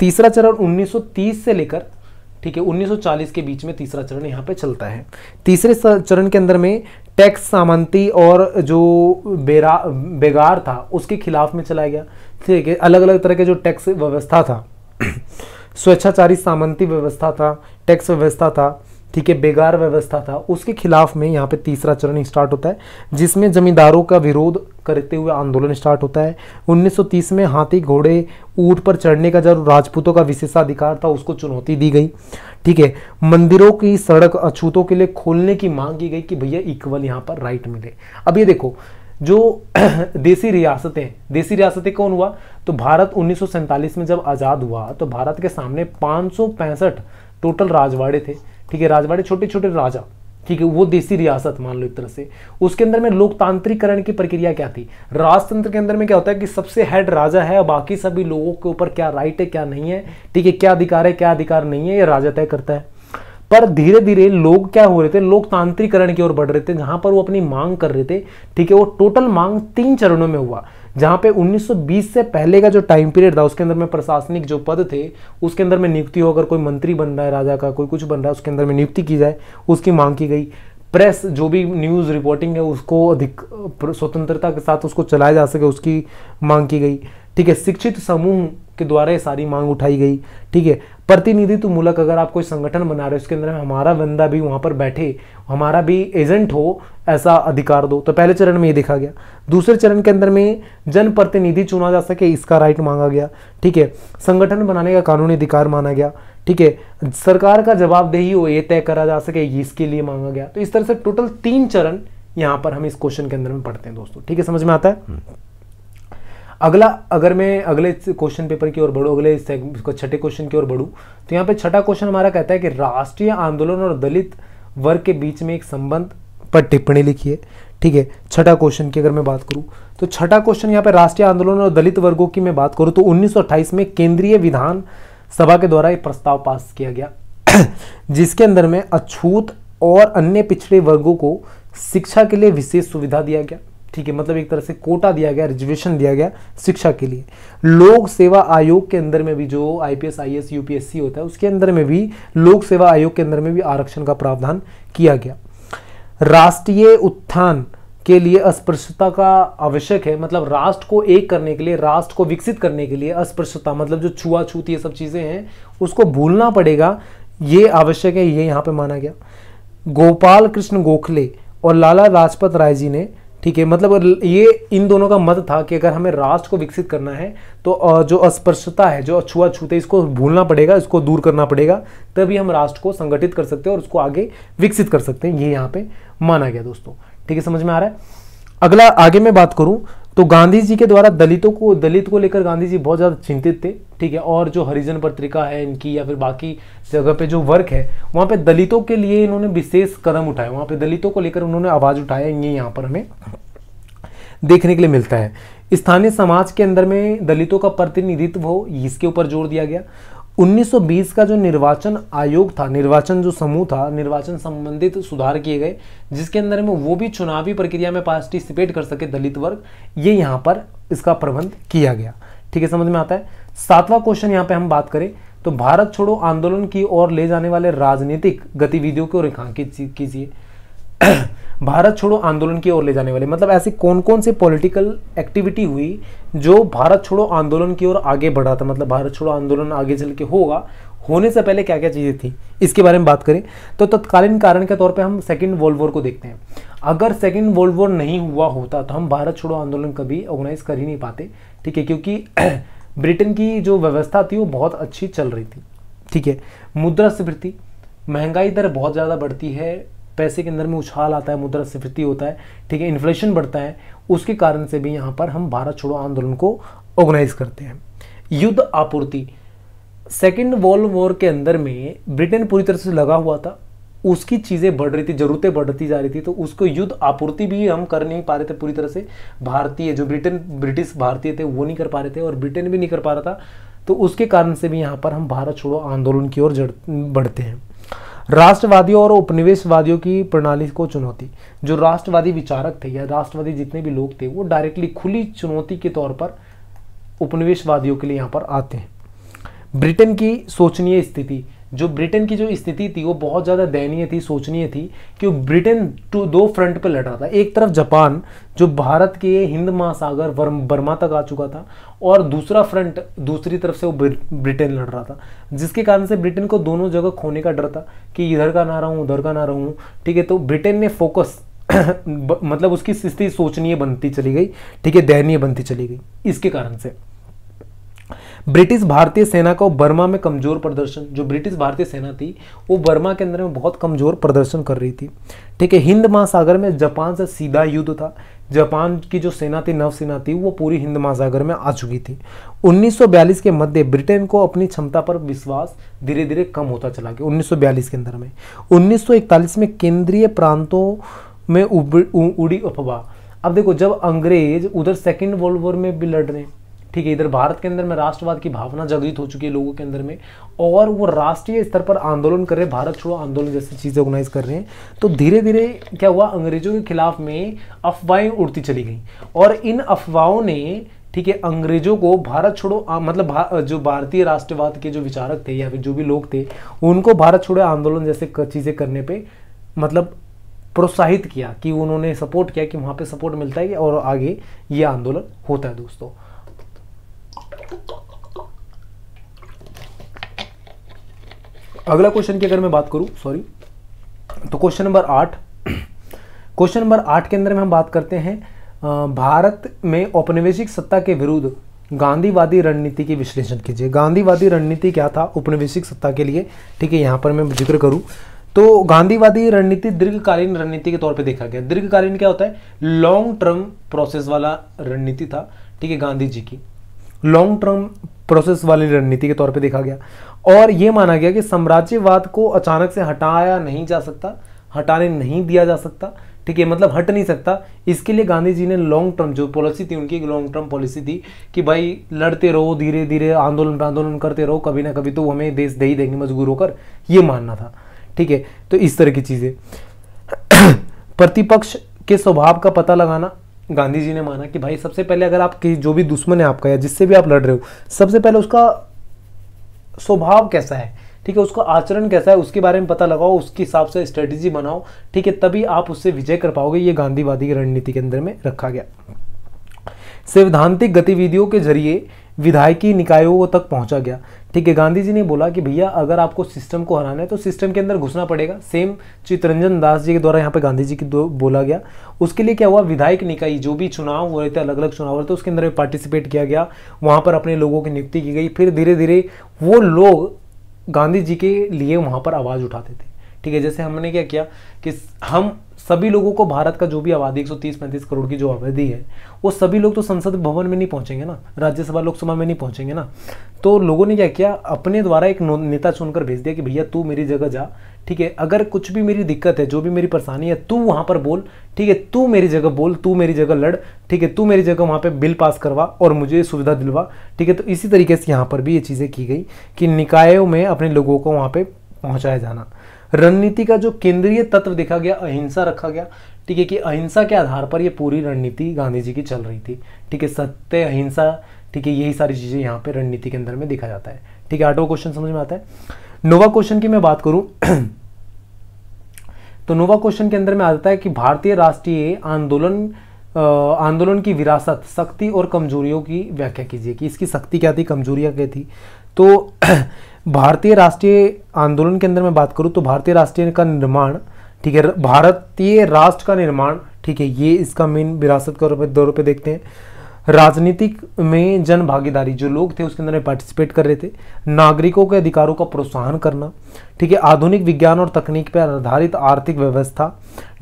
तीसरा चरण उन्नीस सौ तीस से लेकर, ठीक है, उन्नीस सौ चालीस के बीच में तीसरा चरण यहाँ पे चलता है। तीसरे चरण के अंदर में टैक्स सामंती और जो बेरा बेगार था उसके खिलाफ में चलाया गया। ठीक है, अलग अलग तरह के जो टैक्स व्यवस्था था, स्वेच्छाचारी सामंती व्यवस्था था, टैक्स व्यवस्था था, ठीक है, बेगार व्यवस्था था, उसके खिलाफ में यहाँ पे तीसरा चरण स्टार्ट होता है, जिसमें जमींदारों का विरोध करते हुए आंदोलन स्टार्ट होता है। उन्नीस सौ तीस में हाथी, घोड़े, ऊंट पर चढ़ने का जो राजपूतों का विशेषाधिकार था उसको चुनौती दी गई। ठीक है, मंदिरों की सड़क अछूतों के लिए खोलने की मांग की गई कि भैया इक्वल यहाँ पर राइट मिले। अब ये देखो जो देसी रियासतें, देसी रियासतें कौन हुआ? तो भारत उन्नीस सौ सैंतालीस में जब आज़ाद हुआ तो भारत के सामने पाँच सौ पैंसठ टोटल राजवाड़े थे। ठीक है, राजवाड़े छोटे छोटे राजा, ठीक है, वो देसी रियासत मान लो एक तरह से। उसके अंदर में लोकतांत्रिकरण की प्रक्रिया क्या थी? राजतंत्र के अंदर में क्या होता है कि सबसे हेड राजा है, बाकी सभी लोगों के ऊपर क्या राइट है क्या नहीं है, ठीक है, क्या अधिकार है क्या अधिकार नहीं है, ये राजा तय करता है। पर धीरे धीरे लोग क्या हो रहे थे, लोकतांत्रिकरण की ओर बढ़ रहे थे, जहां पर वो अपनी मांग कर रहे थे। ठीक है, वो टोटल मांग तीन चरणों में हुआ, जहां पे उन्नीस सौ बीस से पहले का जो टाइम पीरियड था उसके अंदर में प्रशासनिक जो पद थे उसके अंदर में नियुक्ति हो, अगर कोई मंत्री बन रहा है राजा का, कोई कुछ बन रहा है, उसके अंदर में नियुक्ति की जाए, उसकी मांग की गई। प्रेस जो भी न्यूज़ रिपोर्टिंग है उसको अधिक स्वतंत्रता के साथ उसको चलाया जा सके, उसकी मांग की गई। ठीक है, शिक्षित समूह के द्वारा ये सारी मांग उठाई गई। ठीक है, प्रतिनिधित्व मूलक, अगर आप कोई संगठन बना रहे हो उसके अंदर हमारा बंदा भी वहाँ पर बैठे, हमारा भी एजेंट हो, ऐसा अधिकार दो। तो पहले चरण में ये देखा गया। दूसरे चरण के अंदर में जनप्रतिनिधि चुना जा सके, इसका राइट मांगा गया। ठीक है, संगठन बनाने का कानूनी अधिकार माना गया। ठीक है, सरकार का जवाबदेही हो ये तय करा जा सके, इसके लिए मांगा गया। तो इस तरह से टोटल तीन चरण यहाँ पर हम इस क्वेश्चन के अंदर में पढ़ते हैं दोस्तों। ठीक है, समझ में आता है। अगला, अगर मैं अगले क्वेश्चन पेपर की ओर बढ़ूँ, अगले छठे क्वेश्चन की ओर बढ़ूँ, तो यहाँ पे छठा क्वेश्चन हमारा कहता है कि राष्ट्रीय आंदोलन और दलित वर्ग के बीच में एक संबंध पर टिप्पणी लिखिए। ठीक है, छठा क्वेश्चन की अगर मैं बात करूँ तो छठा क्वेश्चन यहाँ पे राष्ट्रीय आंदोलन और दलित वर्गों की मैं बात करूँ तो उन्नीस सौ अट्ठाईस में केंद्रीय विधान सभा के द्वारा एक प्रस्ताव पास किया गया जिसके अंदर में अछूत और अन्य पिछड़े वर्गों को शिक्षा के लिए विशेष सुविधा दिया गया। ठीक है, मतलब एक तरह से कोटा दिया गया, रिजर्वेशन दिया गया शिक्षा के लिए। लोक सेवा आयोग के अंदर में भी, जो आईपीएस, आईएएस, यूपीएससी होता है, उसके अंदर में भी लोक सेवा आयोग के अंदर में भी आरक्षण का प्रावधान किया गया। राष्ट्रीय उत्थान के लिए अस्पृश्यता का आवश्यक है, मतलब राष्ट्र को एक करने के लिए, राष्ट्र को विकसित करने के लिए अस्पृश्यता, मतलब जो छुआछूत ये सब चीज़ें हैं उसको भूलना पड़ेगा, ये आवश्यक है, ये यहाँ पर माना गया। गोपाल कृष्ण गोखले और लाला लाजपत राय जी ने, ठीक है, मतलब ये इन दोनों का मत था कि अगर हमें राष्ट्र को विकसित करना है तो जो अस्पृश्यता है, जो छुआछूत है, इसको भूलना पड़ेगा, इसको दूर करना पड़ेगा, तभी हम राष्ट्र को संगठित कर सकते हैं और उसको आगे विकसित कर सकते हैं, ये यहाँ पे माना गया दोस्तों। ठीक है, समझ में आ रहा है। अगला, आगे मैं बात करूँ तो गांधी जी के द्वारा दलितों को दलित को लेकर गांधी जी बहुत ज़्यादा चिंतित थे। ठीक है, और जो हरिजन पत्रिका है इनकी या फिर बाकी जगह पे जो वर्क है वहाँ पे दलितों के लिए इन्होंने विशेष कदम उठाए, वहाँ पे दलितों को लेकर उन्होंने आवाज़ उठाया, ये यहाँ पर हमें देखने के लिए मिलता है। स्थानीय समाज के अंदर में दलितों का प्रतिनिधित्व हो, इसके ऊपर जोर दिया गया। उन्नीस सौ बीस का जो निर्वाचन आयोग था, निर्वाचन जो समूह था, निर्वाचन संबंधित सुधार किए गए जिसके अंदर में वो भी चुनावी प्रक्रिया में पार्टिसिपेट कर सके दलित वर्ग, ये यहाँ पर इसका प्रबंध किया गया। ठीक है, समझ में आता है। सातवां क्वेश्चन यहाँ पे हम बात करें तो भारत छोड़ो आंदोलन की ओर ले जाने वाले राजनीतिक गतिविधियों को रेखांकित कीजिए। भारत छोड़ो आंदोलन की ओर ले जाने वाले, मतलब ऐसी कौन कौन से पॉलिटिकल एक्टिविटी हुई जो भारत छोड़ो आंदोलन की ओर आगे बढ़ा था, मतलब भारत छोड़ो आंदोलन आगे चल के होगा, होने से पहले क्या क्या चीज़ें थी, इसके बारे में बात करें तो तत्कालीन कारण के तौर पे हम सेकंड वर्ल्ड वॉर को देखते हैं। अगर सेकंड वर्ल्ड वॉर नहीं हुआ होता तो हम भारत छोड़ो आंदोलन कभी ऑर्गेनाइज कर ही नहीं पाते। ठीक है, क्योंकि ब्रिटेन की जो व्यवस्था थी वो बहुत अच्छी चल रही थी। ठीक है, मुद्रास्फीति, महंगाई दर बहुत ज़्यादा बढ़ती है, पैसे के अंदर में उछाल आता है, मुद्रास्फीति होता है, ठीक है, इन्फ्लेशन बढ़ता है, उसके कारण से भी यहाँ पर हम भारत छोड़ो आंदोलन को ऑर्गेनाइज करते हैं। युद्ध आपूर्ति, सेकेंड वर्ल्ड वॉर के अंदर में ब्रिटेन पूरी तरह से लगा हुआ था, उसकी चीज़ें बढ़ रही थी, ज़रूरतें बढ़ती जा रही थी, तो उसको युद्ध आपूर्ति भी हम कर नहीं पा रहे थे पूरी तरह से, भारतीय जो ब्रिटेन ब्रिटिश भारतीय थे वो नहीं कर पा रहे थे और ब्रिटेन भी नहीं कर पा रहा था, तो उसके कारण से भी यहाँ पर हम भारत छोड़ो आंदोलन की ओर बढ़ते हैं। राष्ट्रवादियों और उपनिवेशवादियों की प्रणाली को चुनौती, जो राष्ट्रवादी विचारक थे या राष्ट्रवादी जितने भी लोग थे वो डायरेक्टली खुली चुनौती के तौर पर उपनिवेशवादियों के लिए यहाँ पर आते हैं। ब्रिटेन की शोचनीय स्थिति, जो ब्रिटेन की जो स्थिति थी वो बहुत ज़्यादा दयनीय थी, शोचनीय थी, कि ब्रिटेन टू दो फ्रंट पर लड़ रहा था, एक तरफ जापान जो भारत के हिंद महासागर बर्मा तक आ चुका था और दूसरा फ्रंट, दूसरी तरफ से वो ब्रिटेन लड़ रहा था, जिसके कारण से ब्रिटेन को दोनों जगह खोने का डर था कि इधर का ना रहूँ, उधर का ना रहूँ। ठीक है, तो ब्रिटेन ने फोकस मतलब उसकी स्थिति शोचनीय बनती चली गई। ठीक है, दयनीय बनती चली गई। इसके कारण से ब्रिटिश भारतीय सेना को बर्मा में कमजोर प्रदर्शन, जो ब्रिटिश भारतीय सेना थी वो बर्मा के अंदर में बहुत कमजोर प्रदर्शन कर रही थी। ठीक है, हिंद महासागर में जापान से सीधा युद्ध था, जापान की जो सेना थी, नौसेना थी, वो पूरी हिंद महासागर में आ चुकी थी। उन्नीस सौ बयालीस के मध्य ब्रिटेन को अपनी क्षमता पर विश्वास धीरे धीरे कम होता चला गया। उन्नीस सौ बयालीस के अंदर में उन्नीस सौ इकतालीस में केंद्रीय प्रांतों में उड़ी अफवाह। अब देखो, जब अंग्रेज उधर सेकेंड वर्ल्ड वॉर में भी लड़ रहे हैं, ठीक है। इधर भारत के अंदर में राष्ट्रवाद की भावना जागृत हो चुकी है लोगों के अंदर में, और वो राष्ट्रीय स्तर पर आंदोलन कर रहे, भारत छोड़ो आंदोलन जैसी चीज़ें ऑर्गेनाइज कर रहे हैं। तो धीरे धीरे क्या हुआ, अंग्रेजों के खिलाफ में अफवाहें उड़ती चली गई, और इन अफवाहों ने ठीक है अंग्रेजों को भारत छोड़ो आ, मतलब भा, जो भारतीय राष्ट्रवाद के जो विचारक थे या फिर जो भी लोग थे उनको भारत छोड़ो आंदोलन जैसे चीज़ें करने पे मतलब प्रोत्साहित किया, कि उन्होंने सपोर्ट किया कि वहाँ पे सपोर्ट मिलता है और आगे ये आंदोलन होता है। दोस्तों अगला क्वेश्चन की अगर मैं बात करूँ सॉरी तो क्वेश्चन नंबर आठ क्वेश्चन नंबर आठ के अंदर में हम बात करते हैं भारत में औपनिवेशिक सत्ता के विरुद्ध गांधीवादी रणनीति की विश्लेषण कीजिए। गांधीवादी रणनीति क्या था औपनिवेशिक सत्ता के लिए, ठीक है यहाँ पर मैं जिक्र करूँ तो गांधीवादी रणनीति दीर्घकालीन रणनीति के तौर पे देखा गया। दीर्घकालीन क्या होता है, लॉन्ग टर्म प्रोसेस वाला रणनीति था, ठीक है गांधी जी की लॉन्ग टर्म प्रोसेस वाली रणनीति के तौर पे देखा गया। और ये माना गया कि साम्राज्यवाद को अचानक से हटाया नहीं जा सकता, हटाने नहीं दिया जा सकता, ठीक है मतलब हट नहीं सकता। इसके लिए गांधी जी ने लॉन्ग टर्म जो पॉलिसी थी उनकी, एक लॉन्ग टर्म पॉलिसी थी कि भाई लड़ते रहो, धीरे धीरे आंदोलन पर आंदोलन करते रहो, कभी ना कभी तो हमें देश दे ही देंगे मजबूर होकर, ये मानना था, ठीक है। तो इस तरह की चीज़ें प्रतिपक्ष के स्वभाव का पता लगाना, गांधी जी ने माना कि भाई सबसे पहले अगर आप जो भी दुश्मन है आपका या जिससे भी आप लड़ रहे हो सबसे पहले उसका स्वभाव कैसा है, ठीक है उसका आचरण कैसा है उसके बारे में पता लगाओ, उसके हिसाब से स्ट्रेटेजी बनाओ, ठीक है तभी आप उससे विजय कर पाओगे। ये गांधीवादी की रणनीति के अंदर में रखा गया। सैद्धांतिक गतिविधियों के जरिए विधायकी निकायों तक पहुंचा गया, ठीक है गांधी जी ने बोला कि भैया अगर आपको सिस्टम को हराना है तो सिस्टम के अंदर घुसना पड़ेगा। सेम चित्तरंजन दास जी के द्वारा यहाँ पे गांधी जी की बोला गया। उसके लिए क्या हुआ, विधायक निकाय जो भी चुनाव हो रहे थे, अलग अलग चुनाव हो रहे थे उसके अंदर पार्टिसिपेट किया गया, वहाँ पर अपने लोगों की नियुक्ति की गई, फिर धीरे धीरे वो लोग गांधी जी के लिए वहाँ पर आवाज़ उठाते थे, ठीक है। जैसे हमने क्या किया कि हम सभी लोगों को भारत का जो भी आबादी एक सौ तीस पैंतीस करोड़ की जो आबादी है वो सभी लोग तो संसद भवन में नहीं पहुँचेंगे ना, राज्यसभा लोकसभा में नहीं पहुँचेंगे ना, तो लोगों ने क्या किया अपने द्वारा एक नेता चुनकर भेज दिया कि भैया तू मेरी जगह जा, ठीक है अगर कुछ भी मेरी दिक्कत है जो भी मेरी परेशानी है तू वहाँ पर बोल, ठीक है तू मेरी जगह बोल, तू मेरी जगह लड़, ठीक है तू मेरी जगह वहाँ पे बिल पास करवा और मुझे सुविधा दिलवा, ठीक है। तो इसी तरीके से यहाँ पर भी ये चीज़ें की गई कि निकायों में अपने लोगों को वहाँ पर पहुँचाया जाना। रणनीति का जो केंद्रीय तत्व देखा गया, अहिंसा रखा गया, ठीक है कि अहिंसा के आधार पर ये पूरी रणनीति गांधी जी की चल रही थी, ठीक है सत्य अहिंसा, ठीक है यही सारी चीज़ें यहाँ पे रणनीति के अंदर में देखा जाता है, ठीक है। आठवां क्वेश्चन समझ में आता है। नौवां क्वेश्चन की मैं बात करूं तो नौवां क्वेश्चन के अंदर में आ जाता है कि भारतीय राष्ट्रीय आंदोलन आंदोलन की विरासत, शक्ति और कमजोरियों की व्याख्या कीजिए कि इसकी शक्ति क्या थी, कमजोरियाँ क्या थी। तो भारतीय राष्ट्रीय आंदोलन के अंदर मैं बात करूँ तो भारतीय राष्ट्रीय का निर्माण, ठीक है भारतीय राष्ट्र का निर्माण, ठीक है ये इसका मेन विरासत के दौर पे देखते हैं। राजनीतिक में जन भागीदारी, जो लोग थे उसके अंदर में पार्टिसिपेट कर रहे थे। नागरिकों के अधिकारों का प्रोत्साहन करना, ठीक है आधुनिक विज्ञान और तकनीक पर आधारित आर्थिक व्यवस्था,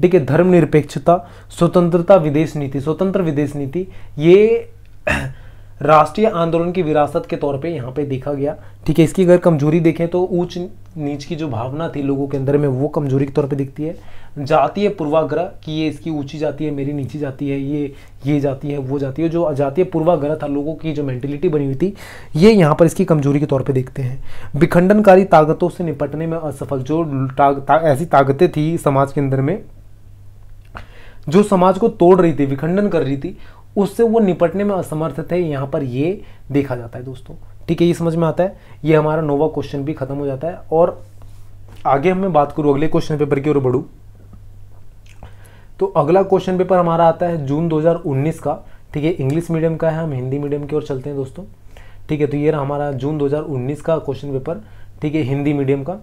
ठीक है धर्मनिरपेक्षता, स्वतंत्रता विदेश नीति, स्वतंत्र विदेश नीति ये राष्ट्रीय आंदोलन की विरासत के तौर पे यहाँ पे देखा गया, ठीक है। इसकी अगर कमजोरी देखें तो ऊंच नीच की जो भावना थी लोगों के अंदर में वो कमजोरी के तौर पे दिखती है। जातीय पूर्वाग्रह कि ये इसकी ऊंची जाती है, मेरी नीची जाती है, ये ये जाती है, वो जाती है, जो जातीय पूर्वाग्रह था लोगों की जो मेंटेलिटी बनी हुई थी ये यहाँ पर इसकी कमजोरी के तौर पे देखते हैं। विखंडनकारी ताकतों से निपटने में असफल, जो ता, ता, ऐसी ताकतें थी समाज के अंदर में जो समाज को तोड़ रही थी, विखंडन कर रही थी, उससे वो निपटने में असमर्थ थे, यहाँ पर ये देखा जाता है दोस्तों, ठीक है ये समझ में आता है। ये हमारा नौवां क्वेश्चन भी खत्म हो जाता है और आगे हमें बात करूँ अगले क्वेश्चन पेपर की ओर बढ़ूँ तो अगला क्वेश्चन पेपर हमारा आता है जून दो हज़ार उन्नीस का, ठीक है इंग्लिश मीडियम का है, हम हिंदी मीडियम की ओर चलते हैं दोस्तों, ठीक है। तो ये हमारा जून दो हज़ार उन्नीस का क्वेश्चन पेपर, ठीक है हिंदी मीडियम का।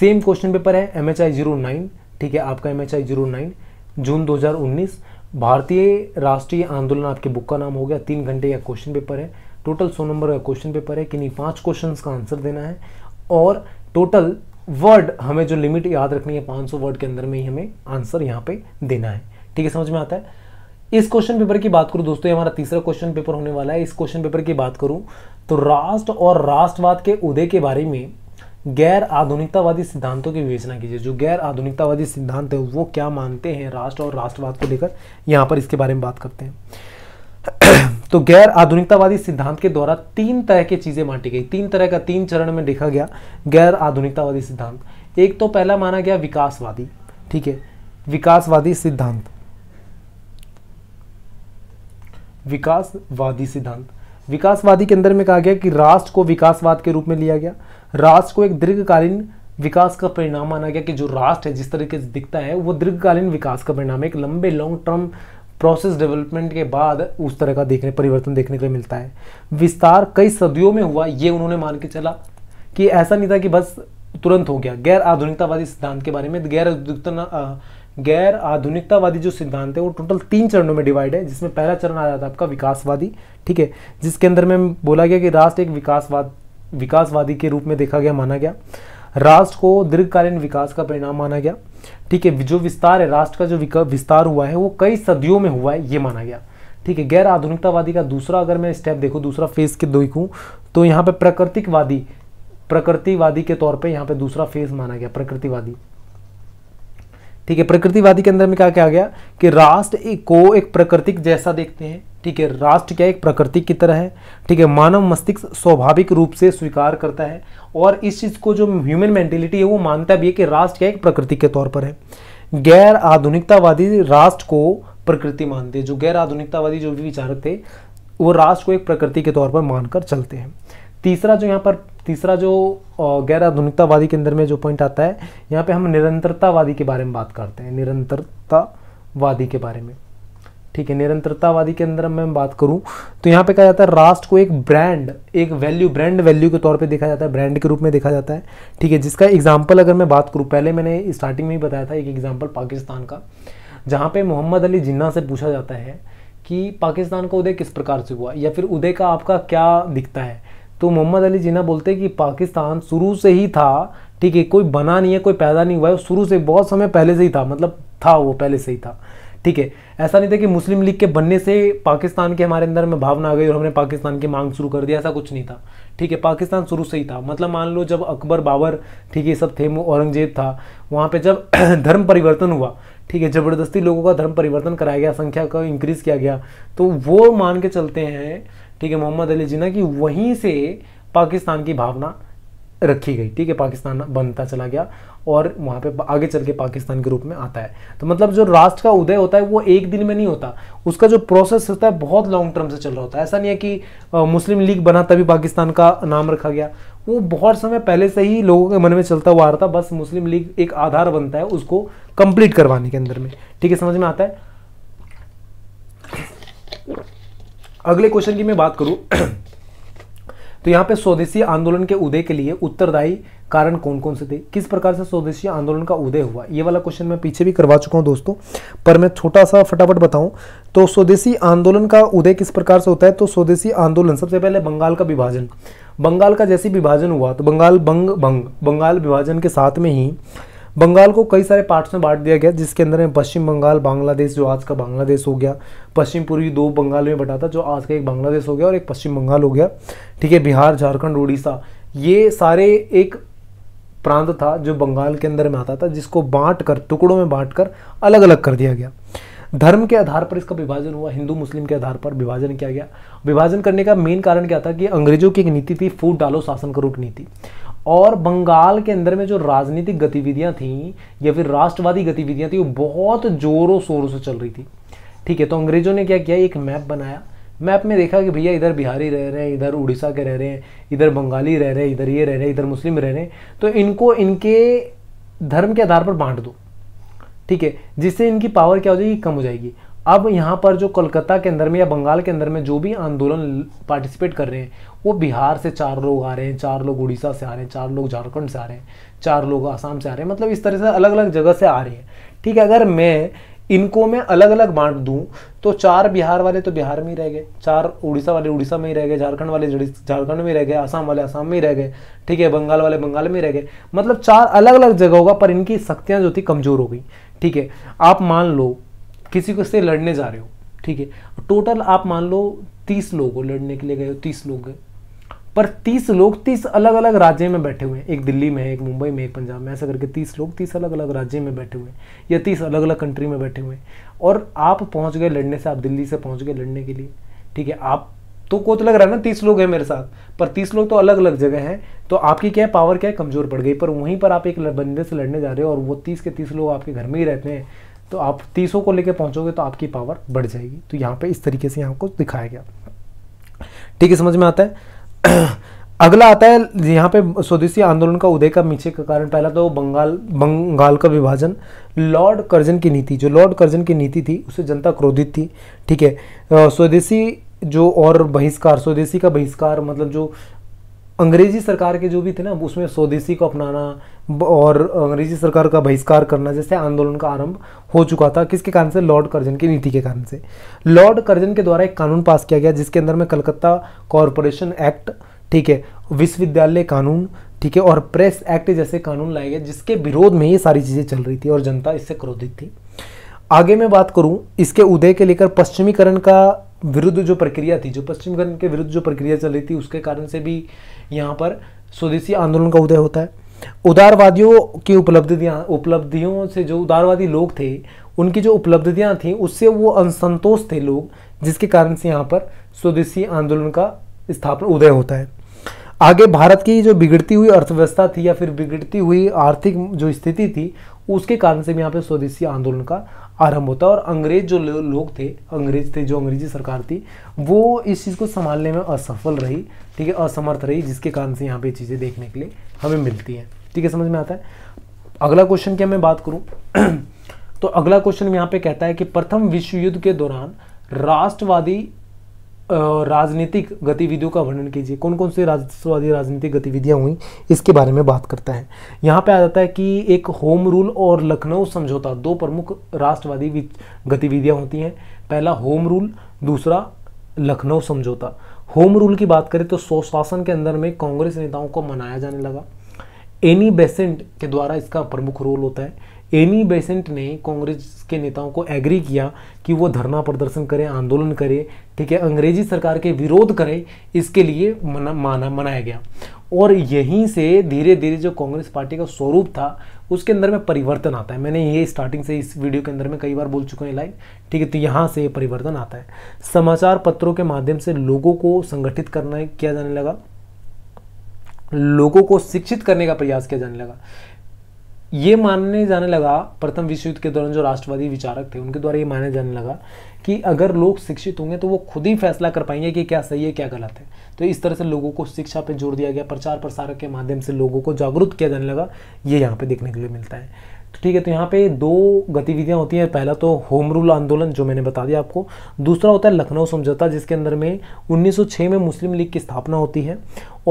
सेम क्वेश्चन पेपर है M H I zero nine, ठीक है आपका M H I zero nine जून दो हज़ार उन्नीस भारतीय राष्ट्रीय आंदोलन आपके बुक का नाम हो गया। तीन घंटे का क्वेश्चन पेपर है, टोटल सौ नंबर का क्वेश्चन पेपर है, किन्हीं पाँच क्वेश्चन का आंसर देना है और टोटल वर्ड हमें जो लिमिट याद रखनी है पाँच सौ वर्ड के अंदर में ही हमें आंसर यहाँ पे देना है, ठीक है समझ में आता है। इस क्वेश्चन पेपर की बात करूँ दोस्तों, ये हमारा तीसरा क्वेश्चन पेपर होने वाला है। इस क्वेश्चन पेपर की बात करूँ तो राष्ट्र और राष्ट्रवाद के उदय के बारे में गैर आधुनिकतावादी सिद्धांतों की विवेचना कीजिए। जो गैर आधुनिकतावादी सिद्धांत है वो क्या मानते हैं राष्ट्र और राष्ट्रवाद को लेकर, यहाँ पर इसके बारे में बात करते हैं। तो गैर आधुनिकतावादी सिद्धांत के द्वारा तीन तरह की चीजें बांटी गई, तीन तरह का तीन चरण में देखा गया गैर आधुनिकतावादी सिद्धांत। एक तो पहला माना गया विकासवादी, ठीक है, विकासवादी सिद्धांत, विकासवादी सिद्धांत। विकासवादी के अंदर में कहा गया कि राष्ट्र को विकासवाद के रूप में लिया गया, राष्ट्र को एक दीर्घकालीन विकास का परिणाम माना गया कि जो राष्ट्र है जिस तरीके से दिखता है वो दीर्घकालीन विकास का परिणाम है, एक लंबे लॉन्ग टर्म प्रोसेस डेवलपमेंट के बाद उस तरह का देखने परिवर्तन देखने के लिए मिलता है। विस्तार कई सदियों में हुआ, ये उन्होंने मान के चला कि ऐसा नहीं था कि बस तुरंत हो गया। गैर आधुनिकतावादी सिद्धांत के बारे में, गैर गैर आधुनिकतावादी जो सिद्धांत है वो टोटल तीन चरणों में डिवाइड है, जिसमें पहला चरण आ जाता है आपका विकासवादी, ठीक है, जिसके अंदर में बोला गया कि राष्ट्र एक विकासवाद विकासवादी के रूप में देखा गया, माना गया राष्ट्र को दीर्घकालीन विकास का परिणाम माना गया, ठीक है। जो विस्तार है राष्ट्र का, जो विस्तार हुआ है वो कई सदियों में हुआ है, ये माना गया, ठीक है। गैर आधुनिकतावादी का दूसरा अगर मैं स्टेप देखूँ, दूसरा फेज के देखूँ तो यहाँ पर प्रकृतिकवादी, प्रकृतिवादी के तौर पर यहाँ पर दूसरा फेज माना गया प्रकृतिवादी, ठीक है। प्रकृतिवादी के अंदर में क्या क्या गया कि राष्ट्र को एक प्राकृतिक जैसा देखते हैं, ठीक है, राष्ट्र क्या एक प्रकृति की तरह है, ठीक है। मानव मस्तिष्क स्वाभाविक रूप से स्वीकार करता है और इस चीज़ को जो ह्यूमन मेंटेलिटी है वो मानता भी है कि राष्ट्र क्या एक प्रकृति के तौर पर है। गैर आधुनिकतावादी राष्ट्र को प्रकृति मानते हैं, जो गैर आधुनिकतावादी जो भी विचारक थे वो राष्ट्र को एक प्रकृति के तौर पर मानकर चलते हैं। तीसरा जो यहाँ पर तीसरा जो गैर आधुनिकतावादी के अंदर में जो पॉइंट आता है, यहाँ पे हम निरंतरतावादी के बारे में बात करते हैं, निरंतरतावादी के बारे में, ठीक है। निरंतरतावादी के अंदर मैं बात करूँ तो यहाँ पे कहा जाता है राष्ट्र को एक ब्रांड, एक वैल्यू, ब्रांड वैल्यू के तौर पे देखा जाता है, ब्रांड के रूप में देखा जाता है, ठीक है। जिसका एग्जाम्पल अगर मैं बात करूँ, पहले मैंने स्टार्टिंग में ही बताया था एक एग्जाम्पल पाकिस्तान का, जहाँ पे मोहम्मद अली जिन्ना से पूछा जाता है कि पाकिस्तान का उदय किस प्रकार से हुआ या फिर उदय का आपका क्या दिखता है, तो मोहम्मद अली जिन्ना बोलते हैं कि पाकिस्तान शुरू से ही था, ठीक है, कोई बना नहीं है, कोई पैदा नहीं हुआ है, शुरू से बहुत समय पहले से ही था, मतलब था वो पहले से ही था, ठीक है। ऐसा नहीं था कि मुस्लिम लीग के बनने से पाकिस्तान के हमारे अंदर में भावना आ गई और हमने पाकिस्तान की मांग शुरू कर दिया, ऐसा कुछ नहीं था, ठीक है। पाकिस्तान शुरू से ही था, मतलब मान लो जब अकबर, बाबर, ठीक है, सब थे, औरंगजेब था, वहाँ पे जब धर्म परिवर्तन हुआ, ठीक है, ज़बरदस्ती लोगों का धर्म परिवर्तन कराया गया, संख्या को इंक्रीज़ किया गया, तो वो मान के चलते हैं, ठीक है, मोहम्मद अली जिन्ना की वहीं से पाकिस्तान की भावना रखी गई, ठीक है। पाकिस्तान बनता चला गया और वहाँ पे आगे चल के पाकिस्तान के रूप में आता है। तो मतलब जो राष्ट्र का उदय होता है वो एक दिन में नहीं होता, उसका जो प्रोसेस होता है बहुत लॉन्ग टर्म से चल रहा होता है। ऐसा नहीं है कि आ, मुस्लिम लीग बना तभी पाकिस्तान का नाम रखा गया, वो बहुत समय पहले से ही लोगों के मन में चलता हुआ आ रहा था, बस मुस्लिम लीग एक आधार बनता है उसको कंप्लीट करवाने के अंदर में, ठीक है, समझ में आता है। अगले क्वेश्चन की मैं बात करूं तो यहाँ पे स्वदेशी आंदोलन के उदय के लिए उत्तरदायी कारण कौन कौन से थे, किस प्रकार से स्वदेशी आंदोलन का उदय हुआ, ये वाला क्वेश्चन मैं पीछे भी करवा चुका हूँ दोस्तों, पर मैं छोटा सा फटाफट बताऊं तो स्वदेशी आंदोलन का उदय किस प्रकार से होता है। तो स्वदेशी आंदोलन, सबसे पहले बंगाल का विभाजन, बंगाल का जैसे विभाजन हुआ तो बंगाल बंग भंग बंगाल विभाजन के साथ में ही बंगाल को कई सारे पार्ट्स में बांट दिया गया, जिसके अंदर में पश्चिम बंगाल, बांग्लादेश जो आज का बांग्लादेश हो गया, पश्चिम पूर्वी दो बंगाल में बंटा था जो आज का एक बांग्लादेश हो गया और एक पश्चिम बंगाल हो गया, ठीक है। बिहार, झारखंड, उड़ीसा, ये सारे एक प्रांत था जो बंगाल के अंदर में आता था, जिसको बांट कर, टुकड़ों में बांट कर अलग अलग कर दिया गया। धर्म के आधार पर इसका विभाजन हुआ, हिंदू मुस्लिम के आधार पर विभाजन किया गया। विभाजन करने का मेन कारण क्या था कि अंग्रेजों की एक नीति थी, फूट डालो शासन करो की नीति, और बंगाल के अंदर में जो राजनीतिक गतिविधियां थीं या फिर राष्ट्रवादी गतिविधियां थी वो बहुत जोरों शोरों से चल रही थी, ठीक है। तो अंग्रेजों ने क्या किया, एक मैप बनाया, मैप में देखा कि भैया इधर बिहारी रह रहे हैं, इधर उड़ीसा के रह रहे हैं, इधर बंगाली रह रहे हैं, इधर ये रह रहे हैं, इधर मुस्लिम रह रहे हैं, तो इनको इनके धर्म के आधार पर बांट दो, ठीक है, जिससे इनकी पावर क्या हो जाएगी, कम हो जाएगी। अब यहाँ पर जो कोलकाता के अंदर में या बंगाल के अंदर में जो भी आंदोलन पार्टिसिपेट कर रहे हैं वो बिहार से चार लोग आ रहे हैं, चार लोग उड़ीसा से आ रहे हैं, चार लोग झारखंड से आ रहे हैं, चार लोग आसाम से आ रहे हैं, मतलब इस तरह से अलग अलग जगह से आ रहे हैं, ठीक है। अगर मैं इनको मैं अलग अलग बांट दूं तो चार बिहार वाले तो बिहार में ही रह गए, चार उड़ीसा वाले उड़ीसा में ही रह गए, झारखंड वाले झारखंड में रह गए, आसाम वाले आसाम में ही रह गए, ठीक है, बंगाल वाले बंगाल में रह गए, मतलब चार अलग अलग जगह होगा, पर इनकी शक्तियाँ जो थी कमज़ोर हो गई, ठीक है। आप मान लो किसी को से लड़ने जा रहे हो, ठीक है, टोटल आप मान लो तीस लोग हो, लड़ने के लिए गए हो, तीस लोग गए, पर तीस लोग तीस अलग अलग राज्य में बैठे हुए हैं, एक दिल्ली में है, एक मुंबई में, एक पंजाब में, ऐसा करके तीस लोग तीस अलग अलग राज्य में बैठे हुए हैं या तीस अलग अलग कंट्री में बैठे हुए हैं, और आप पहुंच गए लड़ने से, आप दिल्ली से पहुंच गए लड़ने के लिए, ठीक है। आप तो को तो लग रहा है ना तीस लोग हैं मेरे साथ, पर तीस लोग तो अलग अलग जगह हैं, तो आपकी क्या है पावर क्या है कमज़ोर पड़ गई। पर वहीं पर आप एक बंदे से लड़ने जा रहे हो और वो तीस के तीस लोग आपके घर में ही रहते हैं, तो आप तीसों को लेकर पहुंचोगे तो आपकी पावर बढ़ जाएगी। तो यहाँ पे इस तरीके से यहाँ को दिखाया गया, ठीक है, समझ में आता है। अगला आता है यहाँ पे स्वदेशी आंदोलन का उदय का पीछे का कारण। पहला तो बंगाल बंगाल का विभाजन, लॉर्ड कर्जन की नीति, जो लॉर्ड कर्जन की नीति थी उससे जनता क्रोधित थी, ठीक है। स्वदेशी जो और बहिष्कार, स्वदेशी का बहिष्कार, मतलब जो अंग्रेजी सरकार के जो भी थे ना उसमें स्वदेशी को अपनाना और अंग्रेजी सरकार का बहिष्कार करना जैसे आंदोलन का आरंभ हो चुका था। किसके कारण से? लॉर्ड कर्जन की नीति के कारण से। लॉर्ड कर्जन के द्वारा एक कानून पास किया गया जिसके अंदर में कलकत्ता कॉरपोरेशन एक्ट, ठीक है, विश्वविद्यालय कानून, ठीक है, और प्रेस एक्ट जैसे कानून लाए गए जिसके विरोध में ये सारी चीज़ें चल रही थी और जनता इससे क्रोधित थी। आगे मैं बात करूँ इसके उदय के लेकर पश्चिमीकरण का विरुद्ध जो प्रक्रिया थी, जो पश्चिमीकरण के विरुद्ध जो प्रक्रिया चल रही थी उसके कारण से भी यहाँ पर स्वदेशी आंदोलन का उदय होता है। उदारवादियों की उपलब्धियाँ उपलब्धियों से जो उदारवादी लोग थे उनकी जो उपलब्धियाँ थीं उससे वो असंतोष थे लोग, जिसके कारण से यहाँ पर स्वदेशी आंदोलन का स्थापना उदय होता है। आगे भारत की जो बिगड़ती हुई अर्थव्यवस्था थी या फिर बिगड़ती हुई आर्थिक जो स्थिति थी उसके कारण से भी यहाँ पर स्वदेशी आंदोलन का आरंभ होता है। और अंग्रेज जो लोग थे, अंग्रेज थे जो अंग्रेजी सरकार थी वो इस चीज़ को संभालने में असफल रही, ठीक है, असमर्थ रही, जिसके कारण से यहाँ पे चीज़ें देखने के लिए हमें मिलती हैं, ठीक है, समझ में आता है। अगला क्वेश्चन क्या मैं बात करूँ तो अगला क्वेश्चन यहाँ पे कहता है कि प्रथम विश्व युद्ध के दौरान राष्ट्रवादी राजनीतिक गतिविधियों का वर्णन कीजिए। कौन कौन से राष्ट्रवादी राजनीतिक गतिविधियां हुई इसके बारे में बात करता है। यहाँ पे आ जाता है कि एक होम रूल और लखनऊ समझौता, दो प्रमुख राष्ट्रवादी गतिविधियां होती हैं। पहला होम रूल, दूसरा लखनऊ समझौता। होम रूल की बात करें तो स्वशासन के अंदर में कांग्रेस नेताओं को मनाया जाने लगा। एनी बेसेंट के द्वारा इसका प्रमुख रोल होता है। एनी बेसेंट ने कांग्रेस के नेताओं को एग्री किया कि वो धरना प्रदर्शन करें, आंदोलन करें, ठीक है, अंग्रेजी सरकार के विरोध करें, इसके लिए मना माना मनाया गया। और यहीं से धीरे धीरे जो कांग्रेस पार्टी का स्वरूप था उसके अंदर में परिवर्तन आता है। मैंने ये स्टार्टिंग से इस वीडियो के अंदर में कई बार बोल चुका हूँ लाइन, ठीक है, तो यहाँ से ये परिवर्तन आता है। समाचार पत्रों के माध्यम से लोगों को संगठित करना किया जाने लगा, लोगों को शिक्षित करने का प्रयास किया जाने लगा। ये मानने जाने लगा प्रथम विश्व युद्ध के दौरान जो राष्ट्रवादी विचारक थे उनके द्वारा ये माना जाने लगा कि अगर लोग शिक्षित होंगे तो वो खुद ही फैसला कर पाएंगे कि क्या सही है क्या गलत है। तो इस तरह से लोगों को शिक्षा पे जोर दिया गया, प्रचार प्रसार के माध्यम से लोगों को जागरूक किया जाने लगा, ये यहाँ पे देखने के लिए मिलता है, ठीक है। तो यहाँ पे दो गतिविधियाँ होती हैं, पहला तो होम रूल आंदोलन जो मैंने बता दिया आपको, दूसरा होता है लखनऊ समझौता जिसके अंदर में उन्नीस सौ छह में मुस्लिम लीग की स्थापना होती है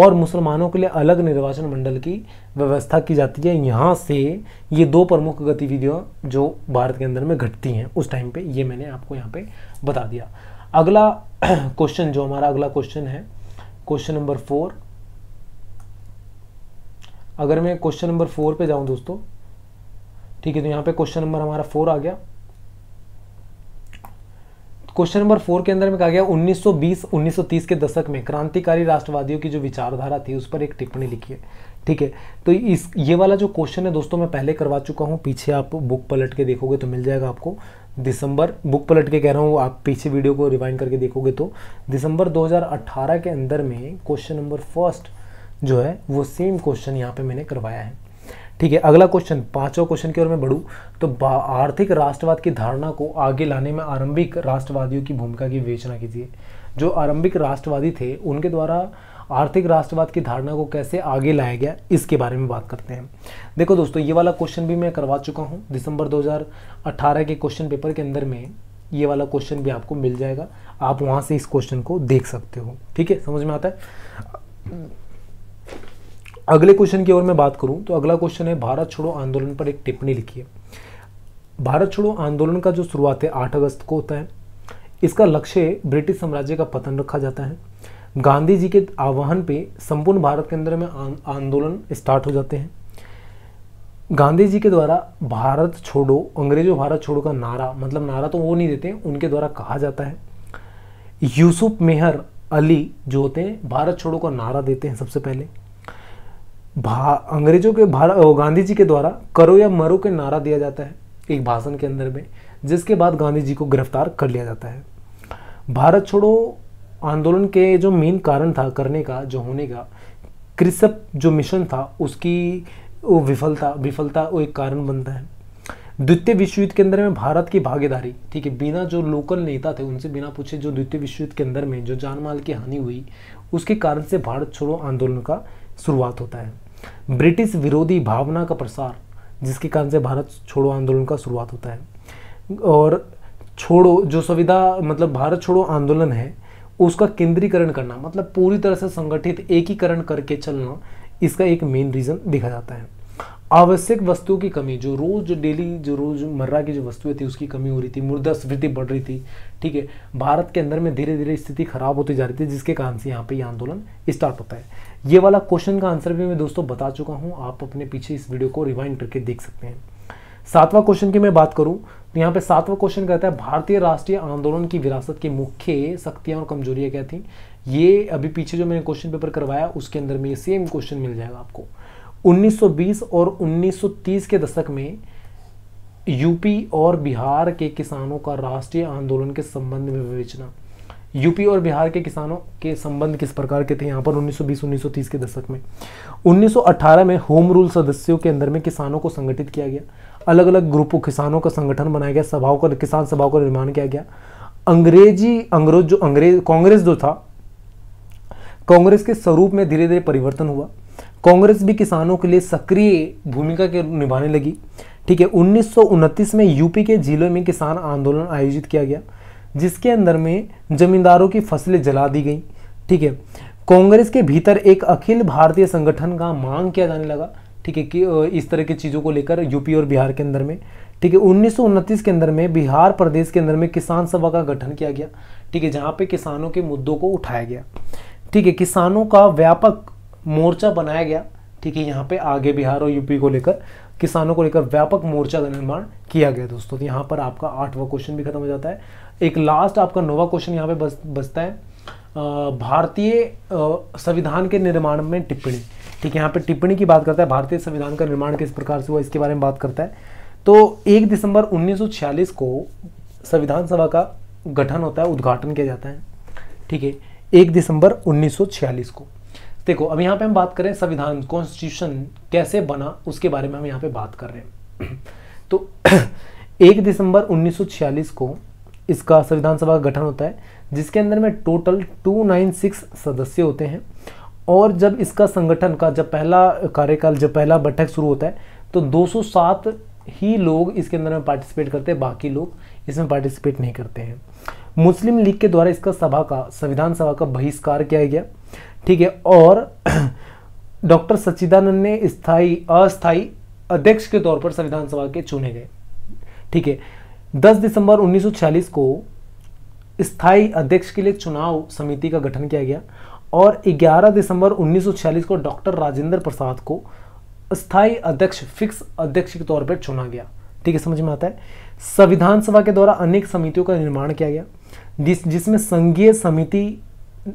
और मुसलमानों के लिए अलग निर्वाचन मंडल की व्यवस्था की जाती है। यहाँ से ये दो प्रमुख गतिविधियाँ जो भारत के अंदर में घटती हैं उस टाइम पर, ये मैंने आपको यहाँ पर बता दिया। अगला क्वेश्चन जो हमारा अगला क्वेश्चन है क्वेश्चन नंबर फोर। अगर मैं क्वेश्चन नंबर फोर पर जाऊँ दोस्तों, ठीक है, तो यहाँ पे क्वेश्चन नंबर हमारा फोर आ गया। क्वेश्चन नंबर फोर के अंदर में कहा गया उन्नीस सौ बीस उन्नीस सौ तीस के दशक में क्रांतिकारी राष्ट्रवादियों की जो विचारधारा थी उस पर एक टिप्पणी लिखी है, ठीक है। तो इस ये वाला जो क्वेश्चन है दोस्तों मैं पहले करवा चुका हूँ, पीछे आप बुक पलट के देखोगे तो मिल जाएगा आपको। दिसंबर बुक पलट के कह रहा हूँ, आप पीछे वीडियो को रिवाइंड करके देखोगे तो दिसंबर दो हजार अट्ठारह के अंदर में क्वेश्चन नंबर फर्स्ट जो है वो सेम क्वेश्चन यहाँ पे मैंने करवाया है, ठीक है। अगला क्वेश्चन पांचवा क्वेश्चन की ओर मैं बढ़ूँ तो आर्थिक राष्ट्रवाद की धारणा को आगे लाने में आरंभिक राष्ट्रवादियों की भूमिका की विवेचना कीजिए। जो आरंभिक राष्ट्रवादी थे उनके द्वारा आर्थिक राष्ट्रवाद की धारणा को कैसे आगे लाया गया इसके बारे में बात करते हैं। देखो दोस्तों ये वाला क्वेश्चन भी मैं करवा चुका हूँ, दिसंबर दो हजार अट्ठारह के क्वेश्चन पेपर के अंदर में ये वाला क्वेश्चन भी आपको मिल जाएगा, आप वहाँ से इस क्वेश्चन को देख सकते हो, ठीक है, समझ में आता है। अगले क्वेश्चन की ओर मैं बात करूं तो अगला क्वेश्चन है भारत छोड़ो आंदोलन पर एक टिप्पणी लिखी है। भारत छोड़ो आंदोलन का जो शुरुआत है आठ अगस्त को होता है, इसका लक्ष्य ब्रिटिश साम्राज्य का पतन रखा जाता है। गांधी जी के आह्वान पे संपूर्ण भारत के अंदर में आंदोलन स्टार्ट हो जाते हैं। गांधी जी के द्वारा भारत छोड़ो, अंग्रेजों भारत छोड़ो का नारा, मतलब नारा तो वो नहीं देते, उनके द्वारा कहा जाता है। यूसुफ मेहर अली जो होते हैं भारत छोड़ो का नारा देते हैं सबसे पहले। भा अंग्रेजों के भारत गांधी जी के द्वारा करो या मरो के नारा दिया जाता है एक भाषण के अंदर में, जिसके बाद गांधी जी को गिरफ्तार कर लिया जाता है। भारत छोड़ो आंदोलन के जो मेन कारण था करने का जो होने का क्रिसप जो मिशन था उसकी वो विफलता विफलता वो एक कारण बनता है। द्वितीय विश्व युद्ध के अंदर में भारत की भागीदारी, ठीक है, बिना जो लोकल नेता थे उनसे बिना पूछे जो द्वितीय विश्व युद्ध के अंदर में जो जान माल की हानि हुई उसके कारण से भारत छोड़ो आंदोलन का शुरुआत होता है। ब्रिटिश विरोधी भावना का प्रसार जिसके कारण से भारत छोड़ो आंदोलन का शुरुआत होता है। और छोड़ो जो संविधा मतलब भारत छोड़ो आंदोलन है उसका केंद्रीकरण करना मतलब पूरी तरह से संगठित एकीकरण करके चलना, इसका एक मेन रीज़न देखा जाता है। आवश्यक वस्तुओं की कमी, जो रोज डेली जो रोजमर्रा की जो वस्तुएं थी उसकी कमी हो रही थी, मुद्रास्फीति बढ़ रही थी, ठीक है, भारत के अंदर में धीरे धीरे स्थिति खराब होती जा रही थी जिसके कारण से यहाँ पे ये आंदोलन स्टार्ट होता है। ये वाला क्वेश्चन का आंसर भी मैं दोस्तों बता चुका हूँ, आप अपने पीछे इस वीडियो को रिवाइंड करके देख सकते हैं। सातवां क्वेश्चन की मैं बात करूँ तो यहाँ पे सातवां क्वेश्चन कहता है भारतीय राष्ट्रीय आंदोलन की विरासत की मुख्य शक्तियाँ और कमजोरियाँ क्या थी। ये अभी पीछे जो मैंने क्वेश्चन पेपर करवाया उसके अंदर में ये सेम क्वेश्चन मिल जाएगा आपको। उन्नीस सौ बीस और उन्नीस सौ तीस के दशक में यूपी और बिहार के किसानों का राष्ट्रीय आंदोलन के संबंध में विवेचना। यूपी और बिहार के किसानों के संबंध किस प्रकार के थे यहाँ पर उन्नीस सौ बीस उन्नीस सौ तीस के दशक में। उन्नीस सौ अठारह में होम रूल सदस्यों के अंदर में किसानों को संगठित किया गया, अलग अलग ग्रुपों किसानों का संगठन बनाया गया, सभाओं का किसान सभाओं का निर्माण किया गया। अंग्रेजी अंग्रेज जो अंग्रेज कांग्रेस जो था कांग्रेस के स्वरूप में धीरे धीरे परिवर्तन हुआ, कांग्रेस भी किसानों के लिए सक्रिय भूमिका के निभाने लगी, ठीक है। उन्नीस सौ उनतीस में यूपी के जिलों में किसान आंदोलन आयोजित किया गया जिसके अंदर में जमींदारों की फसलें जला दी गई, ठीक है। कांग्रेस के भीतर एक अखिल भारतीय संगठन का मांग किया जाने लगा, ठीक है, कि इस तरह की चीज़ों को लेकर यूपी और बिहार के अंदर में, ठीक है। उन्नीस सौ उनतीस के अंदर में बिहार प्रदेश के अंदर में किसान सभा का गठन किया गया, ठीक है, जहाँ पे किसानों के मुद्दों को उठाया गया, ठीक है। किसानों का व्यापक मोर्चा बनाया गया, ठीक है, यहाँ पे आगे बिहार और यूपी को लेकर किसानों को लेकर व्यापक मोर्चा का निर्माण किया गया दोस्तों। तो यहाँ पर आपका आठवां क्वेश्चन भी खत्म हो जाता है। एक लास्ट आपका नौवा क्वेश्चन यहाँ पे बस बचता है, भारतीय संविधान के निर्माण में टिप्पणी, ठीक है, यहाँ पे टिप्पणी की बात करता है। भारतीय संविधान का निर्माण किस प्रकार से हुआ इसके बारे में बात करता है। तो एक दिसंबर उन्नीस सौ छियालीस को संविधान सभा का गठन होता है, उद्घाटन किया जाता है, ठीक है, एक दिसंबर उन्नीस सौ छियालीस को। देखो अब यहाँ पे हम बात करें संविधान कॉन्स्टिट्यूशन कैसे बना उसके बारे में हम यहाँ पे बात कर रहे हैं। तो एक दिसंबर उन्नीस सौ छियालीस को इसका संविधान सभा का गठन होता है जिसके अंदर में टोटल दो सौ छियानवे सदस्य होते हैं। और जब इसका संगठन का जब पहला कार्यकाल जब पहला बैठक शुरू होता है तो दो सौ सात ही लोग इसके अंदर में पार्टिसिपेट करते हैं, बाकी लोग इसमें पार्टिसिपेट नहीं करते हैं। मुस्लिम लीग के द्वारा इसका सभा का संविधान सभा का बहिष्कार किया गया, ठीक है। और डॉक्टर सच्चिदानंद ने स्थायी अस्थायी अध्यक्ष के तौर पर संविधान सभा के चुने गए, ठीक है। दस दिसंबर उन्नीस सौ छियालीस को स्थायी अध्यक्ष के लिए चुनाव समिति का गठन किया गया और ग्यारह दिसंबर उन्नीस सौ छियालीस को डॉक्टर राजेंद्र प्रसाद को स्थायी अध्यक्ष फिक्स अध्यक्ष के तौर पर चुना गया, ठीक है, समझ में आता है। संविधान सभा के द्वारा अनेक समितियों का निर्माण किया गया जिस जिसमें संघीय समिति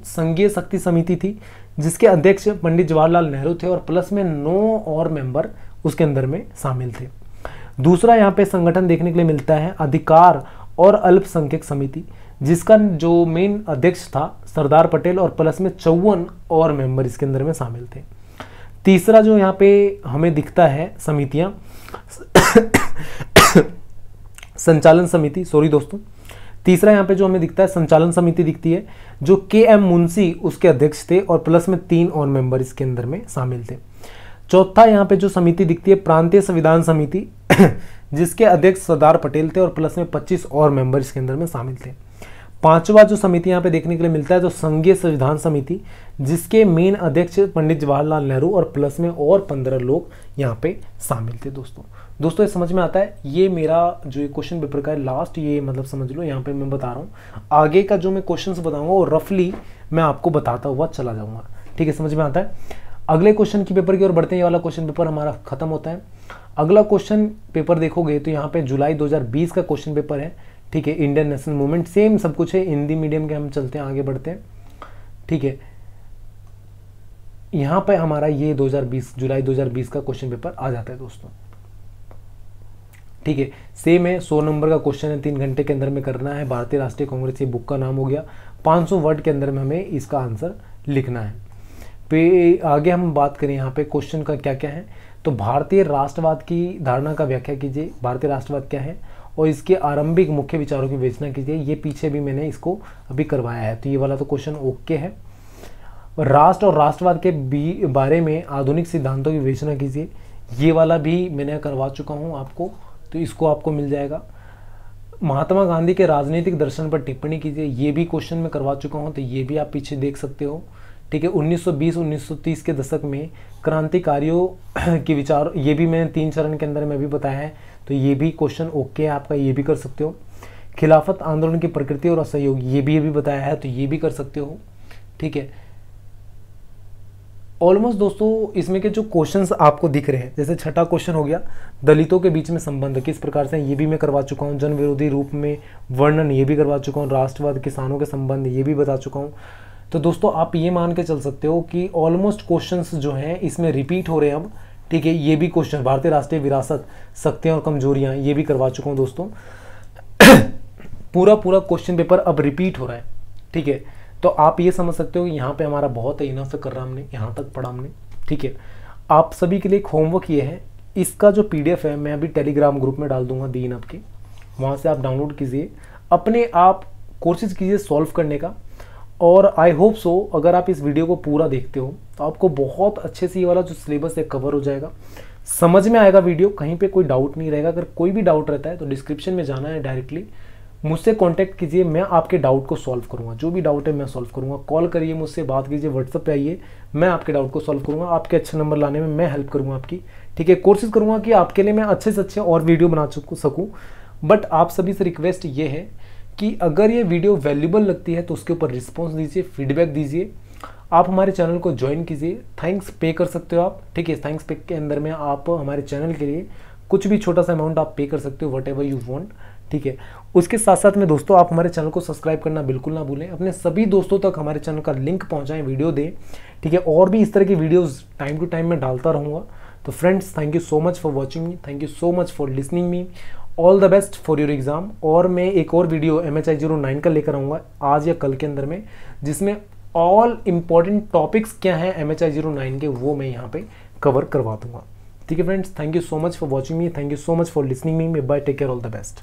संघीय शक्ति समिति थी जिसके अध्यक्ष पंडित जवाहरलाल नेहरू थे और प्लस में नौ और मेंबर उसके अंदर में शामिल थे। दूसरा यहाँ पे संगठन देखने के लिए मिलता है अधिकार और अल्पसंख्यक समिति जिसका जो मेन अध्यक्ष था सरदार पटेल और प्लस में चौवन और मेंबर इसके अंदर में शामिल थे। तीसरा जो यहाँ पे हमें दिखता है समितियाँ संचालन समिति सॉरी दोस्तों तीसरा यहाँ पे जो हमें दिखता है संचालन समिति दिखती है जो के एम मुंशी उसके अध्यक्ष थे और प्लस में तीन और मेंबर इसके अंदर में शामिल थे। चौथा यहाँ पे जो समिति दिखती है प्रांतीय संविधान समिति जिसके अध्यक्ष सरदार पटेल थे और प्लस में पच्चीस और मेंबर इसके अंदर में शामिल थे। पांचवा जो समिति यहाँ पे देखने के लिए मिलता है तो संघीय संविधान समिति जिसके मेन अध्यक्ष पंडित जवाहरलाल नेहरू और प्लस में और पंद्रह लोग यहाँ पे शामिल थे। दोस्तों दोस्तों ये समझ में आता है। ये मेरा जो क्वेश्चन पेपर का है लास्ट ये मतलब समझ लो यहाँ पे मैं बता रहा हूँ, आगे का जो मैं क्वेश्चंस बताऊँगा वो रफली मैं आपको बताता हुआ चला जाऊँगा, ठीक है, समझ में आता है। अगले क्वेश्चन की पेपर की ओर बढ़ते हैं। ये वाला क्वेश्चन पेपर हमारा खत्म होता है। अगला क्वेश्चन पेपर देखोगे तो यहाँ पे जुलाई दो हजार बीस का क्वेश्चन पेपर है, ठीक है, इंडियन नेशनल मूवमेंट सेम सब कुछ है, हिंदी मीडियम के हम चलते हैं आगे बढ़ते हैं, ठीक है। यहाँ पे हमारा ये दो हजार बीस जुलाई दो हजार बीस का क्वेश्चन पेपर आ जाता है दोस्तों, ठीक है, सेम है। सौ नंबर का क्वेश्चन है, तीन घंटे के अंदर में करना है। भारतीय राष्ट्रीय कांग्रेस ये बुक का नाम हो गया। पाँच सौ वर्ड के अंदर में हमें इसका आंसर लिखना है। पे आगे हम बात करें यहाँ पे क्वेश्चन का क्या क्या है, तो भारतीय राष्ट्रवाद की धारणा का व्याख्या कीजिए, भारतीय राष्ट्रवाद क्या है और इसके आरंभिक मुख्य विचारों की विवेचना कीजिए। ये पीछे भी मैंने इसको अभी करवाया है, तो ये वाला तो क्वेश्चन ओके है। राष्ट्र और राष्ट्रवाद के बारे में आधुनिक सिद्धांतों की विवेचना कीजिए, ये वाला भी मैंने करवा चुका हूँ आपको, तो इसको आपको मिल जाएगा। महात्मा गांधी के राजनीतिक दर्शन पर टिप्पणी कीजिए, ये भी क्वेश्चन मैं करवा चुका हूँ, तो ये भी आप पीछे देख सकते हो। ठीक है, उन्नीस सौ बीस उन्नीस सौ तीस के दशक में क्रांतिकारियों के विचार, ये भी मैंने तीन चरण के अंदर में अभी बताया है, तो ये भी क्वेश्चन ओके है आपका, ये भी कर सकते हो। खिलाफत आंदोलन की प्रकृति और असहयोग, ये भी अभी बताया है, तो ये भी कर सकते हो। ठीक है, ऑलमोस्ट दोस्तों इसमें के जो क्वेश्चंस आपको दिख रहे हैं, जैसे छठा क्वेश्चन हो गया दलितों के बीच में संबंध किस प्रकार से, ये भी मैं करवा चुका हूँ। जन विरोधी रूप में वर्णन, ये भी करवा चुका हूँ। राष्ट्रवाद, किसानों के संबंध, ये भी बता चुका हूँ। तो दोस्तों आप ये मान के चल सकते हो कि ऑलमोस्ट क्वेश्चंस जो हैं इसमें रिपीट हो रहे हैं अब। ठीक है, ये भी क्वेश्चन भारतीय राष्ट्रीय विरासत, शक्तियाँ और कमजोरियाँ, ये भी करवा चुका हूँ दोस्तों। पूरा पूरा क्वेश्चन पेपर अब रिपीट हो रहा है। ठीक है, तो आप ये समझ सकते हो कि यहाँ पे हमारा बहुत है, इनफ कर रहा हमने, यहाँ तक पढ़ा हमने। ठीक है, आप सभी के लिए एक होमवर्क ये है, इसका जो पीडीएफ है मैं अभी टेलीग्राम ग्रुप में डाल दूंगा दी इन आपके, वहाँ से आप डाउनलोड कीजिए, अपने आप कोशिश कीजिए सॉल्व करने का। और आई होप सो अगर आप इस वीडियो को पूरा देखते हो तो आपको बहुत अच्छे से ये वाला जो सिलेबस है कवर हो जाएगा, समझ में आएगा वीडियो, कहीं पर कोई डाउट नहीं रहेगा। अगर कोई भी डाउट रहता है तो डिस्क्रिप्शन में जाना है, डायरेक्टली मुझसे कांटेक्ट कीजिए, मैं आपके डाउट को सॉल्व करूंगा, जो भी डाउट है मैं सॉल्व करूंगा। कॉल करिए, मुझसे बात कीजिए, व्हाट्सएप पे आइए, मैं आपके डाउट को सॉल्व करूंगा, आपके अच्छे नंबर लाने में मैं हेल्प करूंगा आपकी। ठीक है, कोशिश करूंगा कि आपके लिए मैं अच्छे से अच्छे और वीडियो बना सकूँ। बट आप सभी से रिक्वेस्ट ये है कि अगर ये वीडियो वैल्यूबल लगती है तो उसके ऊपर रिस्पॉन्स दीजिए, फीडबैक दीजिए। आप हमारे चैनल को ज्वाइन कीजिए, थैंक्स पे कर सकते हो आप। ठीक है, थैंक्स पे के अंदर में आप हमारे चैनल के लिए कुछ भी छोटा सा अमाउंट आप पे कर सकते हो, वट एवर यू वॉन्ट। ठीक है, उसके साथ साथ में दोस्तों आप हमारे चैनल को सब्सक्राइब करना बिल्कुल ना भूलें, अपने सभी दोस्तों तक हमारे चैनल का लिंक पहुंचाएं, वीडियो दें। ठीक है, और भी इस तरह की वीडियोस टाइम टू टाइम मैं डालता रहूँगा। तो friends, thank you so much for watching me, thank you so much for listening me, all the best for your exam. और मैं एक और video M H I zero nine का लेकर आऊँगा आज या कल के अंदर में, जिसमें ऑल इम्पॉर्टेंट टॉपिक्स क्या हैं M H I zero nine के, वो मैं यहाँ पर कवर करवा दूँगा। ठीक है friends, thank you so much for watching me, thank you so much for listening me, bye, take care, all the best.